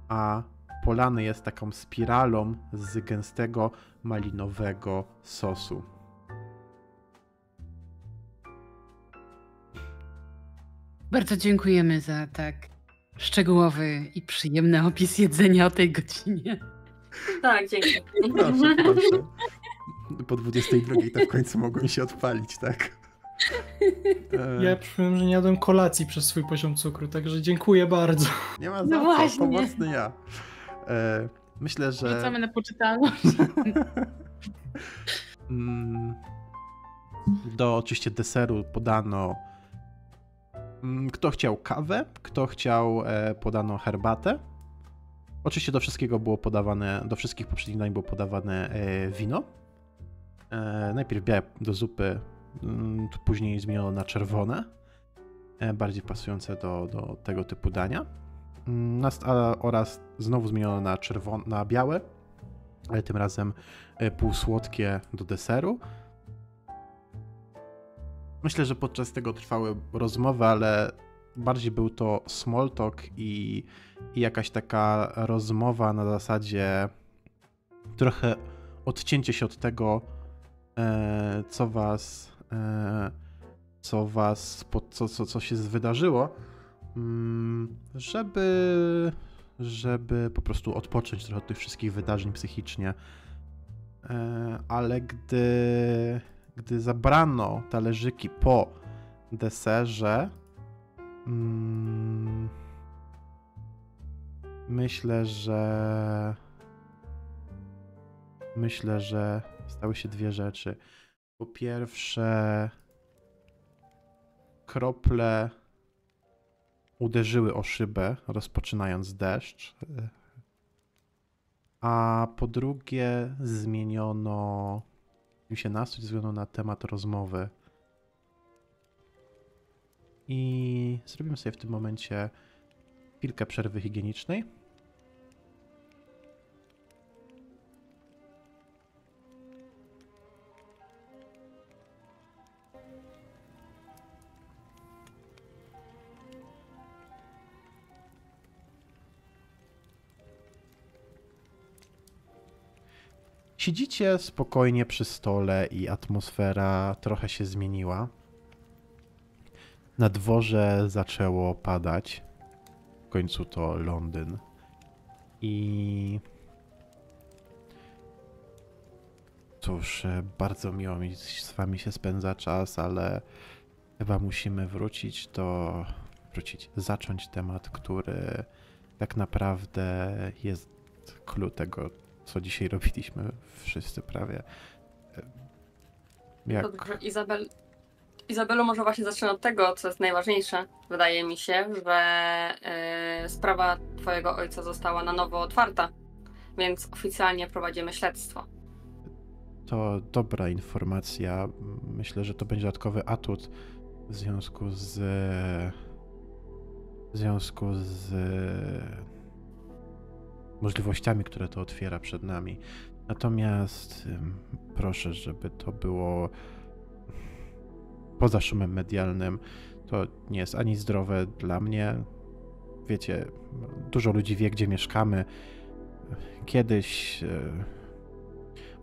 a polany jest taką spiralą z gęstego malinowego sosu. Bardzo dziękujemy za tak szczegółowy i przyjemny opis jedzenia o tej godzinie. Tak, dzięki. Proszę, proszę. Po dwudziestej drugiej to w końcu mogłem się odpalić, tak? Ja przypomnę, że nie jadłem kolacji przez swój poziom cukru, także dziękuję bardzo. Nie ma za no co, pomocny ja. Myślę, że... Wrzucamy na poczytalność. Do oczywiście deseru podano... Kto chciał kawę, kto chciał, e, podano herbatę. Oczywiście do wszystkiego było podawane, do wszystkich poprzednich dań było podawane e, wino. E, najpierw białe do zupy, to później zmieniono na czerwone, e, bardziej pasujące do, do tego typu dania. E, oraz znowu zmieniono na, czerwone, na białe, ale tym razem półsłodkie do deseru. Myślę, że podczas tego trwały rozmowy, ale bardziej był to small talk i, i jakaś taka rozmowa na zasadzie trochę odcięcie się od tego, e, co was, e, co was, po, co, co, co się wydarzyło, żeby, żeby po prostu odpocząć trochę od tych wszystkich wydarzeń psychicznie. E, ale gdy... Gdy zabrano talerzyki po deserze, hmm, myślę, że myślę, że stały się dwie rzeczy. Po pierwsze, krople uderzyły o szybę, rozpoczynając deszcz, a po drugie zmieniono mi się nastrój ze względu na temat rozmowy. I zrobimy sobie w tym momencie chwilkę przerwy higienicznej. Siedzicie spokojnie przy stole i atmosfera trochę się zmieniła. Na dworze zaczęło padać. W końcu to Londyn. I cóż, bardzo miło mi z wami się spędza czas, ale chyba musimy wrócić do... wrócić, zacząć temat, który tak naprawdę jest clou tego, co dzisiaj robiliśmy wszyscy prawie. Jak... Izabel... Izabelu, może właśnie zacznę od tego, co jest najważniejsze. Wydaje mi się, że yy, sprawa twojego ojca została na nowo otwarta, więc oficjalnie prowadzimy śledztwo. To dobra informacja. Myślę, że to będzie dodatkowy atut w związku z... w związku z... możliwościami, które to otwiera przed nami. Natomiast proszę, żeby to było poza szumem medialnym. To nie jest ani zdrowe dla mnie. Wiecie, dużo ludzi wie, gdzie mieszkamy. Kiedyś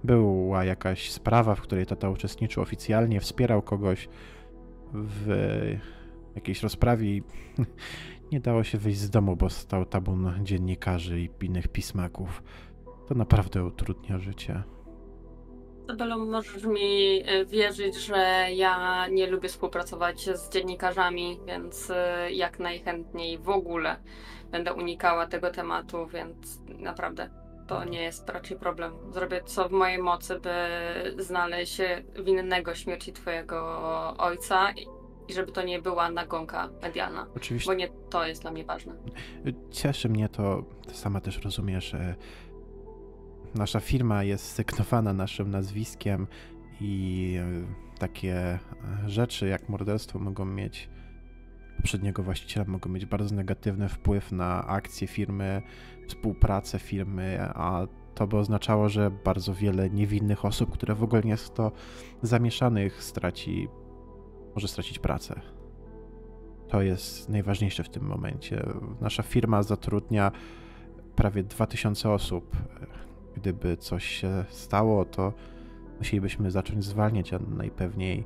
była jakaś sprawa, w której tata uczestniczył oficjalnie, wspierał kogoś w jakiejś rozprawie i nie dało się wyjść z domu, bo stał tabun dziennikarzy i innych pismaków. To naprawdę utrudnia życie. Izabelo, możesz mi wierzyć, że ja nie lubię współpracować z dziennikarzami, więc jak najchętniej w ogóle będę unikała tego tematu, więc naprawdę to nie jest raczej problem. Zrobię co w mojej mocy, by znaleźć winnego śmierci twojego ojca. I żeby to nie była nagonka medialna. Oczywiście. Bo nie to jest dla mnie ważne. Cieszy mnie to, ty sama też rozumiesz, nasza firma jest sygnowana naszym nazwiskiem i takie rzeczy jak morderstwo mogą mieć, poprzedniego właściciela mogą mieć bardzo negatywny wpływ na akcje firmy, współpracę firmy, a to by oznaczało, że bardzo wiele niewinnych osób, które w ogóle nie jest w to zamieszanych, straci może stracić pracę. To jest najważniejsze w tym momencie. Nasza firma zatrudnia prawie dwa tysiące osób. Gdyby coś się stało, to musielibyśmy zacząć zwalniać, a najpewniej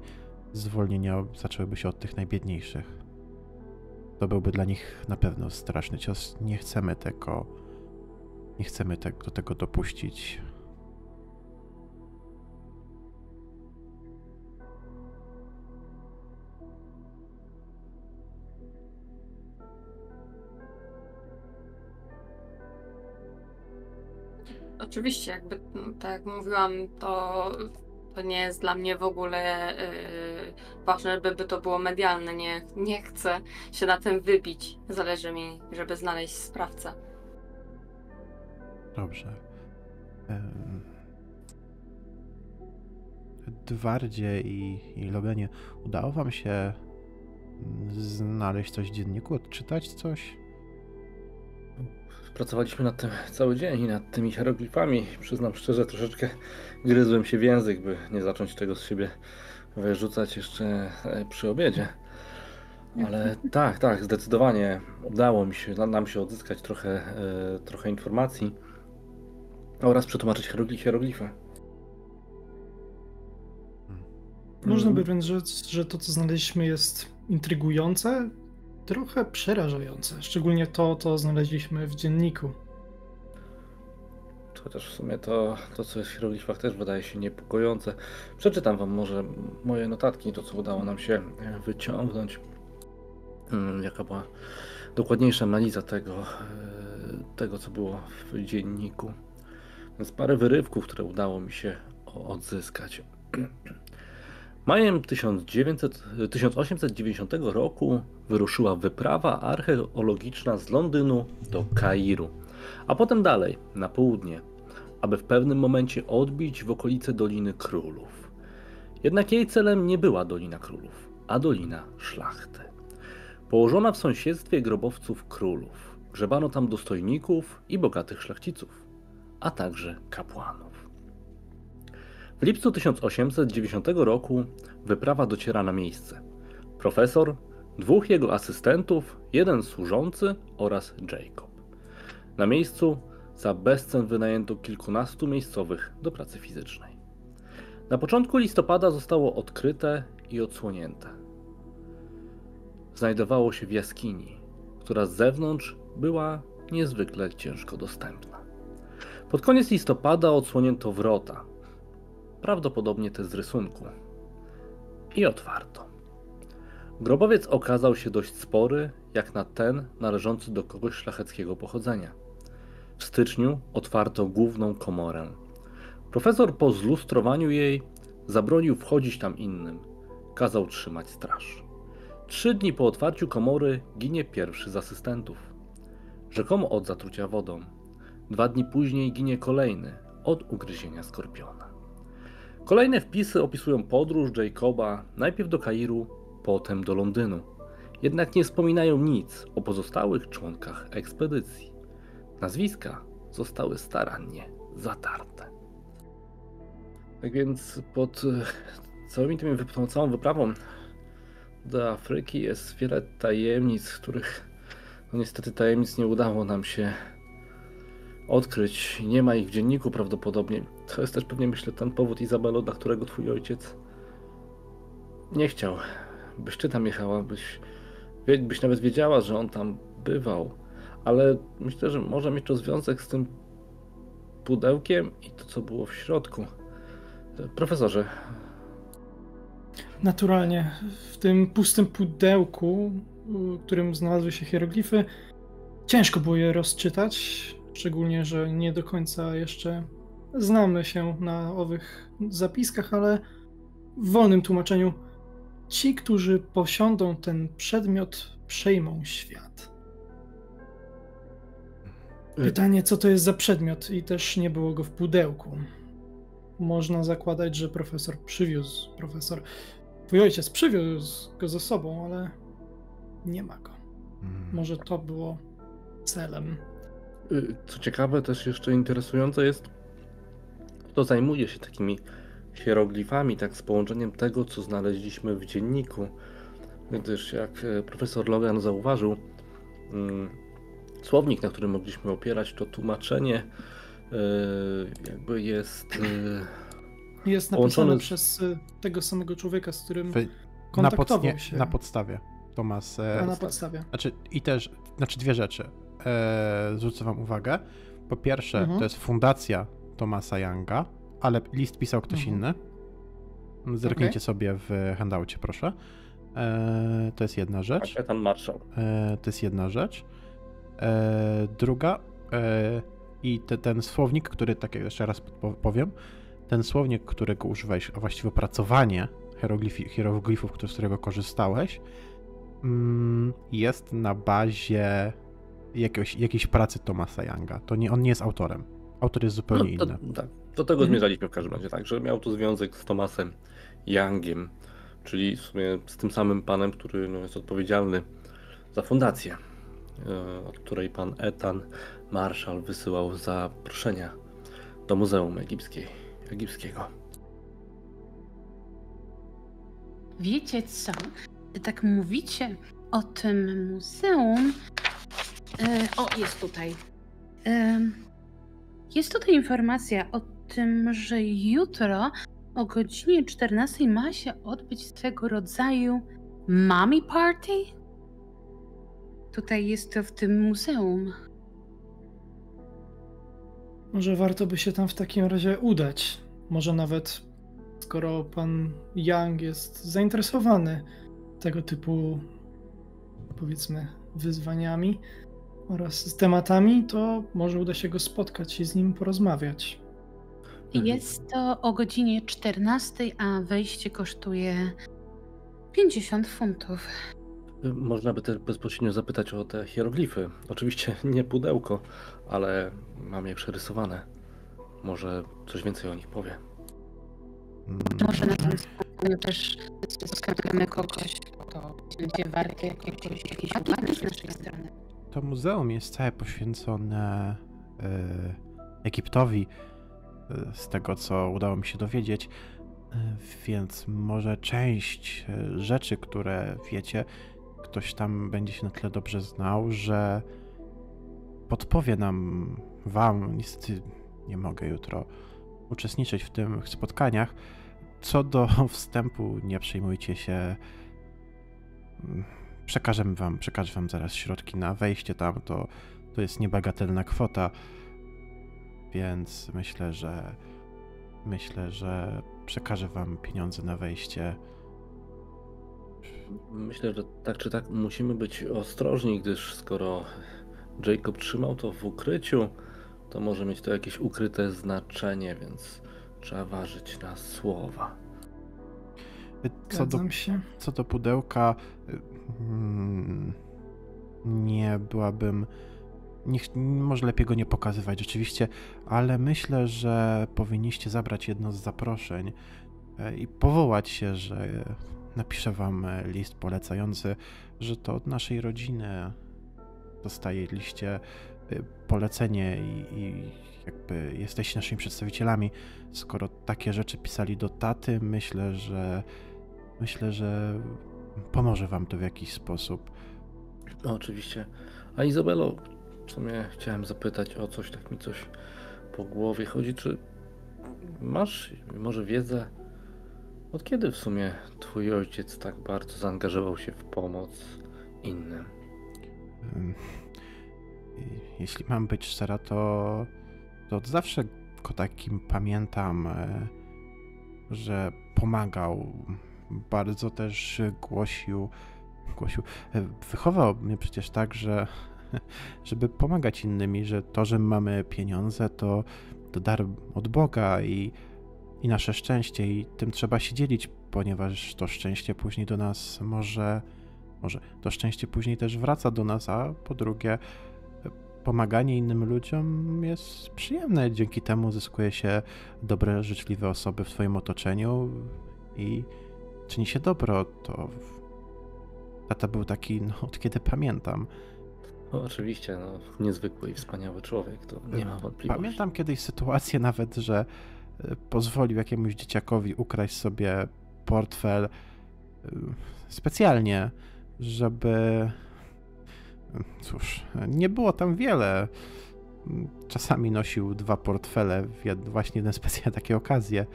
zwolnienia zaczęłyby się od tych najbiedniejszych. To byłby dla nich na pewno straszny cios. Nie chcemy tego, nie chcemy te, do tego dopuścić. Oczywiście, jakby, tak jak mówiłam, to, to nie jest dla mnie w ogóle yy, ważne, żeby to było medialne. Nie, nie chcę się na tym wybić. Zależy mi, żeby znaleźć sprawcę. Dobrze. Edwardzie i, i Loganie, udało wam się znaleźć coś w dzienniku, odczytać coś? Pracowaliśmy nad tym cały dzień i nad tymi hieroglifami. Przyznam szczerze, troszeczkę gryzłem się w język, by nie zacząć tego z siebie wyrzucać jeszcze przy obiedzie. Ale tak, tak, zdecydowanie udało mi się, nam się odzyskać trochę, trochę informacji oraz przetłumaczyć hieroglify. Można by więc rzec, że to, co znaleźliśmy, jest intrygujące, trochę przerażające. Szczególnie to, co znaleźliśmy w dzienniku. Chociaż w sumie to, to co jest w hieroglifach, też wydaje się niepokojące. Przeczytam wam może moje notatki, to co udało nam się wyciągnąć. Jaka była dokładniejsza analiza tego, tego co było w dzienniku. Więc parę wyrywków, które udało mi się odzyskać. Majem tysiąc osiemset dziewięćdziesiątego roku wyruszyła wyprawa archeologiczna z Londynu do Kairu, a potem dalej, na południe, aby w pewnym momencie odbić w okolice Doliny Królów. Jednak jej celem nie była Dolina Królów, a Dolina Szlachty. Położona w sąsiedztwie grobowców królów, grzebano tam dostojników i bogatych szlachciców, a także kapłanów. W lipcu tysiąc osiemset dziewięćdziesiątego roku wyprawa dociera na miejsce. Profesor, dwóch jego asystentów, jeden służący oraz Jacob. Na miejscu za bezcen wynajęto kilkunastu miejscowych do pracy fizycznej. Na początku listopada zostało odkryte i odsłonięte. Znajdowało się w jaskini, która z zewnątrz była niezwykle ciężko dostępna. Pod koniec listopada odsłonięto wrota, prawdopodobnie te z rysunku, i otwarto. Grobowiec okazał się dość spory, jak na ten należący do kogoś szlacheckiego pochodzenia. W styczniu otwarto główną komorę. Profesor po zlustrowaniu jej zabronił wchodzić tam innym, kazał trzymać straż. Trzy dni po otwarciu komory ginie pierwszy z asystentów, rzekomo od zatrucia wodą. Dwa dni później ginie kolejny od ugryzienia skorpiona. Kolejne wpisy opisują podróż Jacoba najpierw do Kairu, potem do Londynu. Jednak nie wspominają nic o pozostałych członkach ekspedycji. Nazwiska zostały starannie zatarte. Tak więc pod całymi tymi, całą wyprawą do Afryki jest wiele tajemnic, których no niestety tajemnic nie udało nam się odkryć. Nie ma ich w dzienniku prawdopodobnie. To jest też pewnie, myślę, ten powód, Izabelo, dla którego twój ojciec nie chciał, byś ty tam jechała, byś, byś nawet wiedziała, że on tam bywał. Ale myślę, że może mieć to związek z tym pudełkiem i to, co było w środku. Profesorze. Naturalnie. W tym pustym pudełku, w którym znalazły się hieroglify, ciężko było je rozczytać. Szczególnie, że nie do końca jeszcze znamy się na owych zapiskach, ale w wolnym tłumaczeniu ci, którzy posiądą ten przedmiot, przejmą świat. Pytanie, co to jest za przedmiot, i też nie było go w pudełku. Można zakładać, że profesor przywiózł, profesor, twój ojciec przywiózł go ze sobą, ale nie ma go. Może to było celem. Co ciekawe, też jeszcze interesujące jest, kto zajmuje się takimi hieroglifami, tak z połączeniem tego, co znaleźliśmy w dzienniku. Gdyż, jak profesor Logan zauważył, słownik, na którym mogliśmy opierać to tłumaczenie, jakby jest Jest napisane połączone... przez tego samego człowieka, z którym kontaktował na się. Na podstawie. Thomas, A na podstawie. Znaczy, i też, znaczy dwie rzeczy. Zwrócę wam uwagę. Po pierwsze, mhm. to jest fundacja Thomasa Younga, ale list pisał ktoś mhm. inny. Zerknijcie okay. sobie w handoucie, proszę. E, to jest jedna rzecz. Kapitan Marshall. E, to jest jedna rzecz. E, druga e, i te, ten słownik, który, tak jak jeszcze raz powiem, ten słownik, którego używałeś, a właściwie opracowanie hieroglifów, z którego korzystałeś, jest na bazie Jakiegoś, jakiejś pracy Thomasa Younga. To nie, on nie jest autorem. Autor jest zupełnie no, to, inny. Tak, Do tego hmm. zmierzaliśmy w każdym razie, tak, że miał to związek z Thomasem Youngiem, czyli w sumie z tym samym panem, który no, jest odpowiedzialny za fundację, od której pan Ethan Marshall wysyłał zaproszenia do Muzeum Egipskiej, Egipskiego. Wiecie co? Tak mówicie o tym muzeum. E, o, jest tutaj. E, jest tutaj informacja o tym, że jutro o godzinie czternastej ma się odbyć tego rodzaju mommy party? Tutaj jest to w tym muzeum. Może warto by się tam w takim razie udać. Może nawet, skoro pan Young jest zainteresowany tego typu, powiedzmy, wyzwaniami oraz tematami, to może uda się go spotkać i z nim porozmawiać. Jest to o godzinie czternastej, a wejście kosztuje pięćdziesiąt funtów. Można by też bezpośrednio zapytać o te hieroglify. Oczywiście nie pudełko, ale mam je przerysowane. Może coś więcej o nich powie. Może na tym spotkaniu też spotkamy kogoś, kto będzie wart jakiejś uwagi z naszej strony. To muzeum jest całe poświęcone e, Egiptowi, z tego co udało mi się dowiedzieć, więc może część rzeczy, które wiecie, ktoś tam będzie się na tyle dobrze znał, że podpowie nam, wam, niestety nie mogę jutro uczestniczyć w tych spotkaniach. Co do wstępu, nie przejmujcie się, przekażemy wam, przekażę wam zaraz środki na wejście tam, to, to jest niebagatelna kwota, więc myślę, że myślę, że przekażę wam pieniądze na wejście. Myślę, że tak czy tak musimy być ostrożni, gdyż skoro Jacob trzymał to w ukryciu, to może mieć to jakieś ukryte znaczenie, więc trzeba ważyć na słowa. Co do, się. Co do pudełka, hmm, nie byłabym... Niech, może lepiej go nie pokazywać rzeczywiście, ale myślę, że powinniście zabrać jedno z zaproszeń i powołać się, że napiszę wam list polecający, że to od naszej rodziny dostajeliście polecenie i, i jakby jesteście naszymi przedstawicielami. Skoro takie rzeczy pisali do taty, myślę, że myślę, że pomoże wam to w jakiś sposób. No, oczywiście. A Izabelo, w sumie chciałem zapytać o coś, tak mi coś po głowie chodzi. Czy masz może wiedzę, od kiedy w sumie twój ojciec tak bardzo zaangażował się w pomoc innym? Jeśli mam być szczera, to, to od zawsze go takim pamiętam, że pomagał. Bardzo też głosił, głosił. Wychował mnie przecież tak, że żeby pomagać innymi, że to, że mamy pieniądze, to, to dar od Boga i, i nasze szczęście i tym trzeba się dzielić, ponieważ to szczęście później do nas może, może to szczęście później też wraca do nas, a po drugie pomaganie innym ludziom jest przyjemne. Dzięki temu zyskuje się dobre, życzliwe osoby w swoim otoczeniu i czyni się dobro. To tata był taki, no, od kiedy pamiętam. No, oczywiście, no, niezwykły i wspaniały człowiek, to nie ma wątpliwości. Pamiętam kiedyś sytuację nawet, że pozwolił jakiemuś dzieciakowi ukraść sobie portfel specjalnie, żeby... Cóż, nie było tam wiele. Czasami nosił dwa portfele w jed... właśnie jeden specjalnie takie okazje.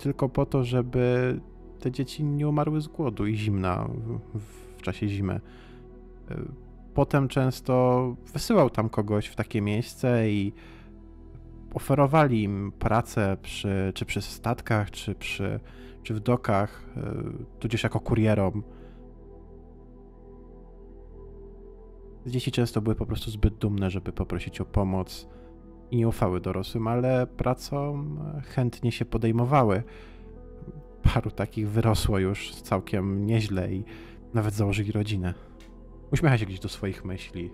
Tylko po to, żeby te dzieci nie umarły z głodu i zimna w czasie zimy. Potem często wysyłał tam kogoś w takie miejsce i oferowali im pracę przy, czy przy statkach, czy, przy, czy w dokach, tudzież jako kurierom. Dzieci często były po prostu zbyt dumne, żeby poprosić o pomoc i nie ufały dorosłym, ale pracą chętnie się podejmowały. Paru takich wyrosło już całkiem nieźle i nawet założyli rodzinę. Uśmiecha się gdzieś do swoich myśli.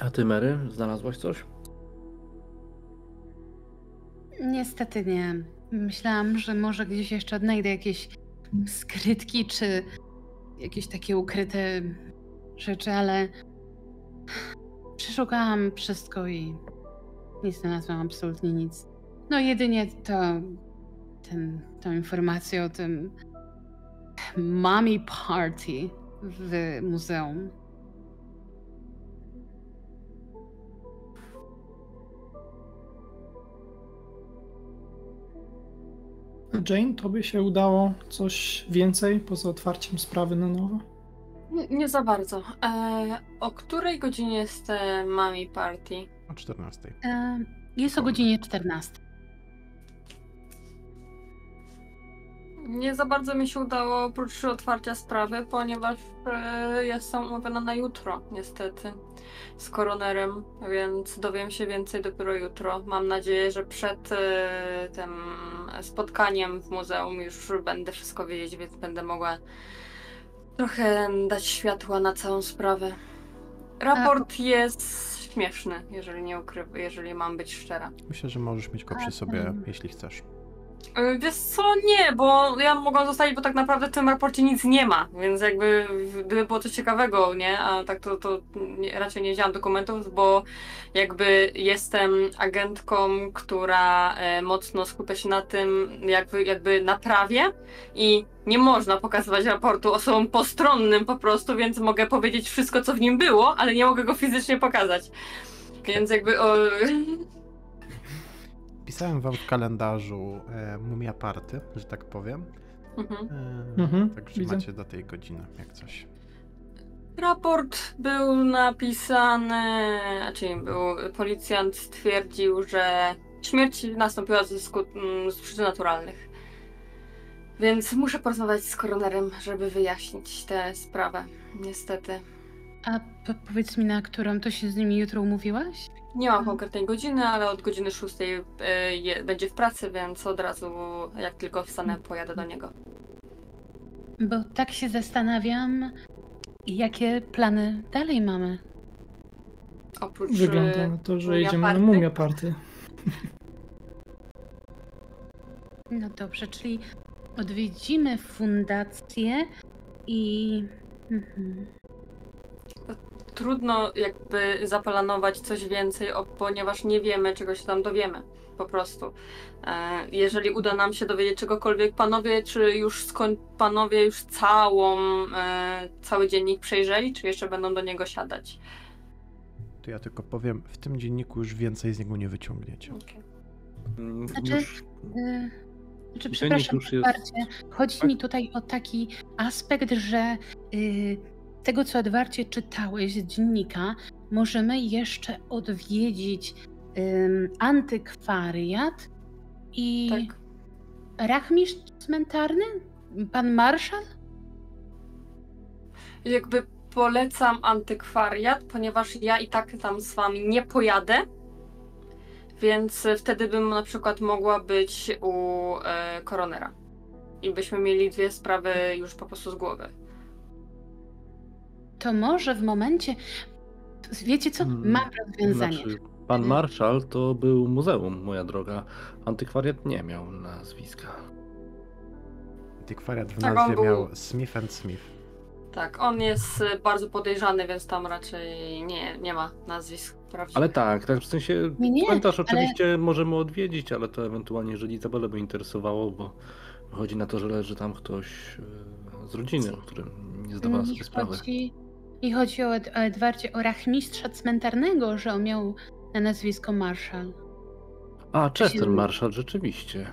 A ty, Mary, znalazłaś coś? Niestety nie. Myślałam, że może gdzieś jeszcze odnajdę jakieś skrytki czy jakieś takie ukryte rzeczy, ale przeszukałam wszystko i nie znalazłam absolutnie nic. No jedynie to ten, tą informację o tym mommy party w muzeum. Jane, tobie się udało coś więcej poza otwarciem sprawy na nowo? Nie, nie za bardzo. E, o której godzinie jest e, mommy party? O czternastej. E, jest o godzinie czternastej. Nie za bardzo mi się udało oprócz otwarcia sprawy, ponieważ e, jestem umówiona na jutro, niestety, z koronerem, więc dowiem się więcej dopiero jutro. Mam nadzieję, że przed e, tym spotkaniem w muzeum już będę wszystko wiedzieć, więc będę mogła trochę dać światła na całą sprawę. Raport A... jest śmieszny, jeżeli nie ukrywa, jeżeli mam być szczera. Myślę, że możesz mieć go przy sobie, jeśli chcesz. Wiesz co, nie, bo ja mogłam zostawić, bo tak naprawdę w tym raporcie nic nie ma, więc jakby gdyby było coś ciekawego, nie, a tak to, to nie, raczej nie wzięłam dokumentów, bo jakby jestem agentką, która e, mocno skupia się na tym jakby, jakby na prawie i nie można pokazywać raportu osobom postronnym po prostu, więc mogę powiedzieć wszystko, co w nim było, ale nie mogę go fizycznie pokazać, więc jakby... O... Pisałem wam w kalendarzu e, mumia party, że tak powiem. Mhm. E, mhm, także widzę. Macie do tej godziny, jak coś. Raport był napisany, czyli był, policjant stwierdził, że śmierć nastąpiła ze skut, z przyczyn naturalnych. Więc muszę porozmawiać z koronerem, żeby wyjaśnić tę sprawę, niestety. A po powiedz mi, na którą to się z nimi jutro umówiłaś? Nie mam konkretnej godziny, ale od godziny szóstej y, będzie w pracy, więc od razu, jak tylko wstanę, pojadę do niego. Bo tak się zastanawiam, jakie plany dalej mamy. Oprócz wygląda na to, że idziemy party. na mumia party. No dobrze, czyli odwiedzimy fundację i... Mhm. Trudno jakby zaplanować coś więcej, ponieważ nie wiemy, czego się tam dowiemy, po prostu. Jeżeli uda nam się dowiedzieć czegokolwiek, panowie, czy już skoń... panowie już całą, cały dziennik przejrzeli, czy jeszcze będą do niego siadać? To ja tylko powiem, w tym dzienniku już więcej z niego nie wyciągniecie. Okay. Znaczy, już... yy, znaczy przepraszam jest... bardzo, chodzi tak? mi tutaj o taki aspekt, że... Yy, tego, co Edwardzie czytałeś z dziennika, możemy jeszcze odwiedzić um, antykwariat i tak. rachmistrz cmentarny? Pan Marszal? Jakby polecam antykwariat, ponieważ ja i tak tam z wami nie pojadę, więc wtedy bym na przykład mogła być u e, koronera i byśmy mieli dwie sprawy już po prostu z głowy. To może w momencie... Wiecie co? Mam rozwiązanie. Znaczy, pan Marszal to był muzeum, moja droga. Antykwariat nie miał nazwiska. Antykwariat w tak, nazwie był... miał Smith and Smith. Tak, on jest bardzo podejrzany, więc tam raczej nie, nie ma nazwisk prawdziwych. Ale tak, tak w sensie komentarz oczywiście ale... możemy odwiedzić, ale to ewentualnie, jeżeli Izabelę by interesowało, bo chodzi na to, że leży tam ktoś z rodziny, o którym... Nie zdawała sobie sprawy. Chodzi, I chodzi o, Ed, o Edwardzie, o rachmistrza cmentarnego, że on miał na nazwisko Marszal. A, Chester Marszal, rzeczywiście.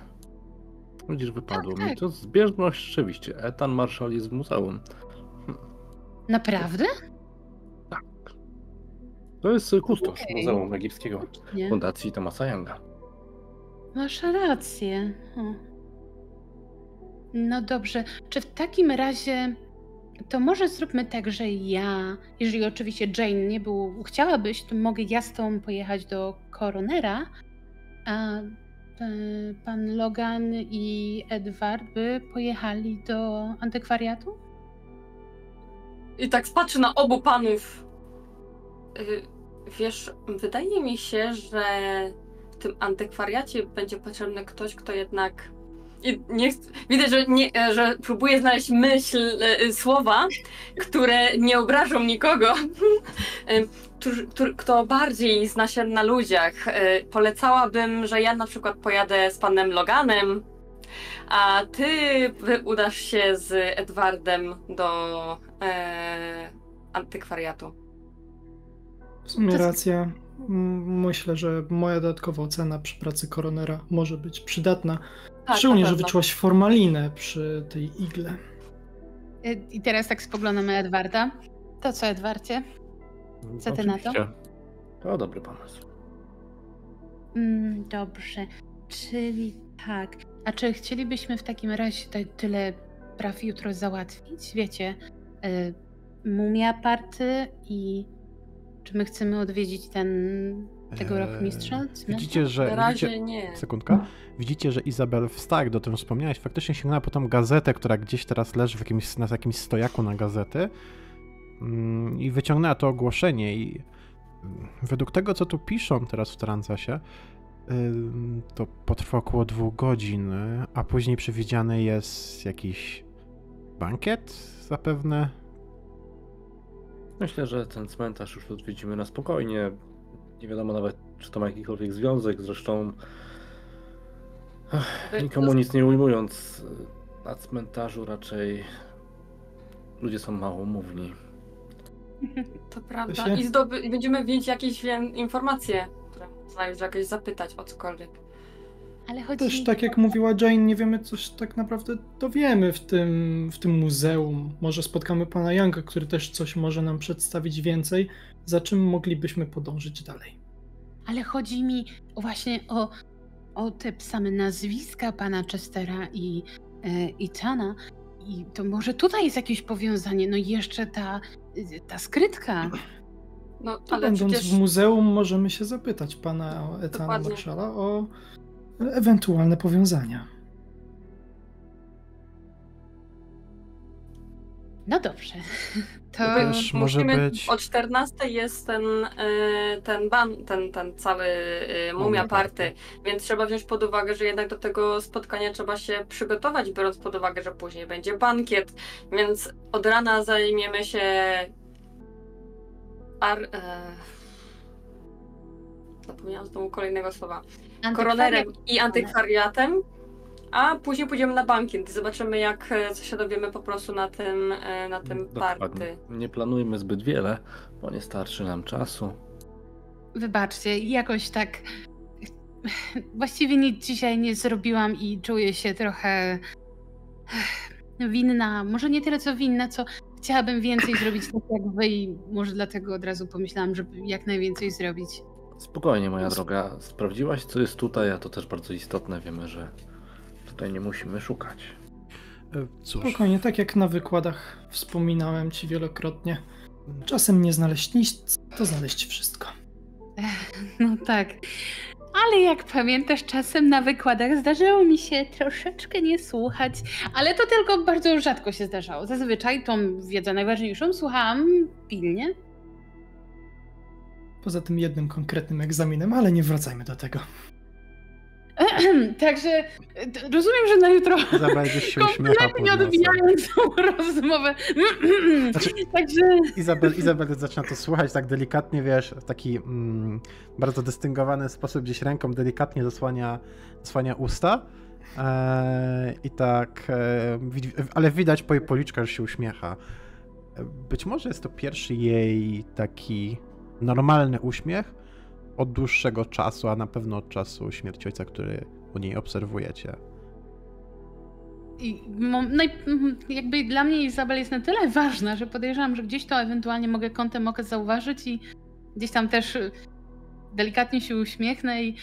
Widzisz, wypadło tak, mi. Tak. To zbieżność, rzeczywiście. Ethan Marszal jest w muzeum. Hm. Naprawdę? Tak. To jest kustosz okay. Muzeum Egipskiego nie. Fundacji Thomasa Younga. Masz rację. O. No dobrze. Czy w takim razie... To może zróbmy tak, że ja, jeżeli oczywiście Jane nie był, chciałabyś, to mogę ja z tobą pojechać do koronera, a pan Logan i Edward by pojechali do antykwariatu? I tak patrzy na obu panów. Wiesz, wydaje mi się, że w tym antykwariacie będzie potrzebny ktoś, kto jednak... I nie, widać, że, nie, że próbuję znaleźć myśl, e, słowa, które nie obrażą nikogo, kto, kto bardziej zna się na ludziach. E, polecałabym, że ja na przykład pojadę z panem Loganem, a ty udasz się z Edwardem do e, antykwariatu. W sumie racja. Myślę, że moja dodatkowa ocena przy pracy koronera może być przydatna. Tak, szczególnie, że wyczułaś formalinę przy tej igle. I teraz tak spoglądamy Edwarda. To co, Edwardzie? Co ty Oczywiście. na to? To dobry pomysł. Mm, dobrze. Czyli tak. A czy chcielibyśmy w takim razie te, tyle praw jutro załatwić? Wiecie, y, mumia party i... Czy my chcemy odwiedzić ten tego eee, roku mistrza? Widzicie, że... Widzicie, nie. Sekundka. Widzicie, że Izabel Stark, do tym wspomniałeś, faktycznie sięgnęła po tą gazetę, która gdzieś teraz leży w jakimś, na jakimś stojaku na gazety mm, i wyciągnęła to ogłoszenie i według tego, co tu piszą teraz w Transasie, yy, to potrwa około dwóch godzin, a później przewidziany jest jakiś bankiet zapewne. Myślę, że ten cmentarz już odwiedzimy na spokojnie. Nie wiadomo nawet, czy to ma jakikolwiek związek. Zresztą ach, nikomu nic nie ujmując, na cmentarzu raczej ludzie są małomówni. To prawda. To się... I zdoby... będziemy mieć jakieś wiem, informacje, które można jakoś zapytać o cokolwiek. Ale chodzi... Też tak jak mówiła Jane, nie wiemy, coś tak naprawdę dowiemy w tym, w tym muzeum. Może spotkamy pana Younga, który też coś może nam przedstawić więcej, za czym moglibyśmy podążyć dalej. Ale chodzi mi właśnie o, o te same nazwiska pana Chestera i Itana. I to może tutaj jest jakieś powiązanie, no jeszcze ta, ta skrytka. No, ale będąc przecież... w muzeum możemy się zapytać pana Etana Marszala o... ewentualne powiązania. No dobrze. To wiesz, może być... O czternastej jest ten, ten ban, ten, ten cały mumia party, więc trzeba wziąć pod uwagę, że jednak do tego spotkania trzeba się przygotować, biorąc pod uwagę, że później będzie bankiet, więc od rana zajmiemy się ar... Zapomniałam znowu kolejnego słowa. Koronerem i antykwariatem, a później pójdziemy na bankiet i zobaczymy, jak co się dowiemy po prostu na tym, na tym party. Nie planujmy zbyt wiele, bo nie starczy nam czasu. Wybaczcie, jakoś tak właściwie nic dzisiaj nie zrobiłam i czuję się trochę winna. Może nie tyle co winna, co chciałabym więcej zrobić tak jak wy i może dlatego od razu pomyślałam, żeby jak najwięcej zrobić. Spokojnie, moja droga. Sprawdziłaś, co jest tutaj, a to też bardzo istotne. Wiemy, że tutaj nie musimy szukać. Cóż. Spokojnie, tak jak na wykładach wspominałem ci wielokrotnie. Czasem nie znaleźć nic, to znaleźć wszystko. No tak. Ale jak pamiętasz, czasem na wykładach zdarzyło mi się troszeczkę nie słuchać, ale to tylko bardzo rzadko się zdarzało. Zazwyczaj tą wiedzę najważniejszą słuchałam pilnie. Poza tym jednym konkretnym egzaminem, ale nie wracajmy do tego. Także rozumiem, że na jutro się kompletnie odbijając tą rozmowę. Znaczy, Także... Izabel, Izabel zaczyna to słuchać tak delikatnie, wiesz, w taki mm, bardzo dystyngowany sposób, gdzieś ręką delikatnie zasłania, zasłania usta. Eee, I tak, e, ale widać po jej policzkach, że się uśmiecha. Być może jest to pierwszy jej taki... normalny uśmiech od dłuższego czasu, a na pewno od czasu śmierci ojca, który u niej obserwujecie. I, no i, jakby dla mnie Izabel jest na tyle ważna, że podejrzewam, że gdzieś to ewentualnie mogę kątem oka zauważyć i gdzieś tam też delikatnie się uśmiechnę. I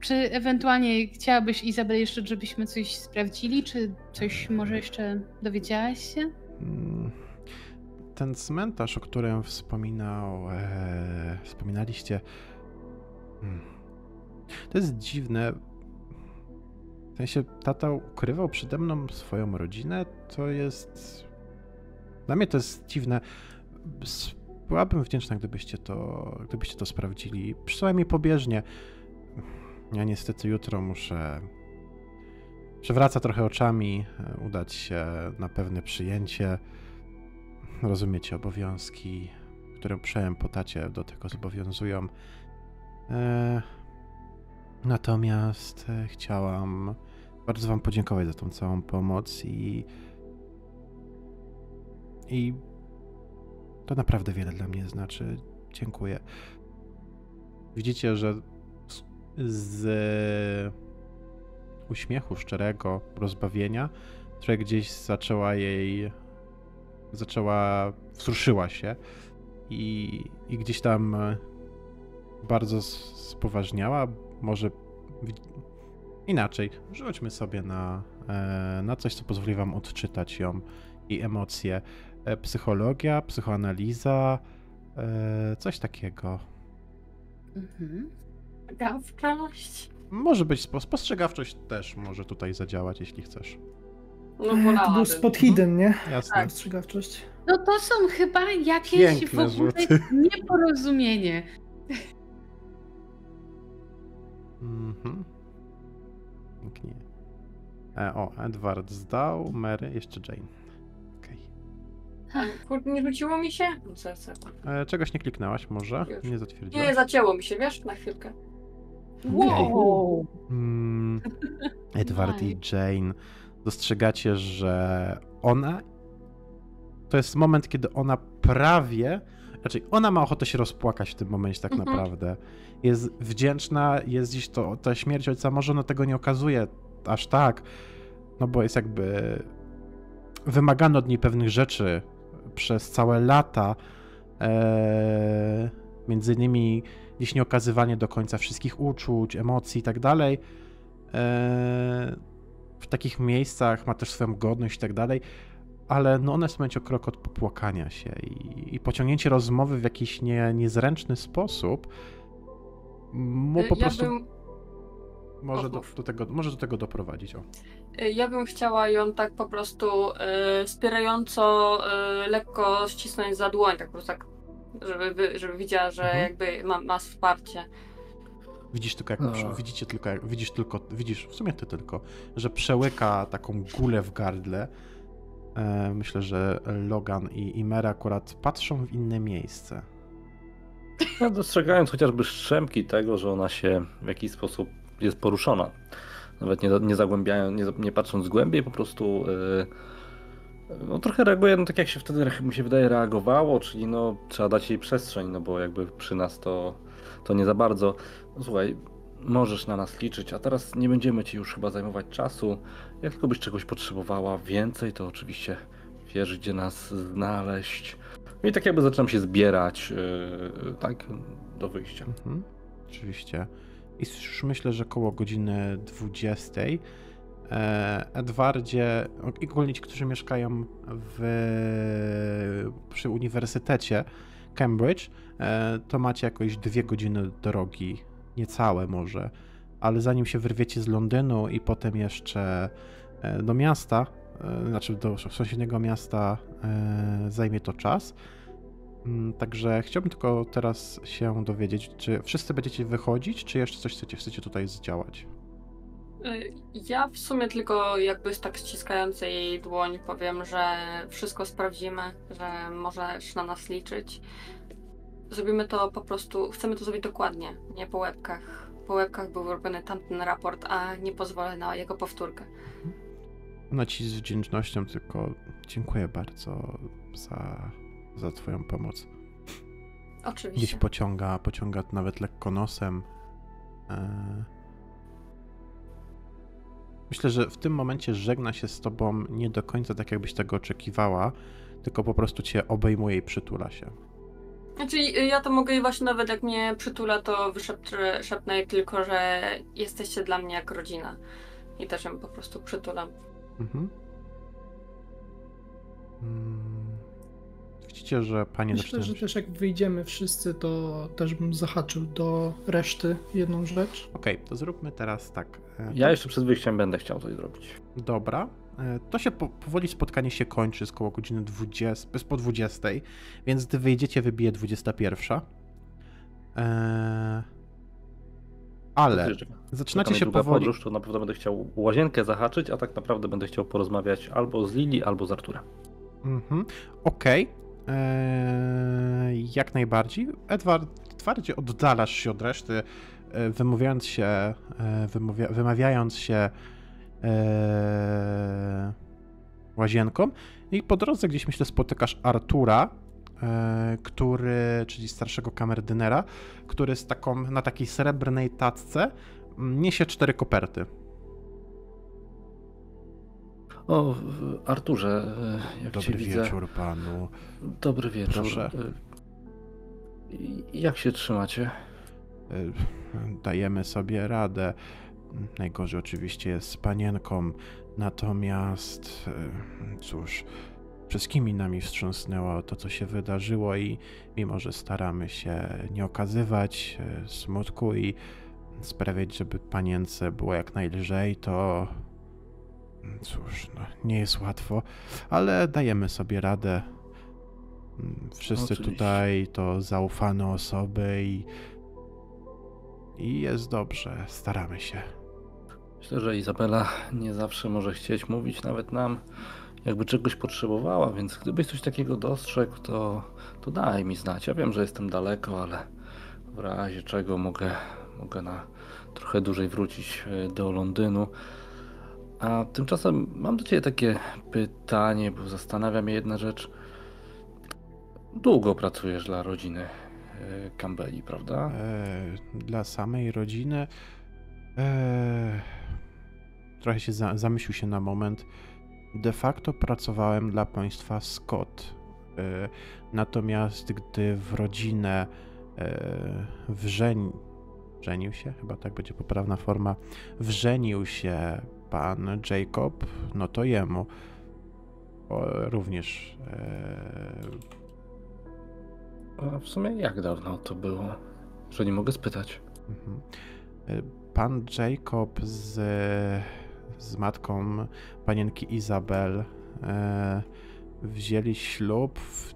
czy ewentualnie chciałabyś, Izabel, jeszcze żebyśmy coś sprawdzili? Czy coś może jeszcze dowiedziałaś się? Hmm. Ten cmentarz, o którym wspominał, e, wspominaliście, hmm. to jest dziwne. W sensie tata ukrywał przede mną swoją rodzinę, to jest... Dla mnie to jest dziwne. byłabym wdzięczna, gdybyście to, gdybyście to sprawdzili, przynajmniej pobieżnie. Ja niestety jutro muszę, przewraca trochę oczami, udać się na pewne przyjęcie. Rozumiecie, obowiązki, które przejąłem po tacie, do tego zobowiązują. E... Natomiast chciałam bardzo wam podziękować za tą całą pomoc i... I to naprawdę wiele dla mnie znaczy. Dziękuję. Widzicie, że z, z uśmiechu szczerego rozbawienia, które gdzieś zaczęła jej... zaczęła... wzruszyła się i, i gdzieś tam bardzo spoważniała. Może inaczej, rzućmy sobie na, na coś, co pozwoli wam odczytać ją i emocje. Psychologia, psychoanaliza, coś takiego. Mhm. Spostrzegawczość. Może być, spostrzegawczość też może tutaj zadziałać, jeśli chcesz. No, to był spot hidden, nie? Jasne. Tak. Spostrzegawczość. No to są chyba jakieś piękne, w ogóle złoty. Nieporozumienie. Mhm. Pięknie. E, o, Edward zdał, Mary, jeszcze Jane. Okej. Okay. Kurde, nie rzuciło mi się? E, czegoś nie kliknęłaś może? Już. Nie zatwierdziłaś? Nie, zacięło mi się, wiesz? Na chwilkę. Wow! wow. Mm, Edward i Jane, dostrzegacie, że ona... To jest moment, kiedy ona prawie... Raczej ona ma ochotę się rozpłakać w tym momencie tak mhm. naprawdę. Jest wdzięczna, jest dziś to, ta śmierć ojca, może ona tego nie okazuje aż tak, no bo jest jakby wymagano od niej pewnych rzeczy przez całe lata, e, między innymi gdzieś nie okazywanie do końca wszystkich uczuć, emocji i tak dalej. E, w takich miejscach ma też swoją godność i tak dalej. Ale no ona jest w momencie o krok od popłakania się i, i pociągnięcie rozmowy w jakiś nie, niezręczny sposób mu po ja prostu bym... może, do, do tego, może do tego doprowadzić. O. Ja bym chciała ją tak po prostu y, wspierająco y, lekko ścisnąć za dłoń, tak po prostu tak, żeby, żeby widziała, że mhm. jakby ma, ma wsparcie. Widzisz tylko, jak, no. widzicie tylko, jak, widzisz tylko, widzisz w sumie ty tylko, że przełyka taką gulę w gardle. Myślę, że Logan i, i Mera akurat patrzą w inne miejsce. No, dostrzegając chociażby szczępki tego, że ona się w jakiś sposób jest poruszona. Nawet nie, nie zagłębiając, nie, nie patrząc głębiej, po prostu yy, no, trochę reaguje, no tak jak się wtedy, mi się wydaje, reagowało, czyli no trzeba dać jej przestrzeń, no bo jakby przy nas to, to nie za bardzo. No, słuchaj, możesz na nas liczyć, a teraz nie będziemy ci już chyba zajmować czasu. Jak tylko byś czegoś potrzebowała więcej, to oczywiście wiesz, gdzie nas znaleźć. I tak jakby zaczynam się zbierać, yy, tak, do wyjścia. Mhm, oczywiście. I już myślę, że koło godziny dwudziestej. Edwardzie i ogólnie ci, którzy mieszkają w, przy Uniwersytecie Cambridge, to macie jakoś dwie godziny drogi. Niecałe może, ale zanim się wyrwiecie z Londynu i potem jeszcze do miasta, znaczy do sąsiedniego miasta, zajmie to czas. Także chciałbym tylko teraz się dowiedzieć, czy wszyscy będziecie wychodzić, czy jeszcze coś chcecie, chcecie tutaj zdziałać? Ja w sumie tylko jakby tak ściskając jej dłoń powiem, że wszystko sprawdzimy, że możesz na nas liczyć. Zrobimy to po prostu, chcemy to zrobić dokładnie, nie po łebkach. Po łebkach był robiony tamten raport, a nie pozwolę na jego powtórkę. No ci z wdzięcznością tylko dziękuję bardzo za, za twoją pomoc. Oczywiście. Gdzieś pociąga, pociąga nawet lekko nosem. Myślę, że w tym momencie żegna się z tobą nie do końca tak, jakbyś tego oczekiwała, tylko po prostu cię obejmuje i przytula się. Znaczy ja to mogę i właśnie nawet jak mnie przytula, to wyszepnę tylko, że jesteście dla mnie jak rodzina. I też ją po prostu przytulam. Mhm. Hmm. Widzicie, że pani... Myślę, że też jak wyjdziemy wszyscy, to też bym zahaczył do reszty jedną rzecz. Okej, okay, to zróbmy teraz tak. Ja jeszcze przed wyjściem będę chciał coś zrobić. Dobra. to się po, powoli spotkanie się kończy, z koło godziny dwudziestej, po dwudziestej, więc gdy wyjdziecie, wybije dwudziesta pierwsza. Eee, ale zaczynacie się powoli... Podróż, to na pewno będę chciał łazienkę zahaczyć, a tak naprawdę będę chciał porozmawiać albo z Lili, albo z Arturem. Mhm. Okej. Okay. Eee, jak najbardziej. Edward, twardzie oddalasz się od reszty, wymawiając się, wymawia, wymawiając się Eee, łazienką i po drodze gdzieś, myślę, spotykasz Artura, e, który, czyli starszego kamerdynera, który z taką, na takiej srebrnej tacce niesie cztery koperty. O, Arturze, jak Dobry cię widzę... Dobry wieczór panu. Dobry wieczór. Proszę. Jak się trzymacie? Dajemy sobie radę. Najgorzej oczywiście jest z panienką, natomiast cóż, wszystkimi nami wstrząsnęło to, co się wydarzyło i mimo, że staramy się nie okazywać smutku i sprawiać, żeby panience było jak najlżej, to cóż, no, nie jest łatwo, ale dajemy sobie radę. Wszyscy oczywiście. Tutaj to zaufane osoby i I jest dobrze, staramy się. Myślę, że Izabela nie zawsze może chcieć mówić nawet nam, jakby czegoś potrzebowała, więc gdybyś coś takiego dostrzegł, to, to daj mi znać. Ja wiem, że jestem daleko, ale w razie czego mogę, mogę na trochę dłużej wrócić do Londynu. A tymczasem mam do ciebie takie pytanie, bo zastanawia mnie jedna rzecz. Długo pracujesz dla rodziny Campbelli, prawda? Dla samej rodziny. Eee, trochę się za, zamyślił się na moment. De facto pracowałem dla państwa Scott. Eee, natomiast gdy w rodzinę eee, wrzeni, wrzenił się, chyba tak będzie poprawna forma, wrzenił się pan Jacob, no to jemu o, również eee, a w sumie jak dawno to było, że nie mogę spytać. Pan Jacob z, z matką panienki Izabel e, wzięli ślub w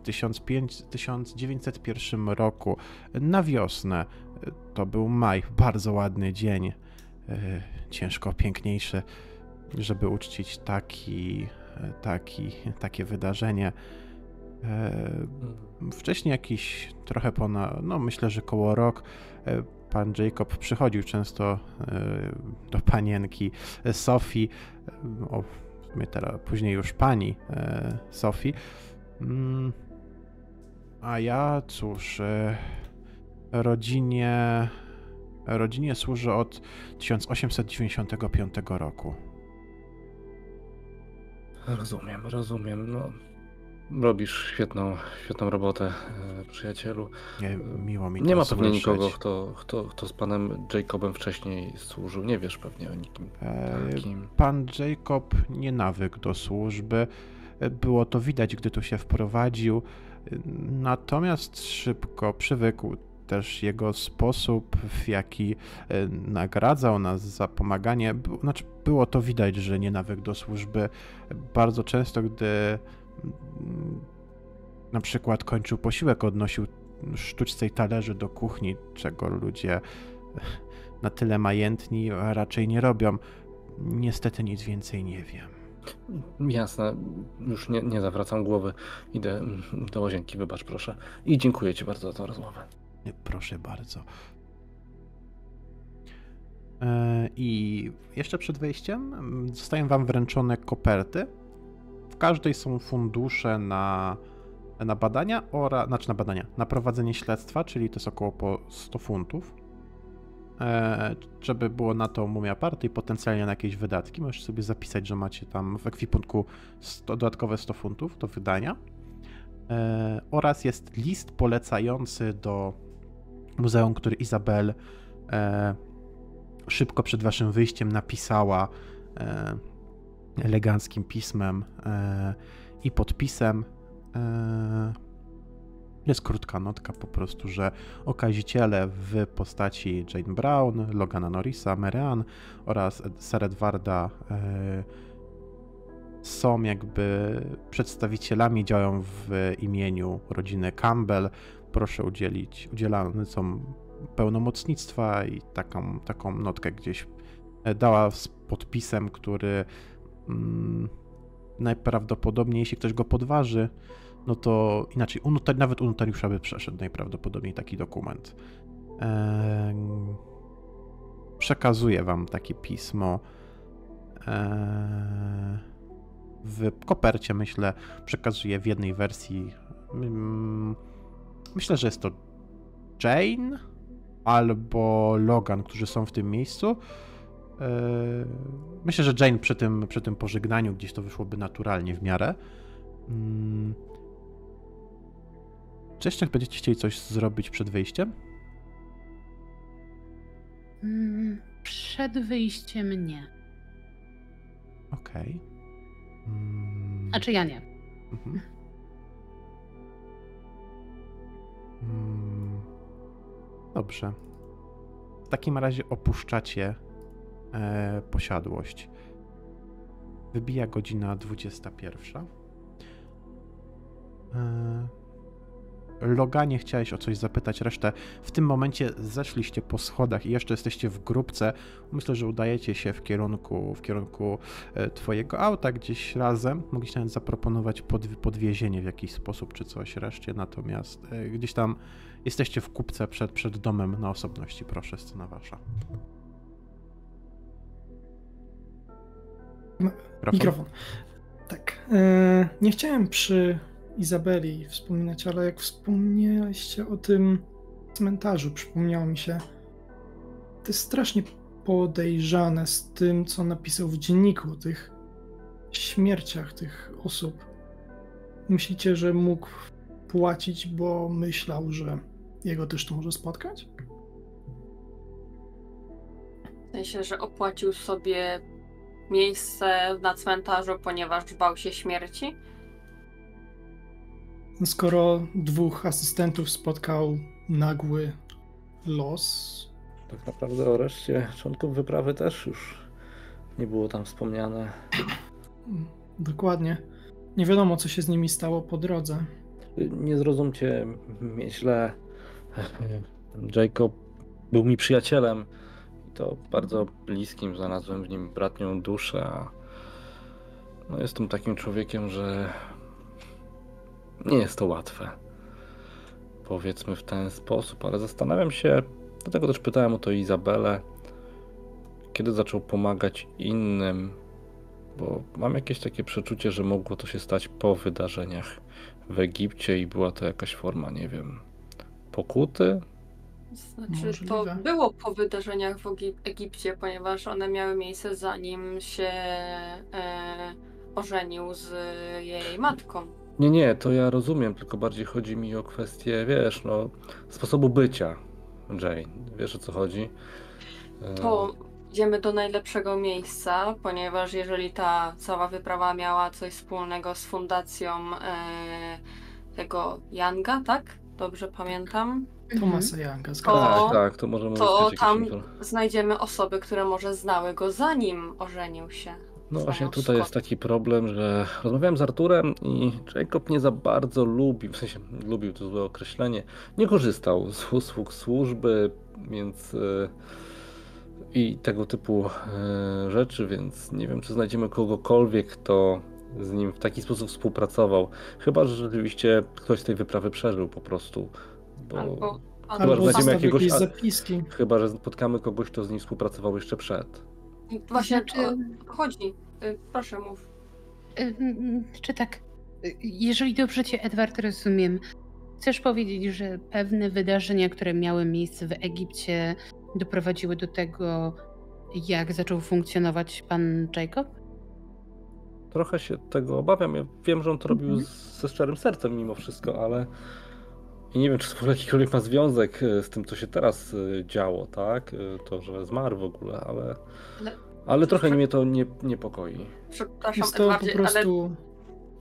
tysiąc dziewięćset pierwszym roku na wiosnę. To był maj, bardzo ładny dzień, e, ciężko piękniejszy, żeby uczcić taki, taki, takie wydarzenie. Wcześniej jakiś trochę ponad, no myślę, że koło rok, pan Jacob przychodził często do panienki Sophie, o, teraz, później już pani Sophie, a ja cóż, rodzinie, rodzinie służę od tysiąc osiemset dziewięćdziesiątego piątego roku. Rozumiem, rozumiem, no. Robisz świetną, świetną robotę, przyjacielu. Nie, miło mi nie ma pewnie słyszeć. Nikogo, kto, kto, kto z panem Jacobem wcześniej służył. Nie wiesz pewnie o nikim takim. Pan Jacob nie nawykł do służby. Było to widać, gdy tu się wprowadził. Natomiast szybko przywykł. Też jego sposób, w jaki nagradzał nas za pomaganie. Znaczy, było to widać, że nie nawykł do służby. Bardzo często, gdy na przykład kończył posiłek, odnosił sztućce i talerzy do kuchni, czego ludzie na tyle majętni raczej nie robią. Niestety nic więcej nie wiem. Jasne, już nie, nie zawracam głowy. Idę do łazienki, wybacz proszę. I dziękuję ci bardzo za tę rozmowę. Proszę bardzo. I jeszcze przed wejściem zostają wam wręczone koperty. W każdej są fundusze na, na badania, oraz, znaczy na badania, na prowadzenie śledztwa, czyli to jest około po sto funtów, żeby było na to mumia party i potencjalnie na jakieś wydatki. Możesz sobie zapisać, że macie tam w ekwipunku sto, dodatkowe sto funtów do wydania. Oraz jest list polecający do muzeum, który Izabel szybko przed waszym wyjściem napisała eleganckim pismem e, i podpisem. E, jest krótka notka po prostu, że okaziciele w postaci Jane Brown, Logana Norrisa, Mary Ann oraz Sir Edwarda e, są jakby przedstawicielami, działają w imieniu rodziny Campbell. Proszę udzielić, udzielane są pełnomocnictwa i taką, taką notkę gdzieś dała z podpisem, który mm, najprawdopodobniej, jeśli ktoś go podważy, no to inaczej, u, nawet u notariusza by przeszedł najprawdopodobniej taki dokument. Eee, przekazuję wam takie pismo eee, w kopercie, myślę, przekazuję w jednej wersji. Mm, myślę, że jest to Jane albo Logan, którzy są w tym miejscu. Myślę, że Jane przy tym, przy tym pożegnaniu gdzieś to wyszłoby naturalnie w miarę. Czy jeszcze będziecie chcieli coś zrobić przed wyjściem? Przed wyjściem nie. Okej. Okay. A czy ja nie? Mhm. Dobrze. W takim razie opuszczacie e, posiadłość. Wybija godzina dwudziesta pierwsza. E, Loganie, chciałeś o coś zapytać resztę. W tym momencie zeszliście po schodach i jeszcze jesteście w grupce. Myślę, że udajecie się w kierunku, w kierunku twojego auta gdzieś razem. Mogliście nawet zaproponować pod, podwiezienie w jakiś sposób czy coś reszcie, natomiast e, gdzieś tam jesteście w kupce przed, przed domem na osobności. Proszę, scena wasza. Mikrofon. Mikrofon. Tak. Eee, nie chciałem przy Izabeli wspominać, ale jak wspomnieliście o tym cmentarzu, przypomniało mi się, to jest strasznie podejrzane z tym, co napisał w dzienniku o tych śmierciach tych osób. Myślicie, że mógł płacić, bo myślał, że jego też to może spotkać? W sensie, że opłacił sobie miejsce na cmentarzu, ponieważ bał się śmierci? Skoro dwóch asystentów spotkał nagły los... Tak naprawdę o reszcie członków wyprawy też już nie było tam wspomniane. Dokładnie. Nie wiadomo, co się z nimi stało po drodze. Nie zrozumcie mnie źle. Jacob był mi przyjacielem i to bardzo bliskim. Znalazłem w nim bratnią duszę. A no jestem takim człowiekiem, że nie jest to łatwe. Powiedzmy w ten sposób, ale zastanawiam się, dlatego też pytałem o to Izabelę, kiedy zaczął pomagać innym, bo mam jakieś takie przeczucie, że mogło to się stać po wydarzeniach w Egipcie i była to jakaś forma, nie wiem, pokuty? Znaczy, możliwe. To było po wydarzeniach w Egipcie, ponieważ one miały miejsce zanim się e, ożenił z jej matką. Nie, nie, to ja rozumiem, tylko bardziej chodzi mi o kwestię, wiesz, no, sposobu bycia, Jane, wiesz o co chodzi? To idziemy do najlepszego miejsca, ponieważ jeżeli ta cała wyprawa miała coś wspólnego z fundacją e, tego Younga, tak? Dobrze pamiętam? Thomasa Younga, zgadza się. Tak, tak, to możemy to tam znajdziemy osoby, które może znały go zanim ożenił się. No właśnie tutaj jest taki problem, że rozmawiałem z Arturem i Jacob nie za bardzo lubił, w sensie lubił to złe określenie, nie korzystał z usług służby, więc yy, i tego typu yy, rzeczy, więc nie wiem, czy znajdziemy kogokolwiek, kto z nim w taki sposób współpracował. Chyba, że rzeczywiście ktoś z tej wyprawy przeżył po prostu, bo albo, albo chyba, że jakiegoś, jakieś zapiski. A, chyba, że spotkamy kogoś, kto z nim współpracował jeszcze przed. Właśnie, czy chodzi? Proszę, mów. Czy tak, jeżeli dobrze cię, Edward, rozumiem, chcesz powiedzieć, że pewne wydarzenia, które miały miejsce w Egipcie, doprowadziły do tego, jak zaczął funkcjonować pan Jacob? Trochę się tego obawiam. Ja wiem, że on to robił mhm. ze szczerym sercem mimo wszystko, ale i nie wiem, czy w ogóle jakikolwiek ma związek z tym, co się teraz działo, tak? To, że zmarł w ogóle, ale... Ale, ale trochę mnie to nie, niepokoi. Przepraszam, Edwardzie, po prostu...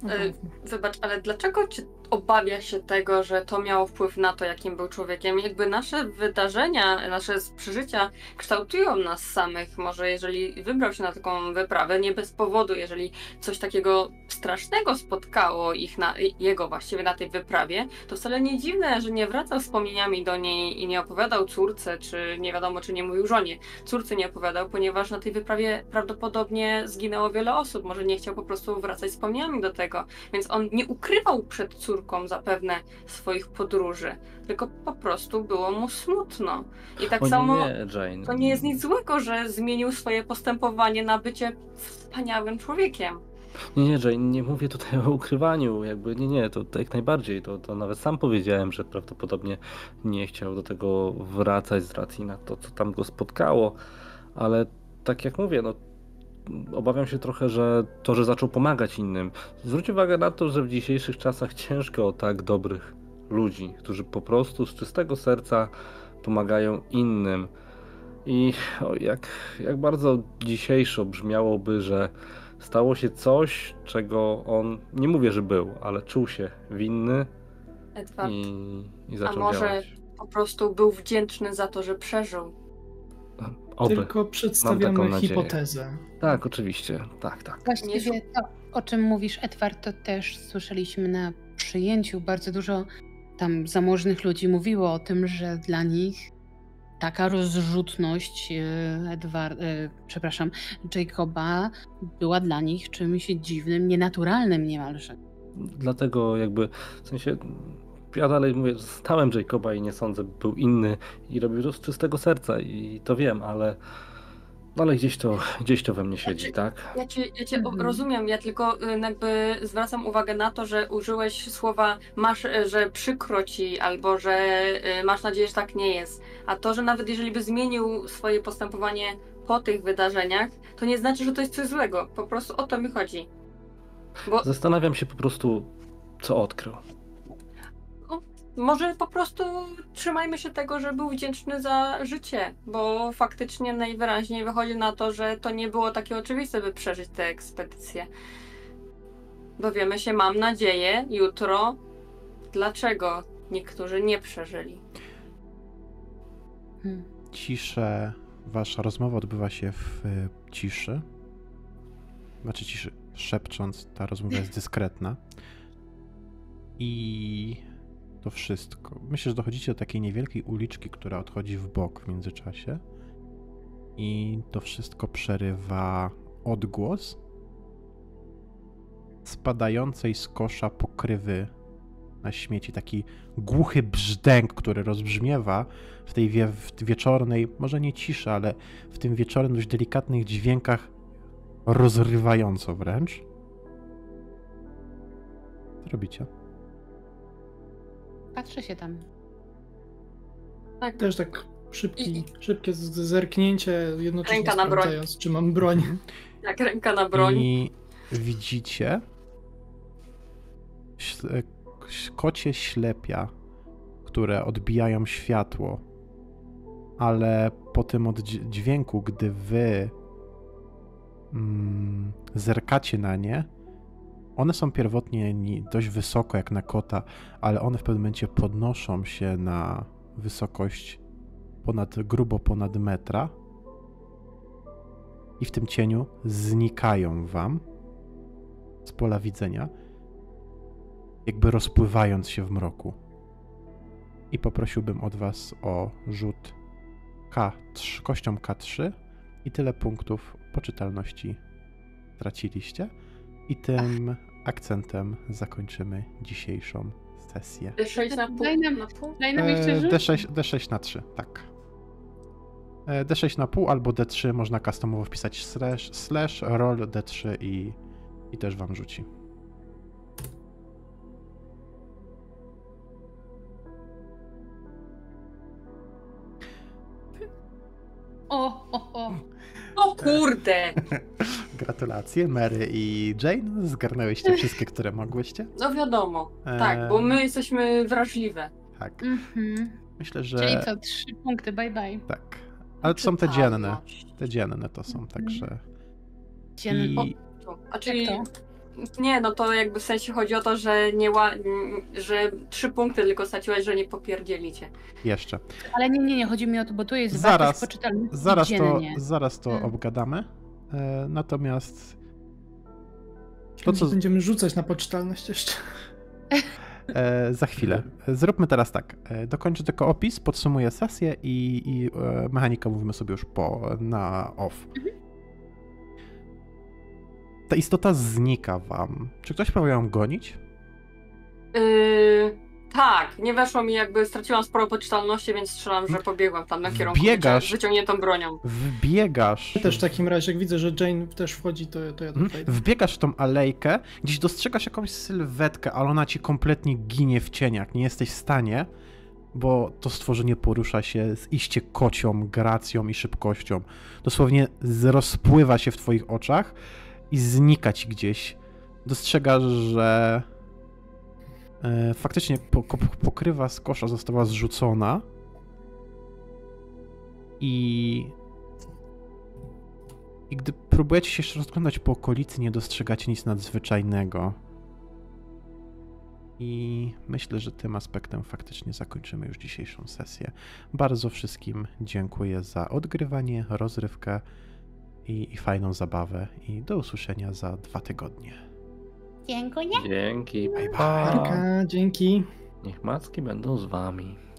ale... Wybacz, ale dlaczego cię obawia się tego, że to miało wpływ na to, jakim był człowiekiem. Jakby nasze wydarzenia, nasze przeżycia kształtują nas samych. Może jeżeli wybrał się na taką wyprawę, nie bez powodu, jeżeli coś takiego strasznego spotkało ich na, jego właściwie na tej wyprawie, to wcale nie dziwne, że nie wracał wspomnieniami do niej i nie opowiadał córce, czy nie wiadomo, czy nie mówił żonie. Córce nie opowiadał, ponieważ na tej wyprawie prawdopodobnie zginęło wiele osób. Może nie chciał po prostu wracać wspomnieniami do tego. Więc on nie ukrywał przed córką zapewne swoich podróży, tylko po prostu było mu smutno. I tak o samo nie, Jane. To nie jest nic złego, że zmienił swoje postępowanie na bycie wspaniałym człowiekiem. Nie, nie, Jane, nie mówię tutaj o ukrywaniu, jakby nie, nie, to, to jak najbardziej, to, to nawet sam powiedziałem, że prawdopodobnie nie chciał do tego wracać z racji na to, co tam go spotkało, ale tak jak mówię, no obawiam się trochę, że to, że zaczął pomagać innym. Zwróć uwagę na to, że w dzisiejszych czasach ciężko o tak dobrych ludzi, którzy po prostu z czystego serca pomagają innym. I o, jak, jak bardzo dzisiejszo brzmiałoby, że stało się coś, czego on, nie mówię, że był, ale czuł się winny Edward. i, i zaczął A może działać. Po prostu był wdzięczny za to, że przeżył? Oby. Tylko przedstawiamy hipotezę. Tak, oczywiście. Tak, tak. Właściwie to, o czym mówisz, Edward, to też słyszeliśmy na przyjęciu. Bardzo dużo tam zamożnych ludzi mówiło o tym, że dla nich taka rozrzutność Edward, przepraszam, Jacoba była dla nich czymś dziwnym, nienaturalnym niemalże. Dlatego jakby, w sensie... Ja dalej mówię, znałem Jacoba i nie sądzę, był inny i robił to z czystego serca i to wiem, ale, ale gdzieś, to, gdzieś to we mnie siedzi, ja cię, tak? Ja cię, ja cię mhm. rozumiem, ja tylko jakby zwracam uwagę na to, że użyłeś słowa masz, że przykro ci albo że masz nadzieję, że tak nie jest. A to, że nawet jeżeli by zmienił swoje postępowanie po tych wydarzeniach, to nie znaczy, że to jest coś złego. Po prostu o to mi chodzi. Bo... Zastanawiam się po prostu, co odkrył. Może po prostu trzymajmy się tego, że był wdzięczny za życie, bo faktycznie najwyraźniej wychodzi na to, że to nie było takie oczywiste, by przeżyć tę ekspedycję. Dowiemy się, mam nadzieję, jutro, dlaczego niektórzy nie przeżyli. Hmm. Ciszę. Wasza rozmowa odbywa się w ciszy. Znaczy ciszy, szepcząc, ta rozmowa jest dyskretna. I... to wszystko. Myślę, że dochodzicie do takiej niewielkiej uliczki, która odchodzi w bok w międzyczasie i to wszystko przerywa odgłos spadającej z kosza pokrywy na śmieci. Taki głuchy brzdęk, który rozbrzmiewa w tej wie- w wieczornej, może nie ciszy, ale w tym wieczornym, dość delikatnych dźwiękach rozrywająco wręcz. Co robicie? Patrzę się tam. Tak. Też tak szybki, I... szybkie zerknięcie, jednocześnie ręka na broń. Czy mam broń. Tak, ręka na broń. I widzicie kocie ślepia, które odbijają światło, ale po tym oddźwięku, gdy wy mm, zerkacie na nie, one są pierwotnie dość wysoko jak na kota, ale one w pewnym momencie podnoszą się na wysokość ponad, grubo ponad metra i w tym cieniu znikają wam z pola widzenia, jakby rozpływając się w mroku. I poprosiłbym od was o rzut K trzy, kością K trzy i tyle punktów poczytalności traciliście. I tym Ach. akcentem zakończymy dzisiejszą sesję. D sześć na pół? Daj nam jeszcze rzut? D sześć na trzy, tak. D sześć na pół albo D trzy, można customowo wpisać slash, slash roll D trzy i, i też wam rzuci. O, o, o. O kurde! Gratulacje, Mary i Jane. Zgarnęłyście wszystkie, które mogłyście. No wiadomo, e... tak, bo my jesteśmy wrażliwe. Tak. Mm-hmm. Myślę, że... Czyli co, trzy punkty, bye bye. Tak, ale to są te dzienne. Te dzienne to są, także... Dzienne. I... O, to. A czyli... Nie, no to jakby w sensie chodzi o to, że nie ła... że trzy punkty tylko straciłaś, że nie popierdzielicie. Jeszcze. Ale nie, nie, nie, chodzi mi o to, bo tu jest zaraz, poczytalny zaraz to, zaraz to hmm. obgadamy. E, natomiast... To co... Będziemy rzucać na poczytalność jeszcze. E, za chwilę. Zróbmy teraz tak. E, dokończę tylko opis, podsumuję sesję i, i e, mechanika mówimy sobie już po, na off. Mhm. Ta istota znika wam. Czy ktoś próbował ją gonić? Yy, tak, nie weszło mi, jakby straciłam sporo poczytalności, więc strzelam, że pobiegłam tam na kierunku z wyciągniętą bronią. Wbiegasz. Ja też w takim razie, jak widzę, że Jane też wchodzi, to, to ja tutaj... Wbiegasz w tą alejkę, gdzieś dostrzegasz jakąś sylwetkę, ale ona ci kompletnie ginie w cieniach. Nie jesteś w stanie, bo to stworzenie porusza się z iście kocią gracją i szybkością. Dosłownie rozpływa się w twoich oczach i znika ci gdzieś. Dostrzegasz, że e, faktycznie pokrywa z kosza została zrzucona i, i gdy próbujecie się jeszcze rozglądać po okolicy, nie dostrzegacie nic nadzwyczajnego. I myślę, że tym aspektem faktycznie zakończymy już dzisiejszą sesję. Bardzo wszystkim dziękuję za odgrywanie, rozrywkę I, i fajną zabawę i do usłyszenia za dwa tygodnie. Dziękuję. Dzięki. Bye bye. Dzięki. Niech macki będą z wami.